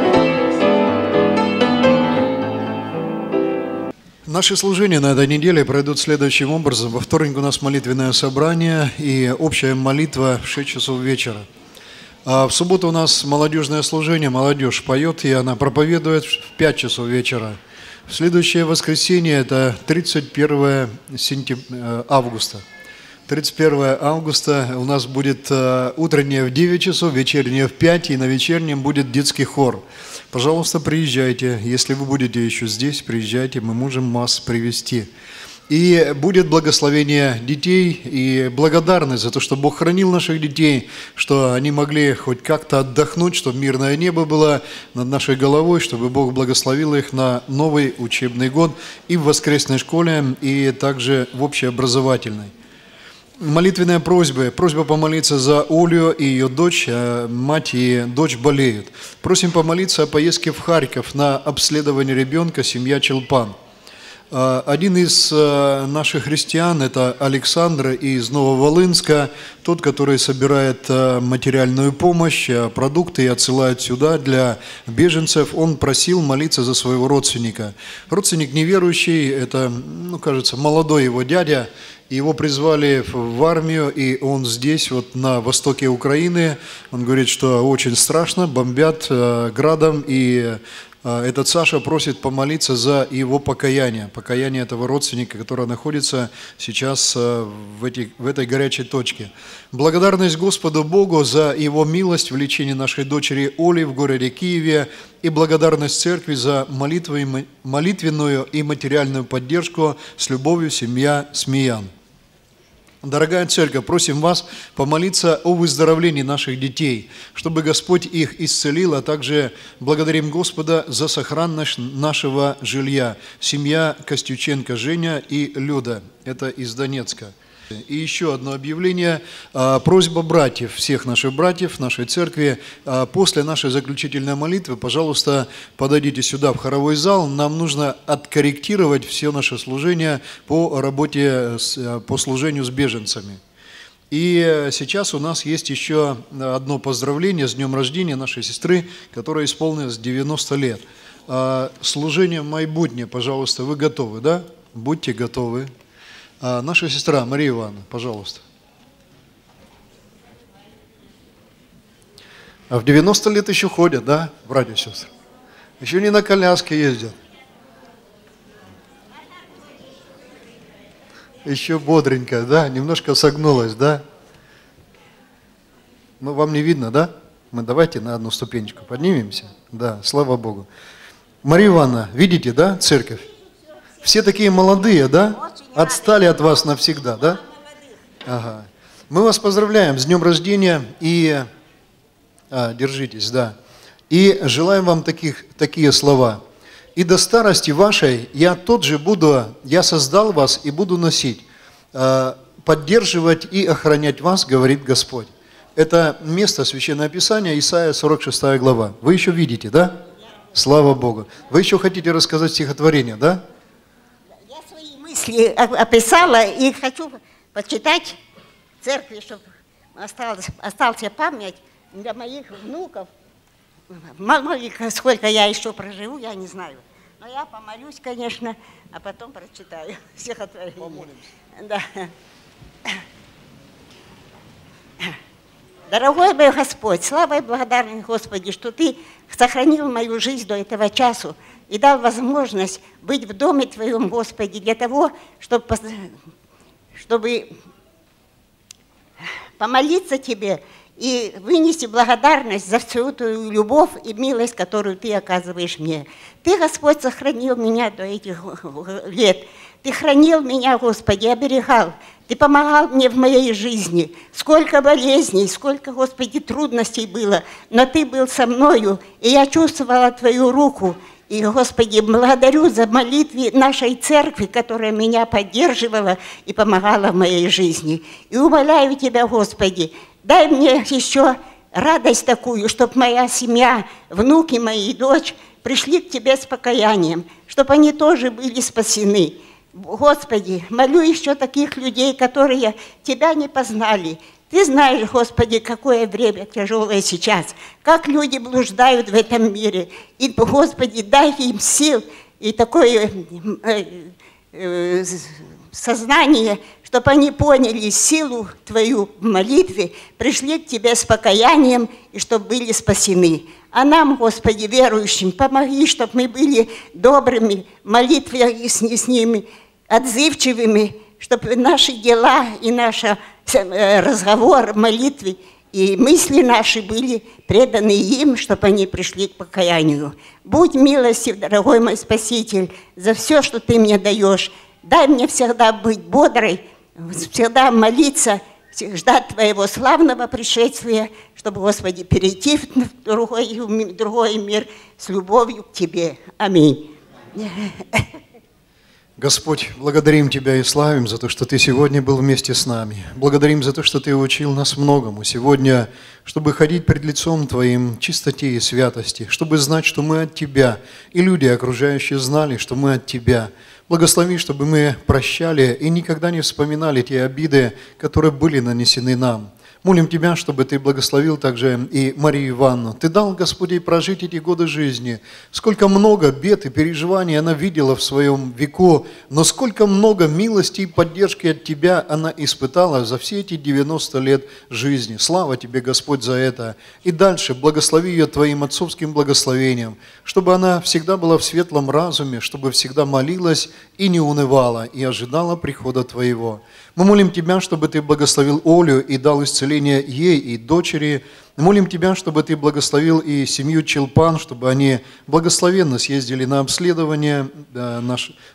Наши служения на этой неделе пройдут следующим образом. Во вторник у нас молитвенное собрание и общая молитва в 6 часов вечера. А в субботу у нас молодежное служение. Молодежь поет, и она проповедует в 5 часов вечера. В следующее воскресенье, это 31 августа, у нас будет утреннее в 9 часов, вечернее в 5, и на вечернем будет детский хор. Пожалуйста, приезжайте. Если вы будете еще здесь, приезжайте, мы можем вас привести. И будет благословение детей и благодарность за то, что Бог хранил наших детей, что они могли хоть как-то отдохнуть, чтобы мирное небо было над нашей головой, чтобы Бог благословил их на новый учебный год и в воскресной школе, и также в общеобразовательной. Молитвенные просьбы. Просьба помолиться за Олю и ее дочь. Мать и дочь болеют. Просим помолиться о поездке в Харьков на обследование ребенка семья Челпан. Один из наших христиан, это Александр из Нововолынска, тот, который собирает материальную помощь, продукты и отсылает сюда для беженцев, он просил молиться за своего родственника. Родственник неверующий, это, кажется, молодой его дядя. Его призвали в армию, и он здесь, вот на востоке Украины. Он говорит, что очень страшно, бомбят градом, и этот Саша просит помолиться за его покаяние. Покаяние этого родственника, который находится сейчас в этой горячей точке. Благодарность Господу Богу за его милость в лечении нашей дочери Оли в городе Киеве. И благодарность церкви за молитвенную и материальную поддержку. С любовью, семья Смиян. Дорогая церковь, просим вас помолиться о выздоровлении наших детей, чтобы Господь их исцелил, а также благодарим Господа за сохранность нашего жилья. Семья Костюченко, Женя и Люда, это из Донецка. И еще одно объявление. Просьба братьев, всех наших братьев, нашей церкви, после нашей заключительной молитвы, пожалуйста, подойдите сюда в хоровой зал. Нам нужно откорректировать все наше служение по работе, по служению с беженцами. И сейчас у нас есть еще одно поздравление с днем рождения нашей сестры, которая исполнилась 90 лет. Служение майбутнее, пожалуйста, вы готовы, да? Будьте готовы. Наша сестра Мария Ивановна, пожалуйста. А в 90 лет еще ходят, да, братья и сестры? Еще не на коляске ездят. Еще бодренькая, да, немножко согнулась, да? Ну, вам не видно, да? Мы давайте на одну ступенечку поднимемся. Да, слава Богу. Мария Ивановна, видите, да, церковь? Все такие молодые, да? Отстали от вас навсегда, да? Ага. Мы вас поздравляем с днем рождения и... держитесь, да. И желаем вам такие слова. И до старости вашей я тот же буду, я создал вас и буду носить, поддерживать и охранять вас, говорит Господь. Это место Священного Писания, Исаия 46 глава. Вы еще видите, да? Слава Богу. Вы еще хотите рассказать стихотворение, да? Я свои мысли описала и хочу почитать в церкви, чтобы остался память для моих внуков. Мало ли, сколько я еще проживу, я не знаю. Но я помолюсь, конечно, а потом прочитаю стихотворение. Помолимся. Да. Дорогой мой Господь, слава и благодарность, Господи, что Ты сохранил мою жизнь до этого часу и дал возможность быть в доме Твоем, Господи, для того, чтобы помолиться Тебе и вынести благодарность за всю Твою любовь и милость, которую Ты оказываешь мне. Ты, Господь, сохранил меня до этих лет. Ты хранил меня, Господи, оберегал. Ты помогал мне в моей жизни. Сколько болезней, сколько, Господи, трудностей было, но Ты был со мною, и я чувствовала Твою руку. И, Господи, благодарю за молитвы нашей церкви, которая меня поддерживала и помогала в моей жизни. И умоляю Тебя, Господи, дай мне еще радость такую, чтобы моя семья, внуки мои, дочь пришли к Тебе с покаянием, чтобы они тоже были спасены. Господи, молю еще таких людей, которые Тебя не познали. Ты знаешь, Господи, какое время тяжелое сейчас, как люди блуждают в этом мире. И, Господи, дай им сил и такое сознание, чтобы они поняли силу Твою в молитве, пришли к Тебе с покаянием и чтобы были спасены. А нам, Господи, верующим, помоги, чтобы мы были добрыми, молитвы с ними, отзывчивыми, чтобы наши дела и наш разговор, молитвы и мысли наши были преданы им, чтобы они пришли к покаянию. Будь милостив, дорогой мой Спаситель, за все, что Ты мне даешь. Дай мне всегда быть бодрой, всегда молиться, ждать Твоего славного пришествия, чтобы, Господи, перейти в другой мир с любовью к Тебе. Аминь. Господь, благодарим Тебя и славим за то, что Ты сегодня был вместе с нами. Благодарим за то, что Ты учил нас многому сегодня, чтобы ходить пред лицом Твоим чистоте и святости, чтобы знать, что мы от Тебя, и люди, окружающие, знали, что мы от Тебя. Благослови, чтобы мы прощали и никогда не вспоминали те обиды, которые были нанесены нам. Молим Тебя, чтобы Ты благословил также и Марию Ивановну. Ты дал, Господи, прожить эти годы жизни. Сколько много бед и переживаний она видела в своем веку, но сколько много милости и поддержки от Тебя она испытала за все эти 90 лет жизни. Слава Тебе, Господь, за это. И дальше благослови ее Твоим отцовским благословением, чтобы она всегда была в светлом разуме, чтобы всегда молилась и не унывала, и ожидала прихода Твоего. Мы молим Тебя, чтобы Ты благословил Олю и дал исцеление ей и дочери. Молим Тебя, чтобы Ты благословил и семью Челпан, чтобы они благословенно съездили на обследование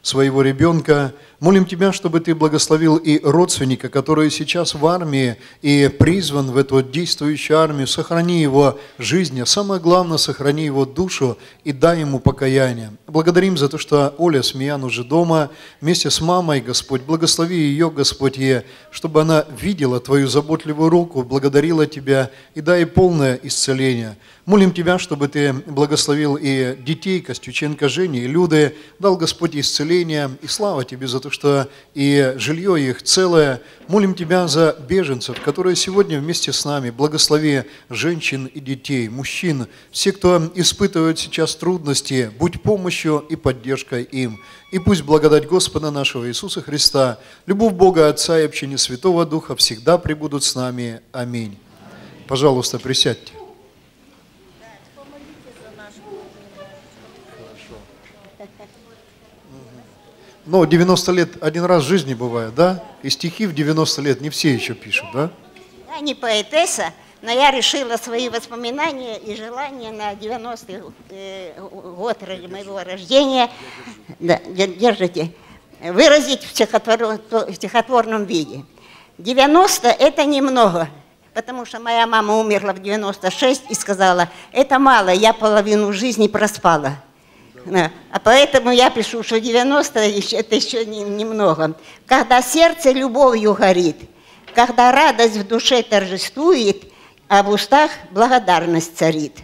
своего ребенка. Молим Тебя, чтобы Ты благословил и родственника, который сейчас в армии и призван в эту действующую армию. Сохрани его жизнь, а самое главное, сохрани его душу и дай ему покаяние. Благодарим за то, что Оля Смиян уже дома вместе с мамой, Господь. Благослови ее, Господь. делать ей, чтобы она видела Твою заботливую руку, благодарила Тебя и дай полное исцеление. Молим Тебя, чтобы Ты благословил и детей Костюченко, Жени, и Люды, дал Господь исцеление, и слава Тебе за то, что и жилье их целое. Молим Тебя за беженцев, которые сегодня вместе с нами. Благослови женщин и детей, мужчин, все, кто испытывает сейчас трудности, будь помощью и поддержкой им. И пусть благодать Господа нашего Иисуса Христа, любовь Бога Отца и общение Святого Духа всегда пребудут с нами. Аминь. Пожалуйста, присядьте. Но 90 лет один раз в жизни бывает, да? И стихи в 90 лет не все еще пишут, да? Я не поэтесса, но я решила свои воспоминания и желания на 90-й год моего рождения, да, держите, выразить в стихотворном виде. 90 – это немного, потому что моя мама умерла в 96 и сказала, это мало, я половину жизни проспала. А поэтому я пишу, что 90 это еще немного. Когда сердце любовью горит, когда радость в душе торжествует, а в устах благодарность царит.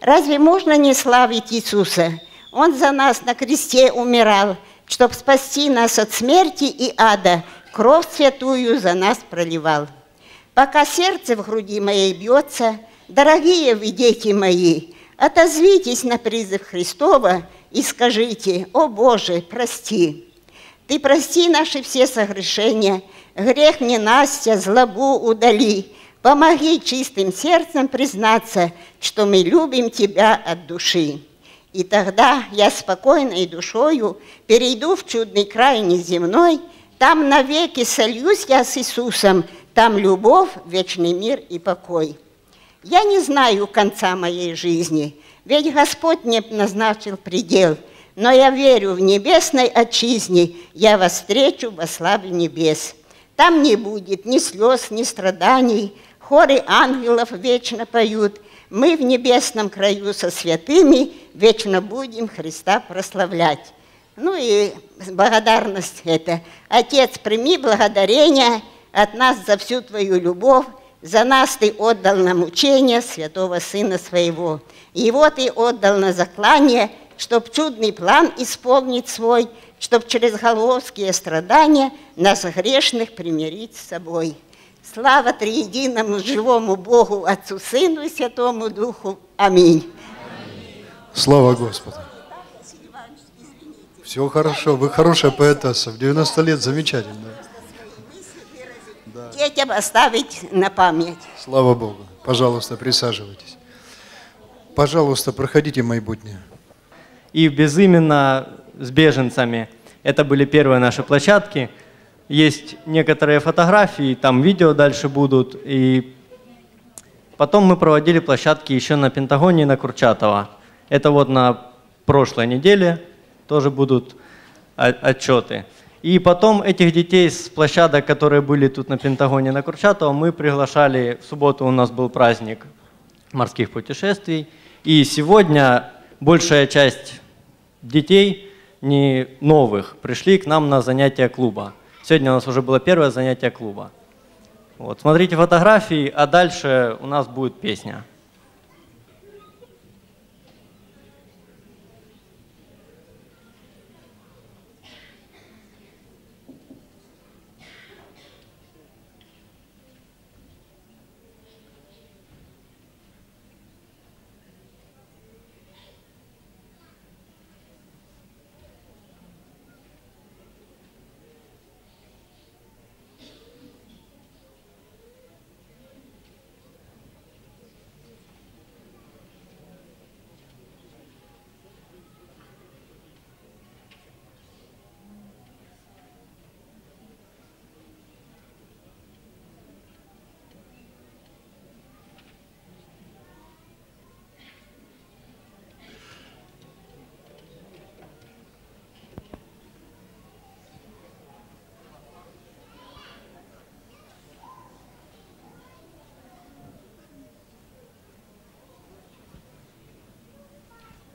Разве можно не славить Иисуса? Он за нас на кресте умирал, чтоб спасти нас от смерти и ада, кровь святую за нас проливал. Пока сердце в груди моей бьется, дорогие вы дети мои, отозвитесь на призыв Христова и скажите: «О Боже, прости! Ты прости наши все согрешения, грех ненастья, злобу удали, помоги чистым сердцем признаться, что мы любим Тебя от души». И тогда я спокойной душою перейду в чудный край неземной, там навеки сольюсь я с Иисусом, там любовь, вечный мир и покой. Я не знаю конца моей жизни, ведь Господь мне назначил предел, но я верю в небесной отчизне, я вас встречу во славе небес. Там не будет ни слез, ни страданий, хоры ангелов вечно поют, мы в небесном краю со святыми вечно будем Христа прославлять. Ну и благодарность это. Отец, прими благодарение от нас за всю Твою любовь, за нас Ты отдал на мучение святого Сына Своего. Его Ты отдал на заклание, чтоб чудный план исполнить свой, чтоб через головские страдания нас грешных примирить с собой. Слава Триединому живому Богу, Отцу, Сыну и Святому Духу. Аминь. Аминь. Слава Господу. Все хорошо, вы хорошая поэтесса, в 90 лет замечательно. Детям оставить на память. Слава Богу. Пожалуйста, присаживайтесь. Пожалуйста, проходите майбутнее. И безыменно с беженцами. Это были первые наши площадки. Есть некоторые фотографии, там видео дальше будут. И потом мы проводили площадки еще на Пентагоне и на Курчатова. Это вот на прошлой неделе тоже будут отчеты. И потом этих детей с площадок, которые были тут на Пентагоне, на Курчатова, мы приглашали. В субботу у нас был праздник морских путешествий. И сегодня большая часть детей, не новых, пришли к нам на занятия клуба. Сегодня у нас уже было первое занятие клуба. Вот, смотрите фотографии, а дальше у нас будет песня.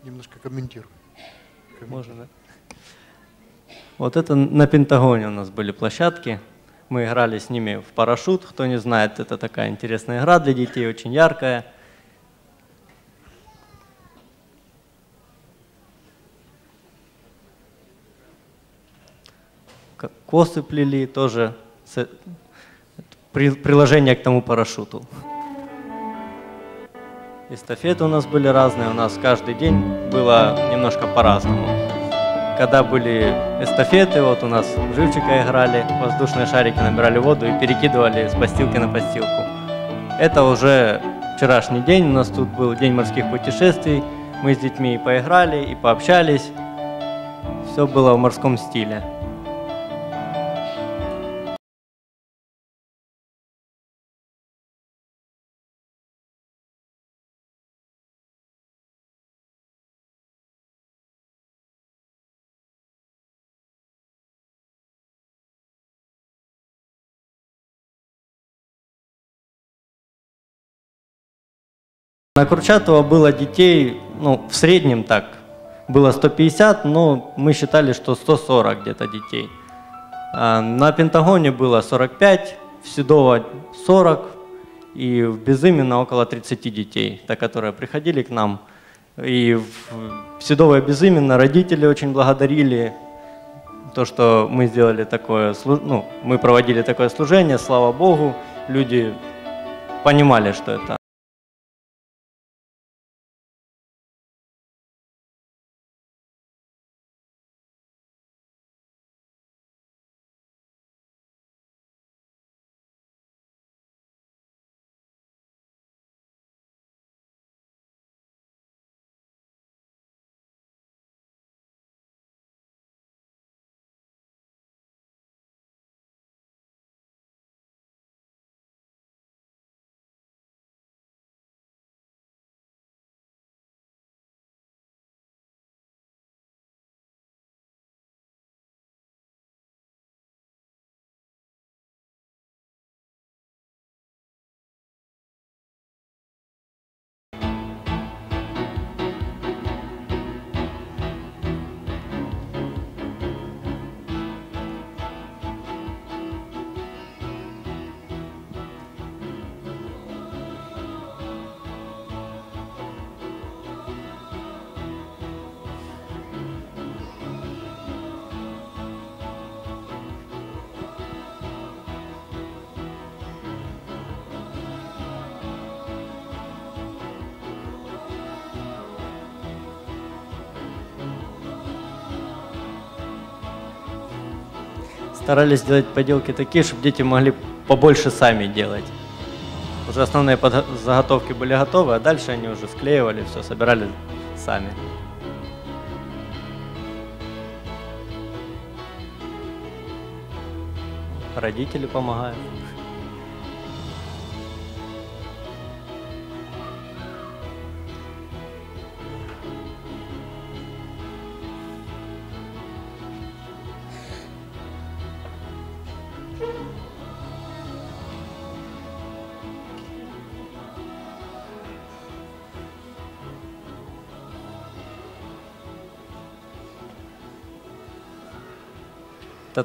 Немножко комментирую. Можно, да? Вот это на Пентагоне у нас были площадки. Мы играли с ними в парашют. Кто не знает, это такая интересная игра для детей, очень яркая. Косы плели тоже, приложение к тому парашюту. Эстафеты у нас были разные, у нас каждый день было немножко по-разному. Когда были эстафеты, вот у нас живчика играли, воздушные шарики набирали воду и перекидывали с постилки на постилку. Это уже вчерашний день, у нас тут был день морских путешествий, мы с детьми и поиграли, и пообщались, все было в морском стиле. На Курчатова было детей, ну, в среднем так, было 150, но мы считали, что 140 где-то детей. А на Пентагоне было 45, в Седово 40 и в Безымино около 30 детей, которые приходили к нам. И в Седово и Безымино родители очень благодарили то, что мы сделали такое, ну, мы проводили такое служение, слава Богу, люди понимали, что это. Старались делать поделки такие, чтобы дети могли побольше сами делать. Уже основные заготовки были готовы, а дальше они уже склеивали, все собирали сами. Родители помогают.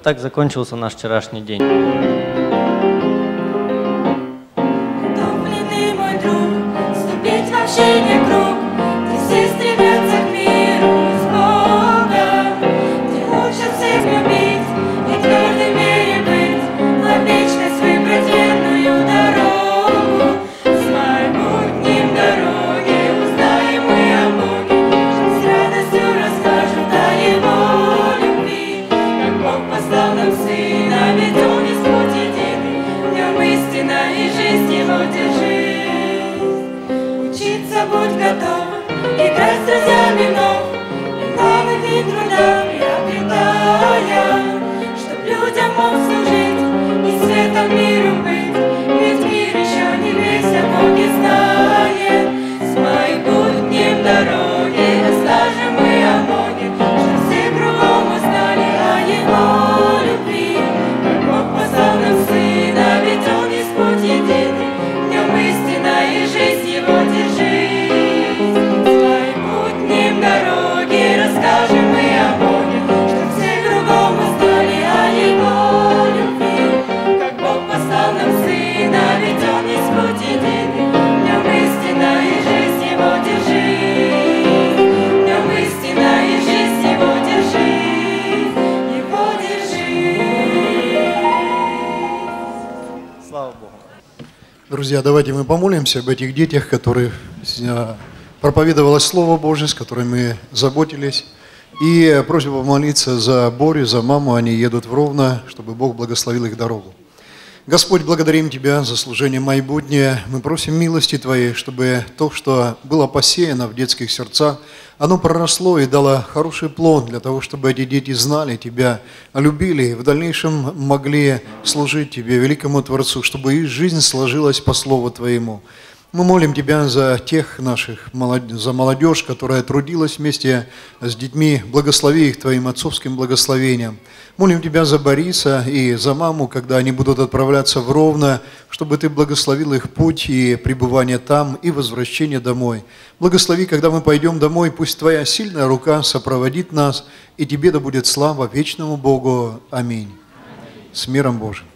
Так закончился наш вчерашний день. Утомленный мой друг, вступить в общение круг, где все стремятся к миру с Богом, где учатся их любить и в твердой мере быть, лобичность выбрать верную дорогу. Смаймут к ним дороги, узнаем мы о Боге, с радостью расскажут о Его любви, как Бог послал. Сына, ведь он из пути дед, днем истина и жизнь его держи. Учиться будь готов, играть с друзьями вновь, и новых дней труда приобретая, чтоб людям мог служить и светом миру быть, ведь мир еще не весь, а Бог и знает. С моим путнем дороги расскажем мы о Боге, чтоб все кругом узнали о Его. О Боге, чтоб все кругом узнали о Его любви, Слава Богу. Друзья, давайте мы помолимся об этих детях, которые проповедовалось Слово Божие, с которым мы заботились. И просьба молиться за Борю, за маму. Они едут в Ровно, чтобы Бог благословил их дорогу. Господь, благодарим Тебя за служение майбутнее. Мы просим милости Твоей, чтобы то, что было посеяно в детских сердцах, оно проросло и дало хороший плод для того, чтобы эти дети знали Тебя, любили и в дальнейшем могли служить Тебе, великому Творцу, чтобы их жизнь сложилась по Слову Твоему. Мы молим Тебя за тех наших, за молодежь, которая трудилась вместе с детьми. Благослови их Твоим отцовским благословением. Молим Тебя за Бориса и за маму, когда они будут отправляться в Ровно, чтобы Ты благословил их путь и пребывание там, и возвращение домой. Благослови, когда мы пойдем домой, пусть Твоя сильная рука сопроводит нас, и Тебе да будет слава вечному Богу. Аминь. С миром Божьим.